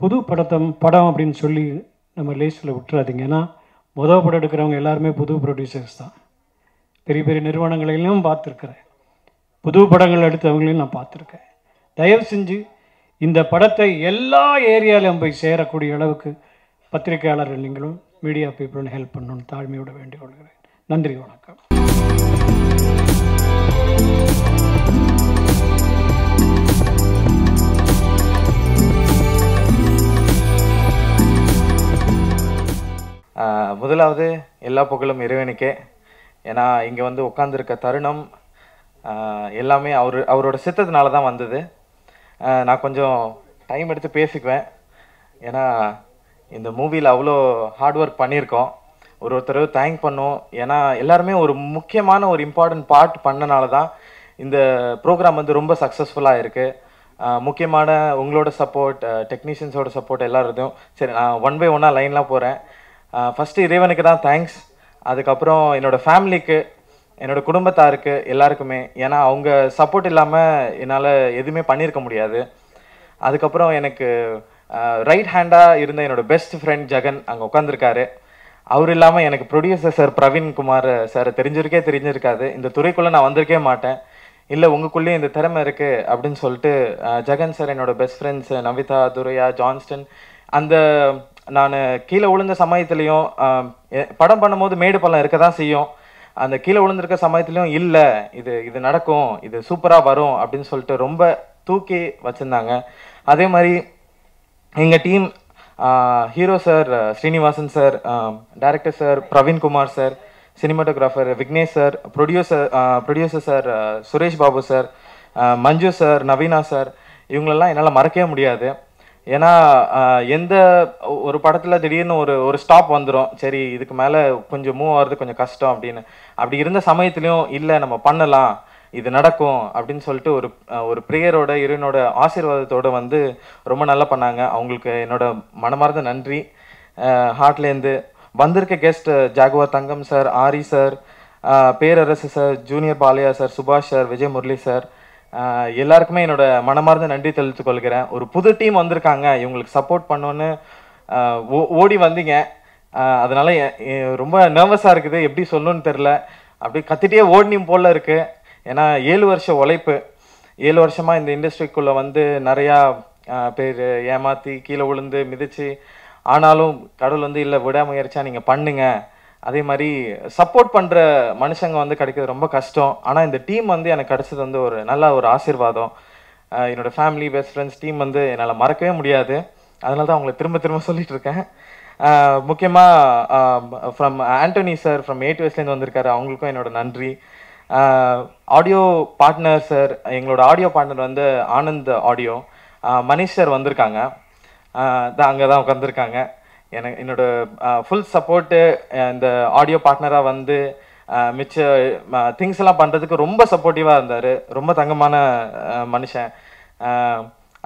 புது படத்தம் படம் அப்படின்னு சொல்லி நம்ம லேஸில் விட்டுறாதீங்க. ஏன்னா மொதல் படம் எடுக்கிறவங்க எல்லாருமே புது ப்ரொடியூசர்ஸ் தான். பெரிய பெரிய நிறுவனங்களிலும் பார்த்துருக்குறேன், புது படங்கள் எடுத்தவங்களையும் நான் பார்த்துருக்கேன். தயவு செஞ்சு இந்த படத்தை எல்லா ஏரியாவிலும் போய் சேரக்கூடிய அளவுக்கு பத்திரிகையாளர்கள் நீங்களும் மீடியா பீப்புளும் ஹெல்ப் பண்ணணும்னு தாழ்மையோடு வேண்டிக் கொள்கிறேன். நன்றி, வணக்கம். முதலாவது எல்லா புகழும் இறைவனுக்கே. ஏன்னா இங்கே வந்து உட்காந்துருக்க தருணம் எல்லாமே அவர் அவரோட சித்தத்தினால தான் வந்தது. நான் கொஞ்சம் டைம் எடுத்து பேசிக்குவேன். ஏன்னா இந்த மூவியில் அவ்வளோ ஹார்ட் ஒர்க் பண்ணியிருக்கோம். ஒரு ஒருத்தர் தேங்க் பண்ணோம். ஏன்னா எல்லாருமே ஒரு முக்கியமான ஒரு இம்பார்ட்டன்ட் பார்ட் பண்ணனால தான் இந்த ப்ரோக்ராம் வந்து ரொம்ப சக்ஸஸ்ஃபுல்லாக இருக்குது. முக்கியமான உங்களோட சப்போர்ட், டெக்னீஷியன்ஸோட சப்போர்ட் எல்லாருக்கும். சரி, நான் ஒன் பை ஒன்னாக லைன்லாம் போகிறேன். ஃபஸ்ட்டு இறைவனுக்கு தான் தேங்க்ஸ். அதுக்கப்புறம் என்னோடய ஃபேமிலிக்கு, என்னோடய குடும்பத்தாருக்கு, எல்லாருக்குமே. ஏன்னா அவங்க சப்போர்ட் இல்லாமல் என்னால் எதுவுமே பண்ணியிருக்க முடியாது. அதுக்கப்புறம் எனக்கு ரைட் ஹேண்டாக இருந்த என்னோடய பெஸ்ட் ஃப்ரெண்ட் ஜெகன் அங்கே உட்காந்துருக்காரு. அவர் இல்லாமல் எனக்கு ப்ரொடியூசர் சார் பிரவீன்குமார் சார் தெரிஞ்சிருக்கே தெரிஞ்சிருக்காது. இந்த துறைக்குள்ளே நான் வந்திருக்கே மாட்டேன். இல்லை உங்களுக்குள்ளேயே இந்த திறமை இருக்குது அப்படின்னு சொல்லிட்டு ஜெகன் சார், என்னோடய best friends Navitha, Duraiya, Johnston, அந்த நான் கீழே விழுந்த சமயத்துலேயும் படம் பண்ணும்போது மேடு பள்ளம் இருக்க தான் செய்யும். அந்த கீழே விழுந்திருக்க சமயத்துலேயும் இல்லை இது இது நடக்கும், இது சூப்பராக வரும் அப்படின்னு சொல்லிட்டு ரொம்ப தூக்கி வச்சுருந்தாங்க. அதே மாதிரி எங்கள் team, hero sir Srinivasan sir, director sir Praveenkumar sir, cinematographer Vignesh sir, producer producer sir Suresh Babu sir, Manju sir, Naveena sir, இவங்களெல்லாம் என்னால் மறக்கவே முடியாது. ஏன்னா எந்த ஒரு படத்தில் திடீர்னு ஒரு ஒரு ஸ்டாப் வந்துடும். சரி, இதுக்கு மேலே கொஞ்சம் மூவ் ஆகிறது கொஞ்சம் கஷ்டம் அப்படின்னு. அப்படி இருந்த சமயத்துலேயும் இல்லை நம்ம பண்ணலாம், இது நடக்கும் அப்படின்னு சொல்லிட்டு ஒரு ஒரு ப்ரேயரோட இறைவனோட ஆசீர்வாதத்தோடு வந்து ரொம்ப நல்லா பண்ணாங்க. அவங்களுக்கு என்னோட மனமார்ந்த நன்றி. ஹார்ட்லேருந்து வந்திருக்க guest Jaguar Thangam sir, Aari sir, Perarasu sir, junior Balaiya sir, Subash sir, Vijay Murali sir, எல்லாருக்குமே என்னோட மனமார்ந்த நன்றி தெரிவித்துக் கொள்கிறேன். ஒரு புது டீம் வந்திருக்காங்க, இவங்களுக்கு சப்போர்ட் பண்ணோன்னு ஓடி வந்தீங்க. அதனால ரொம்ப நர்வஸாக இருக்குது, எப்படி சொல்லணும்னு தெரில. அப்படி கத்திட்டே ஓடினும் போல இருக்குது. ஏன்னா ஏழு வருஷம் உழைப்பு. ஏழு வருஷமாக இந்த இண்டஸ்ட்ரிக்குள்ளே வந்து நிறையா பேர் ஏமாற்றி கீழே விழுந்து மிதிச்சு, ஆனாலும் கடவுள் வந்து இல்லை விடாமுயற்சியாக நீங்கள் பண்ணுங்கள், அதே மாதிரி சப்போர்ட் பண்ணுற மனுஷங்க வந்து கிடைக்கிறது ரொம்ப கஷ்டம். ஆனால் இந்த டீம் வந்து எனக்கு கிடைச்சது வந்து ஒரு நல்ல ஒரு ஆசீர்வாதம். என்னோடய ஃபேமிலி, பெஸ்ட் ஃப்ரெண்ட்ஸ், டீம் வந்து என்னால் மறக்கவே முடியாது. அதனால தான் அவங்களை திரும்ப திரும்ப சொல்லிகிட்டு இருக்கேன். முக்கியமாக from Antony sir from eight வயசுலேருந்து வந்திருக்காரு, அவங்களுக்கும் என்னோட நன்றி. ஆடியோ பார்ட்னர் சார், எங்களோட ஆடியோ பார்ட்னர் வந்து ஆனந்த் ஆடியோ, மணிஷ் சார் வந்திருக்காங்க, தான் அங்கே தான் உட்காந்துருக்காங்க. எனக்கு என்னோடய ஃபுல் சப்போர்ட்டு, இந்த ஆடியோ பார்ட்னராக வந்து மிச்ச திங்ஸ் எல்லாம் பண்ணுறதுக்கு ரொம்ப சப்போர்ட்டிவாக இருந்தார், ரொம்ப தங்கமான மனுஷன்.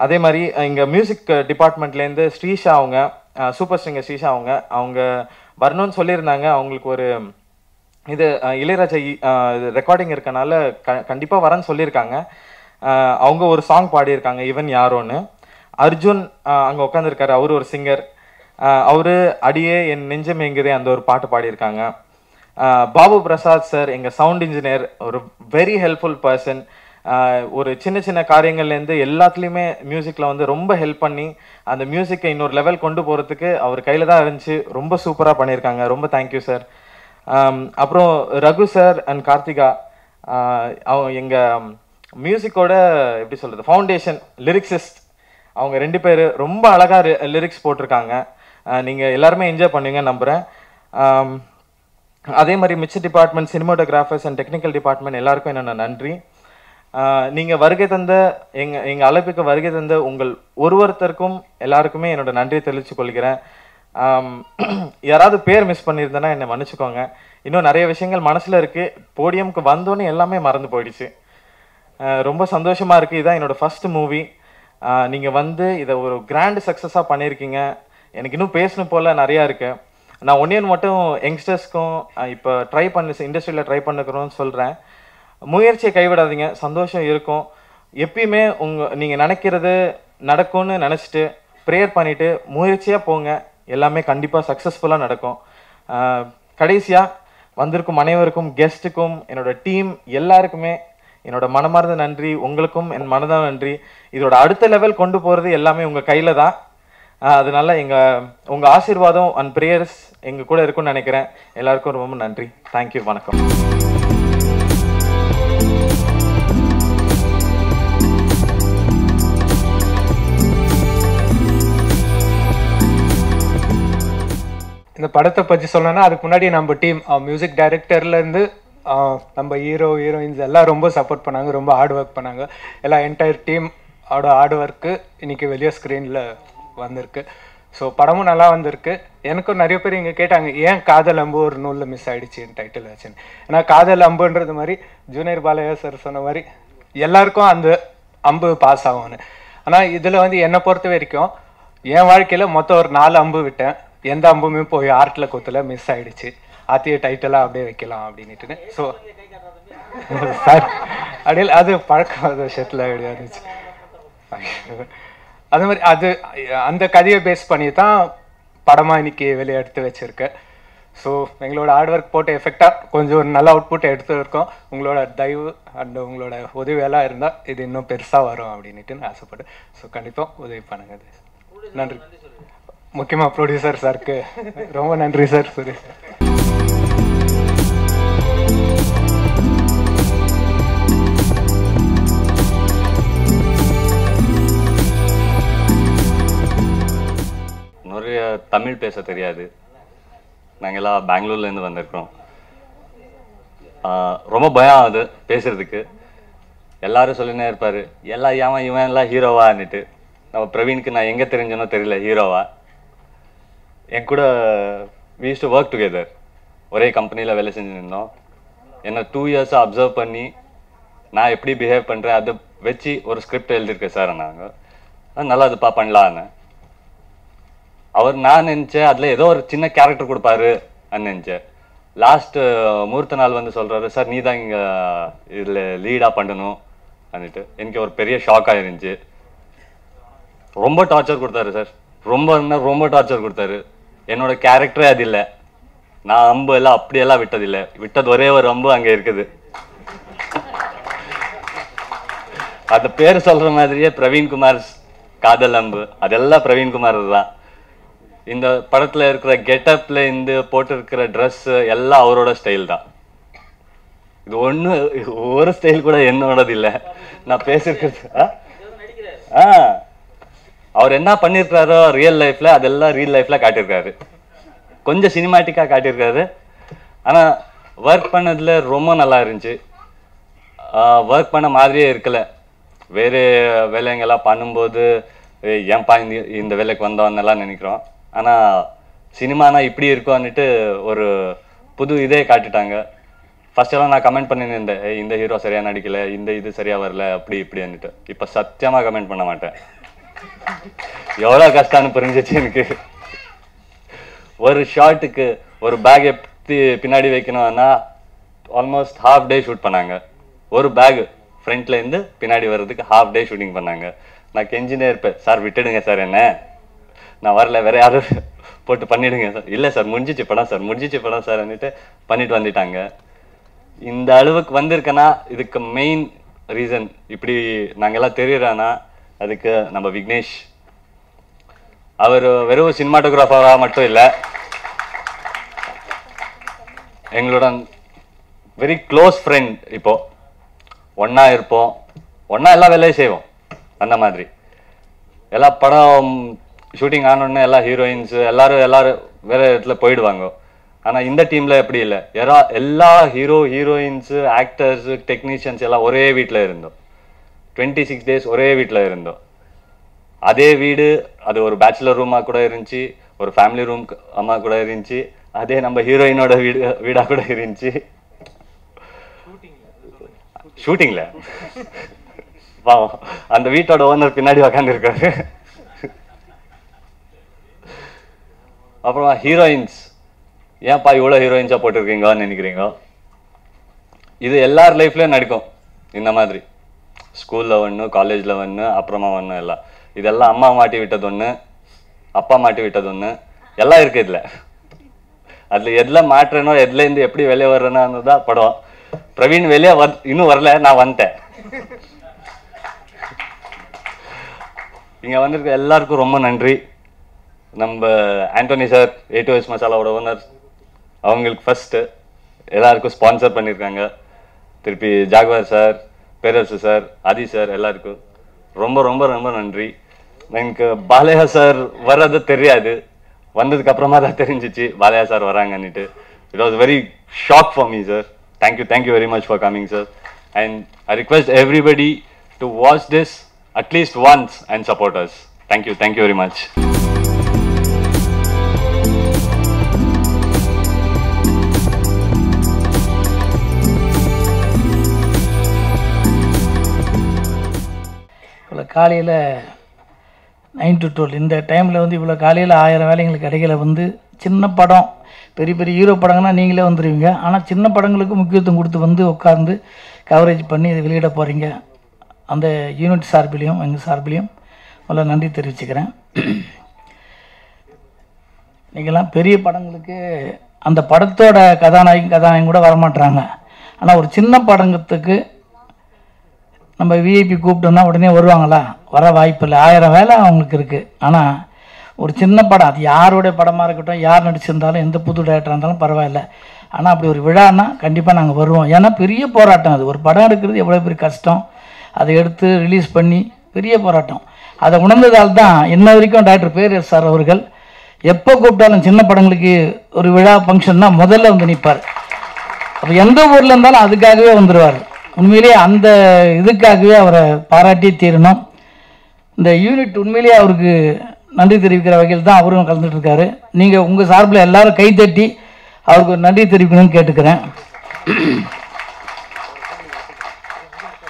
அதே மாதிரி இங்கே மியூசிக் டிபார்ட்மெண்ட்லேருந்து ஸ்ரீஷா அவங்க, சூப்பர் ஸ்டிங்கர் ஸ்ரீஷா அவங்க, அவங்க வரணும்னு சொல்லியிருந்தாங்க. அவங்களுக்கு ஒரு இது இளையராஜா ரெக்கார்டிங் இருக்கனால க கண்டிப்பாக வரேன்னு சொல்லியிருக்காங்க. அவங்க ஒரு சாங் பாடியிருக்காங்க, ஈவன் யாரோன்னு. அர்ஜுன் அங்கே உட்காந்துருக்காரு, அவரு ஒரு சிங்கர், அவரு அடியே என் நெஞ்சம் எங்குதே அந்த ஒரு பாட்டு பாடியிருக்காங்க. பாபு பிரசாத் சார் எங்கள் சவுண்ட் இன்ஜினியர், ஒரு வெரி ஹெல்ப்ஃபுல் பர்சன். ஒரு சின்ன சின்ன காரியங்கள்லேருந்து எல்லாத்துலேயுமே மியூசிக்கில் வந்து ரொம்ப ஹெல்ப் பண்ணி அந்த மியூசிக்கை இன்னொரு லெவல் கொண்டு போகிறதுக்கு அவர் கையில் தான் இருந்துச்சு. ரொம்ப சூப்பராக பண்ணியிருக்காங்க, ரொம்ப தேங்க்யூ சார். அப்புறம் ரகு சார் அண்ட் கார்த்திகா, அவங்க எங்கள் மியூசிக்கோட எப்படி சொல்கிறது ஃபவுண்டேஷன் லிரிக்ஸிஸ்ட், அவங்க ரெண்டு பேர் ரொம்ப அழகாக லிரிக்ஸ் போட்டிருக்காங்க. நீங்கள் எல்லாருமே என்ஜாய் பண்ணுவீங்க நம்புகிறேன். அதே மாதிரி மிச்ச department, cinematographers and technical department எல்லாருக்கும் என்னென்ன நன்றி. நீங்கள் வருகை தந்த எங்கள் எங்கள் அழைப்புக்கு வருகை தந்த உங்கள் ஒரு ஒருத்தருக்கும் எல்லாருக்குமே என்னோட நன்றியை தெரிவித்துக் கொள்கிறேன். யாராவது பேர் மிஸ் பண்ணியிருந்தேன்னா என்னை மன்னிச்சுக்கோங்க. இன்னும் நிறைய விஷயங்கள் மனசில் இருக்குது, போடியமுக்கு வந்தோன்னே எல்லாமே மறந்து போயிடுச்சு. ரொம்ப சந்தோஷமாக இருக்குது. இதான் என்னோடய ஃபஸ்ட்டு மூவி. நீங்கள் வந்து இதை ஒரு கிராண்டு சக்ஸஸாக பண்ணியிருக்கீங்க. எனக்கு இன்னும் பேசணும் போல் நிறையா இருக்குது. நான் ஒன்னியன் மட்டும் யங்ஸ்டர்ஸ்க்கும் இப்போ ட்ரை பண்ண இண்டஸ்ட்ரியில் ட்ரை பண்ணிக்கிறோன்னு சொல்கிறேன். முயற்சியை கைவிடாதீங்க, சந்தோஷம் இருக்கும் எப்பயுமே. உங்கள் நீங்கள் நினைக்கிறது நடக்கும்னு நினச்சிட்டு ப்ரேயர் பண்ணிவிட்டு முயற்சியாக போங்க, எல்லாமே கண்டிப்பாக சக்ஸஸ்ஃபுல்லாக நடக்கும். கடைசியாக வந்திருக்கும் அனைவருக்கும், கெஸ்ட்டுக்கும், என்னோடய டீம் எல்லாருக்குமே என்னோடய மனமார்ந்த நன்றி. உங்களுக்கும் என் மனதான் நன்றி. இதோட அடுத்த லெவல் கொண்டு போகிறது எல்லாமே உங்கள் கையில் தான். அதனால எங்கள் உங்கள் ஆசீர்வாதம் அண்ட் ப்ரேயர்ஸ் எங்கள் கூட இருக்கும்னு நினைக்கிறேன். எல்லாருக்கும் ரொம்ப நன்றி. தேங்க்யூ. வணக்கம். இந்த படத்தை பற்றி சொல்லணும்னா அதுக்கு முன்னாடி நம்ம டீம் மியூசிக் டைரக்டர்லேருந்து நம்ம ஹீரோ ஹீரோயின்ஸ் எல்லாம் ரொம்ப சப்போர்ட் பண்ணாங்க, ரொம்ப ஹார்ட் ஒர்க் பண்ணாங்க. எல்லாம் என்டையர் டீம் ஆட ஹார்ட் ஒர்க்கு இன்றைக்கி வெளியே ஸ்க்ரீனில் வந்திருக்கு. ஸோ படமும் நல்லா வந்திருக்கு. எனக்கும் நிறைய பேர் இங்கே கேட்டாங்க ஏன் காதல் அம்பு ஒரு நூலில் மிஸ் ஆகிடுச்சின்னு டைட்டில் வச்சுன்னு. ஏன்னா காதல் அம்புன்றது மாதிரி ஜூனியர் பாலையா சார் சொன்ன மாதிரி எல்லாருக்கும் அந்த அம்பு பாஸ் ஆகும்னு. ஆனால் இதில் வந்து என்னை பொறுத்த வரைக்கும் என் வாழ்க்கையில் மொத்தம் ஒரு நாலு அம்பு விட்டேன். எந்த அம்புமே போய் ஆர்ட்டில் கொத்தில் மிஸ் ஆகிடுச்சு. அத்தைய டைட்டலாக அப்படியே வைக்கலாம் அப்படின்னுட்டுன்னு. ஸோ சார் அப்படியே அது பழக்காத விஷயத்தில் அப்படியே இருந்துச்சு. அது மாதிரி அது அந்த கதையை பேஸ் பண்ணி தான் படமாக இன்னைக்கு வெளியே எடுத்து வச்சுருக்கேன். ஸோ எங்களோட ஹார்ட் ஒர்க் போட்டு எஃபெக்டாக கொஞ்சம் நல்ல அவுட்புட்டை எடுத்துருக்கோம். உங்களோட தயவு அண்ட் உங்களோட உதவியெல்லாம் இருந்தால் இது இன்னும் பெருசாக வரும் அப்படின்ட்டு நான் ஆசைப்பட்டேன். ஸோ கண்டிப்பாக உதவி பண்ணுங்க. நன்றி. முக்கியமாக ப்ரொடியூசர் சாருக்கு ரொம்ப நன்றி சார். சரி, நிறைய தமிழ் பேச தெரியாது, நாங்கள் எல்லாம் பெங்களூர்லேருந்து வந்திருக்கிறோம். ரொம்ப பயம் அது பேசுகிறதுக்கு. எல்லாரும் சொல்லினே இருப்பார் எல்லாம் ஏமா இவன் எல்லாம் ஹீரோவான்னுட்டு. நம்ம பிரவீனுக்கு நான் எங்கே தெரிஞ்சனோ தெரியல ஹீரோவா. என் கூட we used to work together, ஒரே கம்பெனியில் வேலை செஞ்சுருந்தோம். என்னை டூ இயர்ஸாக அப்சர்வ் பண்ணி நான் எப்படி பிஹேவ் பண்ணுறேன் அதை வச்சு ஒரு ஸ்கிரிப்ட் எழுதியிருக்கேன் சார். நாங்கள் நல்லா அதுப்பா பண்ணலான்னு அவர் நான் நினச்சேன். அதில் ஏதோ ஒரு சின்ன கேரக்டர் கொடுப்பாரு நினச்சேன். லாஸ்ட்டு மூர்த்த நாள் வந்து சொல்கிறாரு சார் நீ தான் இங்கே இதில் லீடாக பண்ணணும் அப்படின்ட்டு. எனக்கு ஒரு பெரிய ஷாக் ஆகிருந்துச்சு. ரொம்ப டார்ச்சர் கொடுத்தாரு சார், ரொம்ப ரொம்ப டார்ச்சர் கொடுத்தாரு. என்னோட கேரக்டரே அது இல்லை. நான் அம்பு எல்லாம் அப்படியெல்லாம் விட்டதில்லை, விட்டது ஒரே ஒரு அம்பு அங்கே இருக்குது. அந்த பேர் சொல்கிற மாதிரியே பிரவீன்குமார் காதல் அம்பு, அதெல்லாம் பிரவீன்குமார் தான். இந்த படத்தில் இருக்கிற கெட்டப்பில் இருந்து போட்டிருக்கிற ட்ரெஸ்ஸு எல்லாம் அவரோட ஸ்டைல் தான். இது ஒன்று ஒரு ஸ்டைல் கூட என்னோடது இல்லை. நான் பேசியிருக்கிறது ஆ அவர் என்ன பண்ணியிருக்காரோ ரியல் லைஃப்பில் அதெல்லாம் ரியல் லைஃப்பில் காட்டியிருக்காரு, கொஞ்சம் சினிமாட்டிக்காக காட்டியிருக்காரு. ஆனால் ஒர்க் பண்ணதில் ரொம்ப நல்லா இருந்துச்சு. ஒர்க் பண்ண மாதிரியே இருக்கலை. வேறு வேலைங்கெல்லாம் பண்ணும்போது ஏன்பா இந்த இந்த வேலைக்கு வந்தோன்னெல்லாம் நினைக்கிறோம். ஆனால் சினிமானா இப்படி இருக்கோன்னுட்டு ஒரு புது இதே காட்டிட்டாங்க. ஃபஸ்ட்டெல்லாம் நான் கமெண்ட் பண்ணியிருந்தேன், இந்த ஹீரோ சரியாக நடிக்கலை, இந்த இது சரியாக வரல, அப்படி இப்படின்னுட்டு. இப்போ சத்தியமாக கமெண்ட் பண்ண மாட்டேன். எவ்வளோ கஷ்டம்னு புரிஞ்சிச்சு எனக்கு. ஒரு ஷார்ட்டுக்கு ஒரு பேக் எப்படி பின்னாடி வைக்கணும்னா ஆல்மோஸ்ட் ஹாஃப் டே ஷூட் பண்ணாங்க. ஒரு பேக் ஃப்ரண்ட்லேருந்து பின்னாடி வர்றதுக்கு ஹாஃப் டே ஷூட்டிங் பண்ணாங்க. நான் கெஞ்சினே இருப்பேன், சார் விட்டுடுங்க சார், என்ன நான் வரல, வேறு யாரும் போட்டு பண்ணிவிடுங்க சார். இல்லை சார் முடிஞ்சிச்சு படம் சார், முடிஞ்சிச்சு படம் சார்ன்னுட்டு பண்ணிட்டு வந்துட்டாங்க. இந்த அளவுக்கு வந்திருக்கேன்னா இதுக்கு மெயின் ரீசன் இப்படி நாங்கள்லாம் தெரியுறானா அதுக்கு நம்ம விக்னேஷ். அவர் வெறும் சினிமாட்டோகிராஃபராக மட்டும் இல்லை, எங்களோட வெரி க்ளோஸ் ஃப்ரெண்ட். இப்போது ஒன்றா இருப்போம், ஒன்றா எல்லா வேலையும் செய்வோம். அந்த மாதிரி எல்லா படம் ஷூட்டிங் ஆனோடனே எல்லா ஹீரோயின்ஸு எல்லோரும் எல்லோரும் வேறு இடத்துல போயிடுவாங்க. ஆனால் இந்த டீமில் எப்படி இல்லை, யாரா எல்லா ஹீரோ ஹீரோயின்ஸு ஆக்டர்ஸு டெக்னீஷியன்ஸ் எல்லாம் ஒரே வீட்டில் இருந்தோம். டுவெண்ட்டி சிக்ஸ் டேஸ் ஒரே வீட்டில் இருந்தோம். அதே வீடு, அது ஒரு பேச்சுலர் ரூமாக கூட இருந்துச்சு, ஒரு ஃபேமிலி ரூம் அம்மா கூட இருந்துச்சு, அதே நம்ம ஹீரோயினோட வீடு வீடாக கூட இருந்துச்சு. ஷூட்டிங்கில் அந்த வீட்டோட ஓனர் பின்னாடி உக்காந்துருக்காரு. அப்புறமா ஹீரோயின்ஸ், ஏன்ப்பா இவ்வளோ ஹீரோயின்ஸாக போட்டிருக்கீங்கன்னு நினைக்கிறீங்க. இது எல்லார் லைஃப்லேயும் நடக்கும் இந்த மாதிரி. ஸ்கூலில் ஒன்று, காலேஜில் ஒன்று, அப்புறமா ஒன்று, எல்லாம் இதெல்லாம் அம்மா மாட்டி விட்டது ஒன்று, அப்பா மாட்டி விட்டது ஒன்று, எல்லாம் இருக்குது இதில். அதில் எதில் மாட்டுறேனோ எதுலேருந்து எப்படி வெளியே வர்றேன்னு தான் படம். பிரவீன் வெளியே வ இன்னும் வரல, நான் வந்துட்டேன். இங்கே வந்திருக்க எல்லாருக்கும் ரொம்ப நன்றி. நம்ம Antony sir, A to S மசாலாவோட ஓனர், அவங்களுக்கு ஃபஸ்ட்டு எல்லாருக்கும் ஸ்பான்சர் பண்ணியிருக்காங்க. திருப்பி Jaguar sir, Perarasu sir, Aadhi sir, எல்லாருக்கும் ரொம்ப ரொம்ப ரொம்ப நன்றி. எனக்கு பாலையா சார் வர்றது தெரியாது, வந்ததுக்கப்புறமா தான் தெரிஞ்சிச்சு பாலையா சார் வராங்கன்னுட்டு. It was very shock for me sir. Thank you, thank you very much for coming sir. And I request everybody to watch this at least once and support us. Thank you, thank you very much. காலையில் nine to twelve இந்த டைமில் வந்து இவ்வளோ காலையில் ஆயிரம் வேலைங்களுக்கு இடையில வந்து சின்ன படம், பெரிய பெரிய ஹீரோ படங்கன்னா நீங்களே வந்துடுவீங்க. ஆனால் சின்ன படங்களுக்கு முக்கியத்துவம் கொடுத்து வந்து உட்கார்ந்து கவரேஜ் பண்ணி இதை வெளியிட போகிறீங்க. அந்த யூனிட் சார்பிலையும் எங்கள் சார்பிலையும் நல்லா நன்றி தெரிவிச்சுக்கிறேன். நீங்கள்லாம் பெரிய படங்களுக்கு அந்த படத்தோட கதாநாயகன் கதாநாயகன் கூட வரமாட்டுறாங்க. ஆனால் ஒரு சின்ன படங்கத்துக்கு நம்ம விஐபி கூப்பிட்டோம்னா உடனே வருவாங்களா? வர வாய்ப்பு இல்லை. ஆயிரம் வேலை அவங்களுக்கு இருக்குது. ஆனால் ஒரு சின்ன படம், அது யாருடைய படமாக இருக்கட்டும், யார் நடிச்சிருந்தாலும், எந்த புது டேரக்டராக இருந்தாலும் பரவாயில்ல. ஆனால் அப்படி ஒரு விழான்னா கண்டிப்பாக நாங்கள் வருவோம். ஏன்னா பெரிய போராட்டம் அது. ஒரு படம் எடுக்கிறது எவ்வளோ பெரிய கஷ்டம், அதை எடுத்து ரிலீஸ் பண்ணி பெரிய போராட்டம். அதை உணர்ந்ததால் தான் இன்ன வரைக்கும் டாக்டர் பேரரசு சார் அவர்கள் எப்போ கூப்பிட்டாலும் சின்ன படங்களுக்கு ஒரு விழா ஃபங்க்ஷன்னா முதல்ல வந்து நிற்பார். அப்போ எந்த ஊரில் இருந்தாலும் அதுக்காகவே வந்துடுவார். உண்மையிலேயே அந்த இதுக்காகவே அவரை பாராட்டி தீரணும். இந்த யூனிட் உண்மையிலேயே அவருக்கு நன்றி தெரிவிக்கிற வகையில் தான் அவரும் கலந்துட்டுருக்காரு. நீங்கள் உங்கள் சார்பில் எல்லோரும் கைத்தட்டி அவருக்கு ஒரு நன்றி தெரிவிக்கணும்னு கேட்டுக்கிறேன்.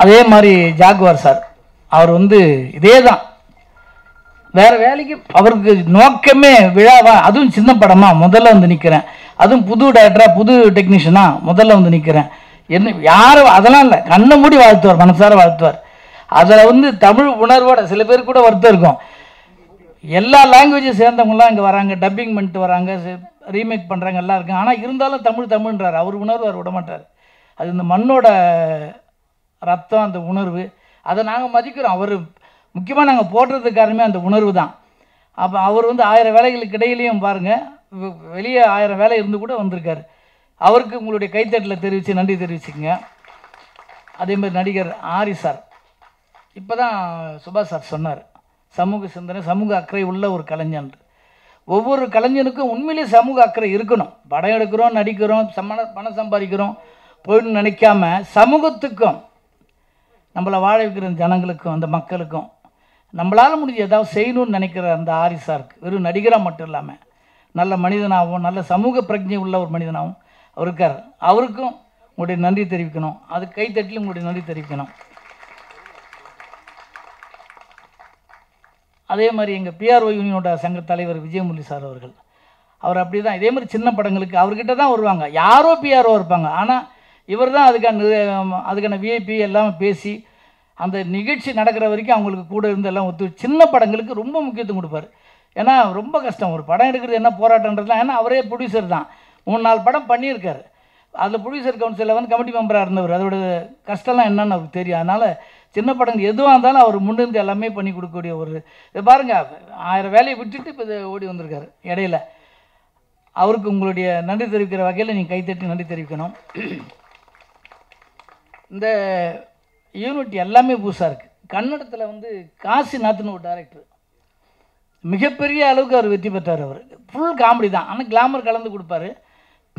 அதே மாதிரி ஜாகுவார் சார், அவர் வந்து இதே தான், வேறு வேலைக்கு அவருக்கு நோக்கமே விழாவா, அதுவும் சின்ன படமாக முதல்ல வந்து நிற்கிறேன், அதுவும் புது டேரக்டராக புது டெக்னீஷியனாக முதல்ல வந்து நிற்கிறேன் என்ன யாரும் அதெல்லாம் இல்லை, கண்ணை மூடி வாழ்த்துவார், மனசார வாழ்த்துவார். அதில் வந்து தமிழ் உணர்வோட சில பேர் கூட வருத்தம் இருக்கும். எல்லா லாங்குவேஜும் சேர்ந்தவங்களாம் இங்கே வராங்க, டப்பிங் பண்ணிட்டு வராங்க, ரீமேக் பண்ணுறாங்க, எல்லாம் இருக்காங்க. ஆனால் இருந்தாலும் தமிழ் தமிழ்ன்றார். அவர் உணர்வு அவர் விடமாட்டார். அது இந்த மண்ணோட ரத்தம், அந்த உணர்வு அதை நாங்கள் மதிக்கிறோம். அவர் முக்கியமாக நாங்கள் போடுறதுக்கு காரணமே அந்த உணர்வு தான். அப்போ அவர் வந்து ஆயிரம் வேலைகளுக்கு இடையிலையும் பாருங்கள், வெளியே ஆயிரம் வேலை இருந்து கூட வந்திருக்காரு. அவருக்கு உங்களுடைய கைத்தட்டில் தெரிவித்து நன்றி தெரிவிச்சுக்கங்க. அதேமாதிரி நடிகர் ஆரி சார், இப்போ தான் சுபாஷ் சார் சொன்னார், சமூக சிந்தனை சமூக அக்கறை உள்ள ஒரு கலைஞன். ஒவ்வொரு கலைஞனுக்கும் உண்மையிலே சமூக அக்கறை இருக்கணும். படம் எடுக்கிறோம், நடிக்கிறோம், சம்ம பணம் சம்பாதிக்கிறோம் போயின்னு நினைக்காம சமூகத்துக்கும் நம்மளை வாழ வைக்கிற ஜனங்களுக்கும் அந்த மக்களுக்கும் நம்மளால் முடிஞ்ச ஏதாவது செய்யணும்னு நினைக்கிற அந்த ஆரி சாருக்கு, வெறும் நடிகராக மட்டும் இல்லாமல் நல்ல மனிதனாகவும் நல்ல சமூக பிரஜை உள்ள ஒரு மனிதனாகவும் அவர் இருக்கார். அவருக்கும் உங்களுடைய நன்றி தெரிவிக்கணும். அது கைத்தட்டிலும் உங்களுடைய நன்றி தெரிவிக்கணும். அதே மாதிரி எங்கள் பிஆர்ஓ யூனியனோட சங்க தலைவர் விஜயமுரளி சார் அவர்கள், அவர் அப்படி தான் இதே மாதிரி சின்ன படங்களுக்கு அவர்கிட்ட தான் வருவாங்க. யாரோ பிஆர்ஓ இருப்பாங்க, ஆனால் இவர் தான் அதுக்கான அதுக்கான விஐபி எல்லாம் பேசி அந்த நிகழ்ச்சி நடக்கிற வரைக்கும் அவங்களுக்கு கூட இருந்து எல்லாம் ஒத்து சின்ன படங்களுக்கு ரொம்ப முக்கியத்துவம் கொடுப்பார். ஏன்னா ரொம்ப கஷ்டம் ஒரு படம் எடுக்கிறது, என்ன போராட்டன்றதுலாம். ஏன்னா அவரே ப்ரொடியூசர் தான், மூணு நாலு படம் பண்ணியிருக்காரு. அதில் ப்ரொடியூசர் கவுன்சிலில் வந்து கமிட்டி மெம்பராக இருந்தவர், அதோட கஷ்டம்லாம் என்னென்னு அவருக்கு தெரியும். அதனால் சின்ன படங்கள் எதுவாக இருந்தாலும் அவர் முன்னிருந்து எல்லாமே பண்ணி கொடுக்கக்கூடிய ஒரு இது. பாருங்கள், ஆயிரம் வேலையை விட்டுட்டு இப்போ ஓடி வந்திருக்காரு இடையில. அவருக்கு உங்களுடைய நன்றி தெரிவிக்கிற வகையில் நீங்கள் கைத்தட்டி நன்றி தெரிவிக்கணும். இந்த யூனிட்டி எல்லாமே புதுசாக இருக்குது. கன்னடத்தில் வந்து காசிநாத்னு ஒரு டைரக்டர், மிகப்பெரிய அளவுக்கு அவர் வெற்றி பெற்றார். அவர் ஃபுல் காமெடி தான், ஆனால் கிளாமர் கலந்து கொடுப்பார்.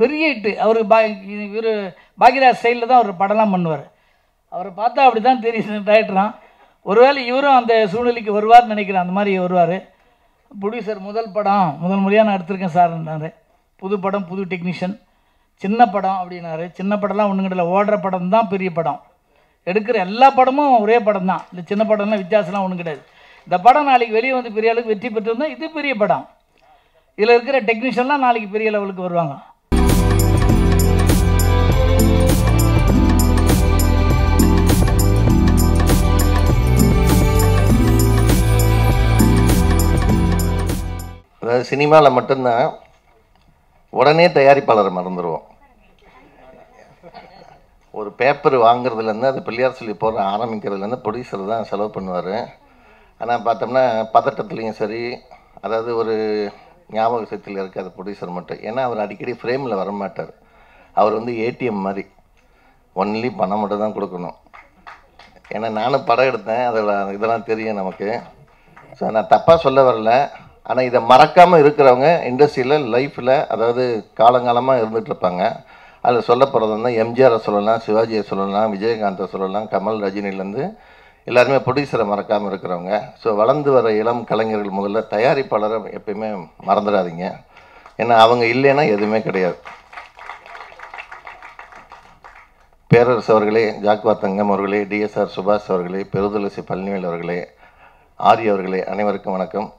பெரிய இட்டு அவர் பா இவர் பாக்யராஜ் ஸ்டைலில் தான் அவர் படம்லாம் பண்ணுவார். அவரை பார்த்தா அப்படி தான் தெரியுது டைரக்டரான். ஒருவேளை இவரும் அந்த சூழ்நிலைக்கு வருவார்னு நினைக்கிறேன், அந்த மாதிரி வருவார். ப்ரொடியூசர், முதல் படம் முதல் முறையாக நான் எடுத்திருக்கேன் சார்ன்றாரு. புது படம், புது டெக்னீஷியன், சின்ன படம் அப்படின்னாரு. சின்ன படம்லாம் ஒன்றும் கிடையாது, ஓடுற படம் தான் பெரிய படம். எடுக்கிற எல்லா படமும் ஒரே படம் தான், இந்த சின்ன படம்லாம் வித்தியாசம்லாம் ஒன்றும் கிடையாது. இந்த படம் நாளைக்கு வெளியே வந்து பெரிய அளவுக்கு வெற்றி பெற்றிருந்தால் இது பெரிய படம். இதில் இருக்கிற டெக்னீஷியன்லாம் நாளைக்கு பெரிய லெவலுக்கு வருவாங்க. அதாவது சினிமாவில் மட்டும்தான் உடனே தயாரிப்பாளரை மறந்துடுவோம். ஒரு பேப்பர் வாங்குறதுலேருந்து அது பிள்ளையார் சொல்லி போடுற ஆரம்பிக்கிறதுலேருந்து ப்ரொடியூசர் தான் செலவு பண்ணுவார். ஆனால் பார்த்தோம்னா பதட்டத்துலேயும் சரி, அதாவது ஒரு ஞாபக சக்தியில் இருக்காது ப்ரொடியூசர் மட்டும். ஏன்னா அவர் அடிக்கடி ஃப்ரேமில் வரமாட்டார். அவர் வந்து ஏடிஎம் மாதிரி ஒன்லி பணம் மட்டும் தான் கொடுக்கணும். ஏன்னா நானும் படம் எடுத்தேன், அதில் இதெல்லாம் தெரியும் நமக்கு. ஸோ நான் தப்பாக சொல்ல வரல, ஆனால் இதை மறக்காமல் இருக்கிறவங்க இண்டஸ்ட்ரியில் லைஃப்பில் அதாவது காலங்காலமாக இருந்துகிட்ருப்பாங்க. அதில் சொல்ல போகிறதுனா எம்ஜிஆரை சொல்லலாம், சிவாஜியை சொல்லலாம், விஜயகாந்தை சொல்லலாம், கமல், ரஜினிலேருந்து எல்லாருமே ப்ரொடியூசரை மறக்காமல் இருக்கிறவங்க. ஸோ வளர்ந்து வர இளம் கலைஞர்கள் முதல்ல தயாரிப்பாளரை எப்பயுமே மறந்துடாதீங்க. ஏன்னா அவங்க இல்லைன்னா எதுவுமே கிடையாது. பேரரசு அவர்களே, ஜாக்வா தங்கம் அவர்களே, டிஎஸ்ஆர் சுபாஷ் அவர்களே, பெருதுளசி பழனிவேல் அவர்களே, ஆரிய அவர்களே, அனைவருக்கும் வணக்கம்.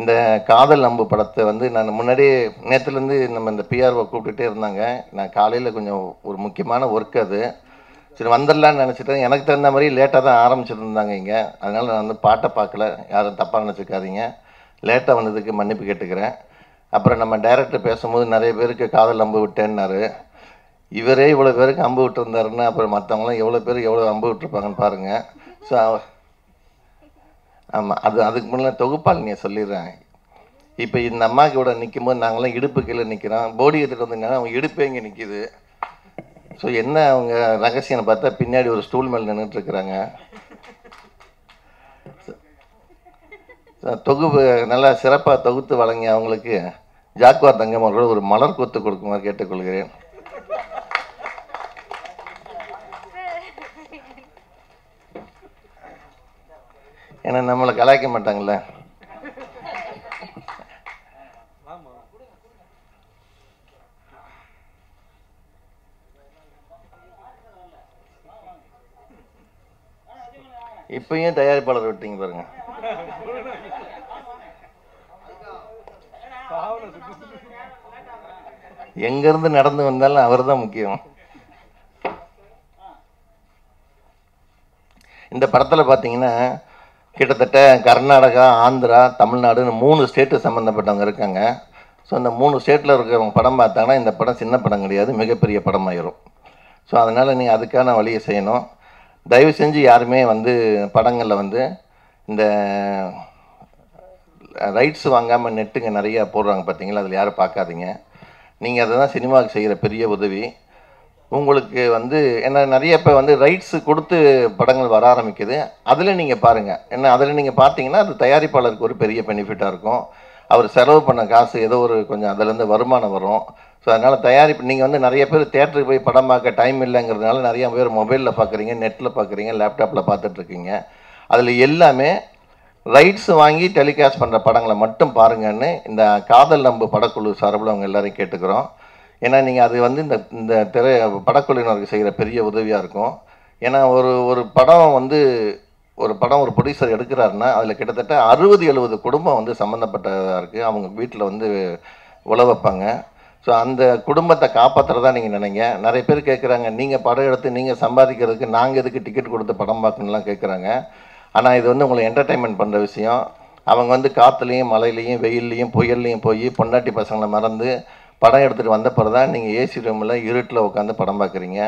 இந்த காதல் அம்பு படத்தை வந்து நான் முன்னாடியே நேற்றுலேருந்து நம்ம இந்த பிஆர்ஓ கூப்பிட்டுட்டே இருந்தாங்க. நான் காலையில் கொஞ்சம் ஒரு முக்கியமான ஒர்க், அது சரி வந்துடலான்னு நினச்சிட்டேன். எனக்கு தகுந்த மாதிரி லேட்டாக தான் ஆரம்பிச்சிருந்தாங்க இங்கே. அதனால் நான் வந்து பாட்டை பார்க்கல, யாரும் தப்பாக நினச்சிக்காதீங்க. லேட்டாக வந்ததுக்கு மன்னிப்பு கேட்டுக்கிறேன். அப்புறம் நம்ம டைரக்டர் பேசும்போது நிறைய பேருக்கு காதல் அம்பு விட்டேன்னாரு. இவரே இவ்வளோ பேருக்கு அம்பு விட்டுருந்தாருன்னு அப்புறம் மற்றவங்களாம் எவ்வளோ பேர் எவ்வளோ அம்பு விட்டுருப்பாங்கன்னு பாருங்கள். ஸோ ஆமாம், அது அதுக்கு முன்னே தொகுப்பால் நீ சொல்லிடுறேன். இப்போ இந்த அம்மாக்கு கூட நிற்கும் போது நாங்களாம் இடுப்பு கீழே நிற்கிறோம், போடி எடுத்துகிட்டு வந்தீங்கன்னா அவங்க இடுப்பே இங்கே நிற்கிது. ஸோ என்ன அவங்க ரகசியம் பார்த்தா பின்னாடி ஒரு ஸ்டூல் மேலே நின்றுட்டுருக்குறாங்க. தொகுப்பு நல்லா சிறப்பாக தொகுத்து வழங்கி அவங்களுக்கு ஜாக்வார் தங்கம் அவர்கள் ஒரு மலர் கொத்து கொடுக்குமாறு கேட்டுக்கொள்கிறேன். ஏன்னா நம்மளை கலாய்க்க மாட்டாங்களே. இப்பயும் தயாரிப்பாளர் விட்டீங்க பாருங்க. எங்கேருந்து நடந்து வந்தாலும் அவர் தான் முக்கியம். இந்த படத்தில் பார்த்தீங்கன்னா கிட்டத்தட்ட கர்நாடகா, ஆந்திரா, தமிழ்நாடுன்னு மூணு ஸ்டேட்டு சம்மந்தப்பட்டவங்க இருக்காங்க. ஸோ அந்த மூணு ஸ்டேட்டில் இருக்கிறவங்க படம் பார்த்தாங்கன்னா இந்த படம் சின்ன படம் கிடையாது, மிகப்பெரிய படம் ஆயிரும். ஸோ அதனால் நீங்கள் அதுக்கான வழியை செய்யணும். தயவு செஞ்சு யாருமே வந்து படங்களில் வந்து இந்த ரைட்ஸ் வாங்காமல் நெட்டுங்க நிறையா போடுறாங்க பார்த்தீங்களா, அதில் யாரும் பார்க்காதீங்க. நீங்கள் அதை தான் சினிமாவுக்கு செய்கிற பெரிய உதவி. உங்களுக்கு வந்து ஏன்னா நிறைய இப்போ வந்து ரைட்ஸு கொடுத்து படங்கள் வர ஆரம்பிக்குது, அதில் நீங்கள் பாருங்கள். ஏன்னா அதில் நீங்கள் பார்த்தீங்கன்னா அது தயாரிப்பாளருக்கு ஒரு பெரிய பெனிஃபிட்டாக இருக்கும். அவர் செலவு பண்ண காசு ஏதோ ஒரு கொஞ்சம் அதுலேருந்து வருமானம் வரும். ஸோ அதனால் தயாரிப்பு நீங்கள் வந்து நிறைய பேர் தேட்டருக்கு போய் படம் பார்க்க டைம் இல்லைங்கிறதுனால நிறையா பேர் மொபைலில் பார்க்குறீங்க, நெட்டில் பார்க்குறீங்க, லேப்டாப்பில் பார்த்துட்ருக்கீங்க. அதில் எல்லாமே ரைட்ஸ் வாங்கி டெலிகாஸ்ட் பண்ணுற படங்களை மட்டும் பாருங்கன்னு இந்த காதல் அம்பு படக்குழு சார்பில் அவங்க எல்லோரையும் கேட்டுக்கிறோம். ஏன்னா நீங்கள் அது வந்து இந்த இந்த திரை படக்குழுவினருக்கு செய்கிற பெரிய உதவியாக இருக்கும். ஏன்னா ஒரு ஒரு படம் வந்து ஒரு படம் ஒரு ப்ரொடியூசர் எடுக்கிறாருன்னா அதில் கிட்டத்தட்ட அறுபது எழுபது குடும்பம் வந்து சம்மந்தப்பட்டதாக இருக்குது. அவங்க வீட்டில் வந்து உழ வைப்பாங்க. ஸோ அந்த குடும்பத்தை காப்பாற்றுறதா நீங்கள் நினைங்க. நிறைய பேர் கேட்குறாங்க, நீங்கள் படம் எடுத்து நீங்கள் சம்பாதிக்கிறதுக்கு நாங்கள் எதுக்கு டிக்கெட் கொடுத்து படம் பார்க்கணும்லாம் கேட்குறாங்க. ஆனால் இது வந்து உங்களை என்டர்டைன்மெண்ட் பண்ணுற விஷயம். அவங்க வந்து காற்றுலையும் மழையிலையும் வெயில்லையும் புயல்லையும் போய் பொண்டாட்டி பசங்களை மறந்து படம் எடுத்துகிட்டு வந்த பிறகு தான் நீங்கள் ஏசி ரூமில் இருட்டில் உட்காந்து படம் பார்க்குறீங்க.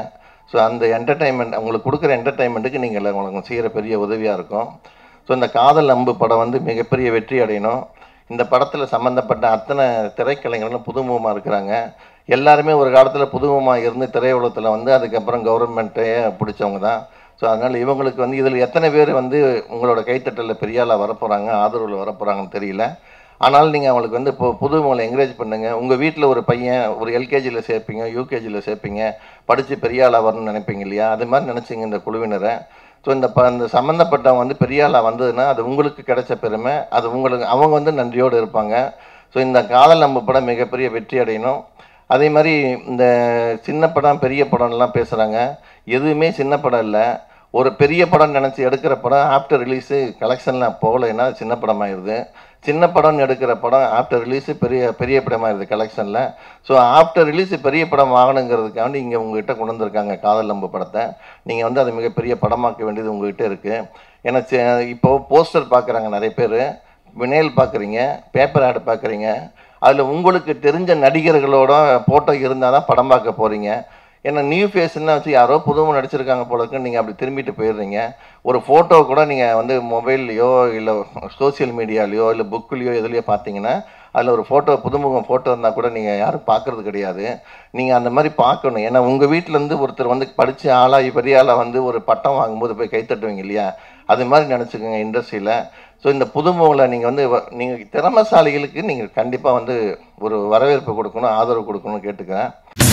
ஸோ அந்த என்டர்டைன்மெண்ட் அவங்களுக்கு கொடுக்குற என்டர்டைன்மெண்ட்டுக்கு நீங்கள் உங்களுக்கு செய்கிற பெரிய உதவியாக இருக்கும். ஸோ இந்த காதல் அம்பு படம் வந்து மிகப்பெரிய வெற்றி அடையணும். இந்த படத்தில் சம்மந்தப்பட்ட அத்தனை திரைக்கலைஞர்களும் புதுமுகமாக இருக்கிறாங்க. எல்லாருமே ஒரு காலத்தில் புதுமுகமாக இருந்து திரையுலகத்தில் வந்து அதுக்கப்புறம் கவர்மெண்ட்டையே பிடிச்சவங்க தான். ஸோ அதனால் இவங்களுக்கு வந்து இதில் எத்தனை பேர் வந்து உங்களோட கைத்தட்டலில் பெரியாளாக வரப்போகிறாங்க, ஆதரவில் வரப்போகிறாங்கன்னு தெரியல. ஆனால் நீங்கள் அவங்களுக்கு வந்து இப்போ புது உங்களை என்கரேஜ் பண்ணுங்கள். உங்கள் வீட்டில் ஒரு பையன் ஒரு எல்கேஜியில் சேர்ப்பீங்க, யூகேஜியில் சேர்ப்பீங்க, படித்து பெரிய ஆளாக வரணும்னு நினைப்பீங்க இல்லையா, அது மாதிரி நினச்சிங்க இந்த குழுவினரை. ஸோ இந்த ப இந்த சம்மந்தப்பட்டவங்க வந்து பெரிய ஆளாக வந்ததுன்னா அது உங்களுக்கு கிடைச்ச பெருமை. அது உங்களுக்கு அவங்க வந்து நன்றியோடு இருப்பாங்க. ஸோ இந்த காதல் அம்பு படம் மிகப்பெரிய வெற்றி அடையணும். அதே மாதிரி இந்த சின்ன படம் பெரிய படம்லாம் பேசுகிறாங்க, எதுவுமே சின்ன படம் இல்லை. ஒரு பெரிய படம் நினச்சி எடுக்கிற படம் ஆஃப்டர் ரிலீஸு கலெக்ஷன்லாம் போகலைன்னா சின்ன படம் ஆயிடுது. சின்ன படம்னு எடுக்கிற படம் ஆஃப்டர் ரிலீஸு பெரிய பெரிய படமாகிடுது கலெக்ஷனில். ஸோ ஆஃப்டர் ரிலீஸு பெரிய படம் வாங்கணுங்கிறதுக்காண்டி இங்கே உங்கள்கிட்ட கொண்டு வந்திருக்காங்க காதல் அம்பு படத்தை. நீங்கள் வந்து அது மிகப்பெரிய படமாக்க வேண்டியது உங்கள்கிட்ட இருக்குது. ஏன்னா இப்போது போஸ்டர் பார்க்குறாங்க நிறைய பேர், வினைல் பார்க்குறீங்க, பேப்பர் ஆட் பார்க்குறீங்க. அதில் உங்களுக்கு தெரிஞ்ச நடிகர்களோட ஃபோட்டோ இருந்தால் தான் படம் பார்க்க போகிறீங்க. ஏன்னா நியூ ஃபேஸ்ன்னு வச்சு யாரோ புதுவும் நடிச்சிருக்காங்க போலக்குன்னு நீங்கள் அப்படி திரும்பிட்டு போயிடுறீங்க. ஒரு ஃபோட்டோ கூட நீங்கள் வந்து மொபைல்லையோ இல்லை சோசியல் மீடியாலேயோ இல்லை புக்குலேயோ எதுலையோ பார்த்தீங்கன்னா அதில் ஒரு ஃபோட்டோ புதுமுகம் ஃபோட்டோ இருந்தால் கூட நீங்கள் யாரும் பார்க்குறது கிடையாது. நீங்கள் அந்த மாதிரி பார்க்கணும். ஏன்னா உங்கள் வீட்டிலேருந்து ஒருத்தர் வந்து படித்து ஆளாகி பெரிய ஆளாக வந்து ஒரு பட்டம் வாங்கும்போது போய் கைத்தட்டுவீங்க இல்லையா, அது மாதிரி நினச்சிக்கோங்க இண்டஸ்ட்ரியில். ஸோ இந்த புதுமுகங்களை நீங்கள் வந்து நீங்கள் திறமைசாலிகளுக்கு நீங்கள் கண்டிப்பாக வந்து ஒரு வரவேற்பு கொடுக்கணும், ஆதரவு கொடுக்கணும்னு கேட்டுக்கிறேன்.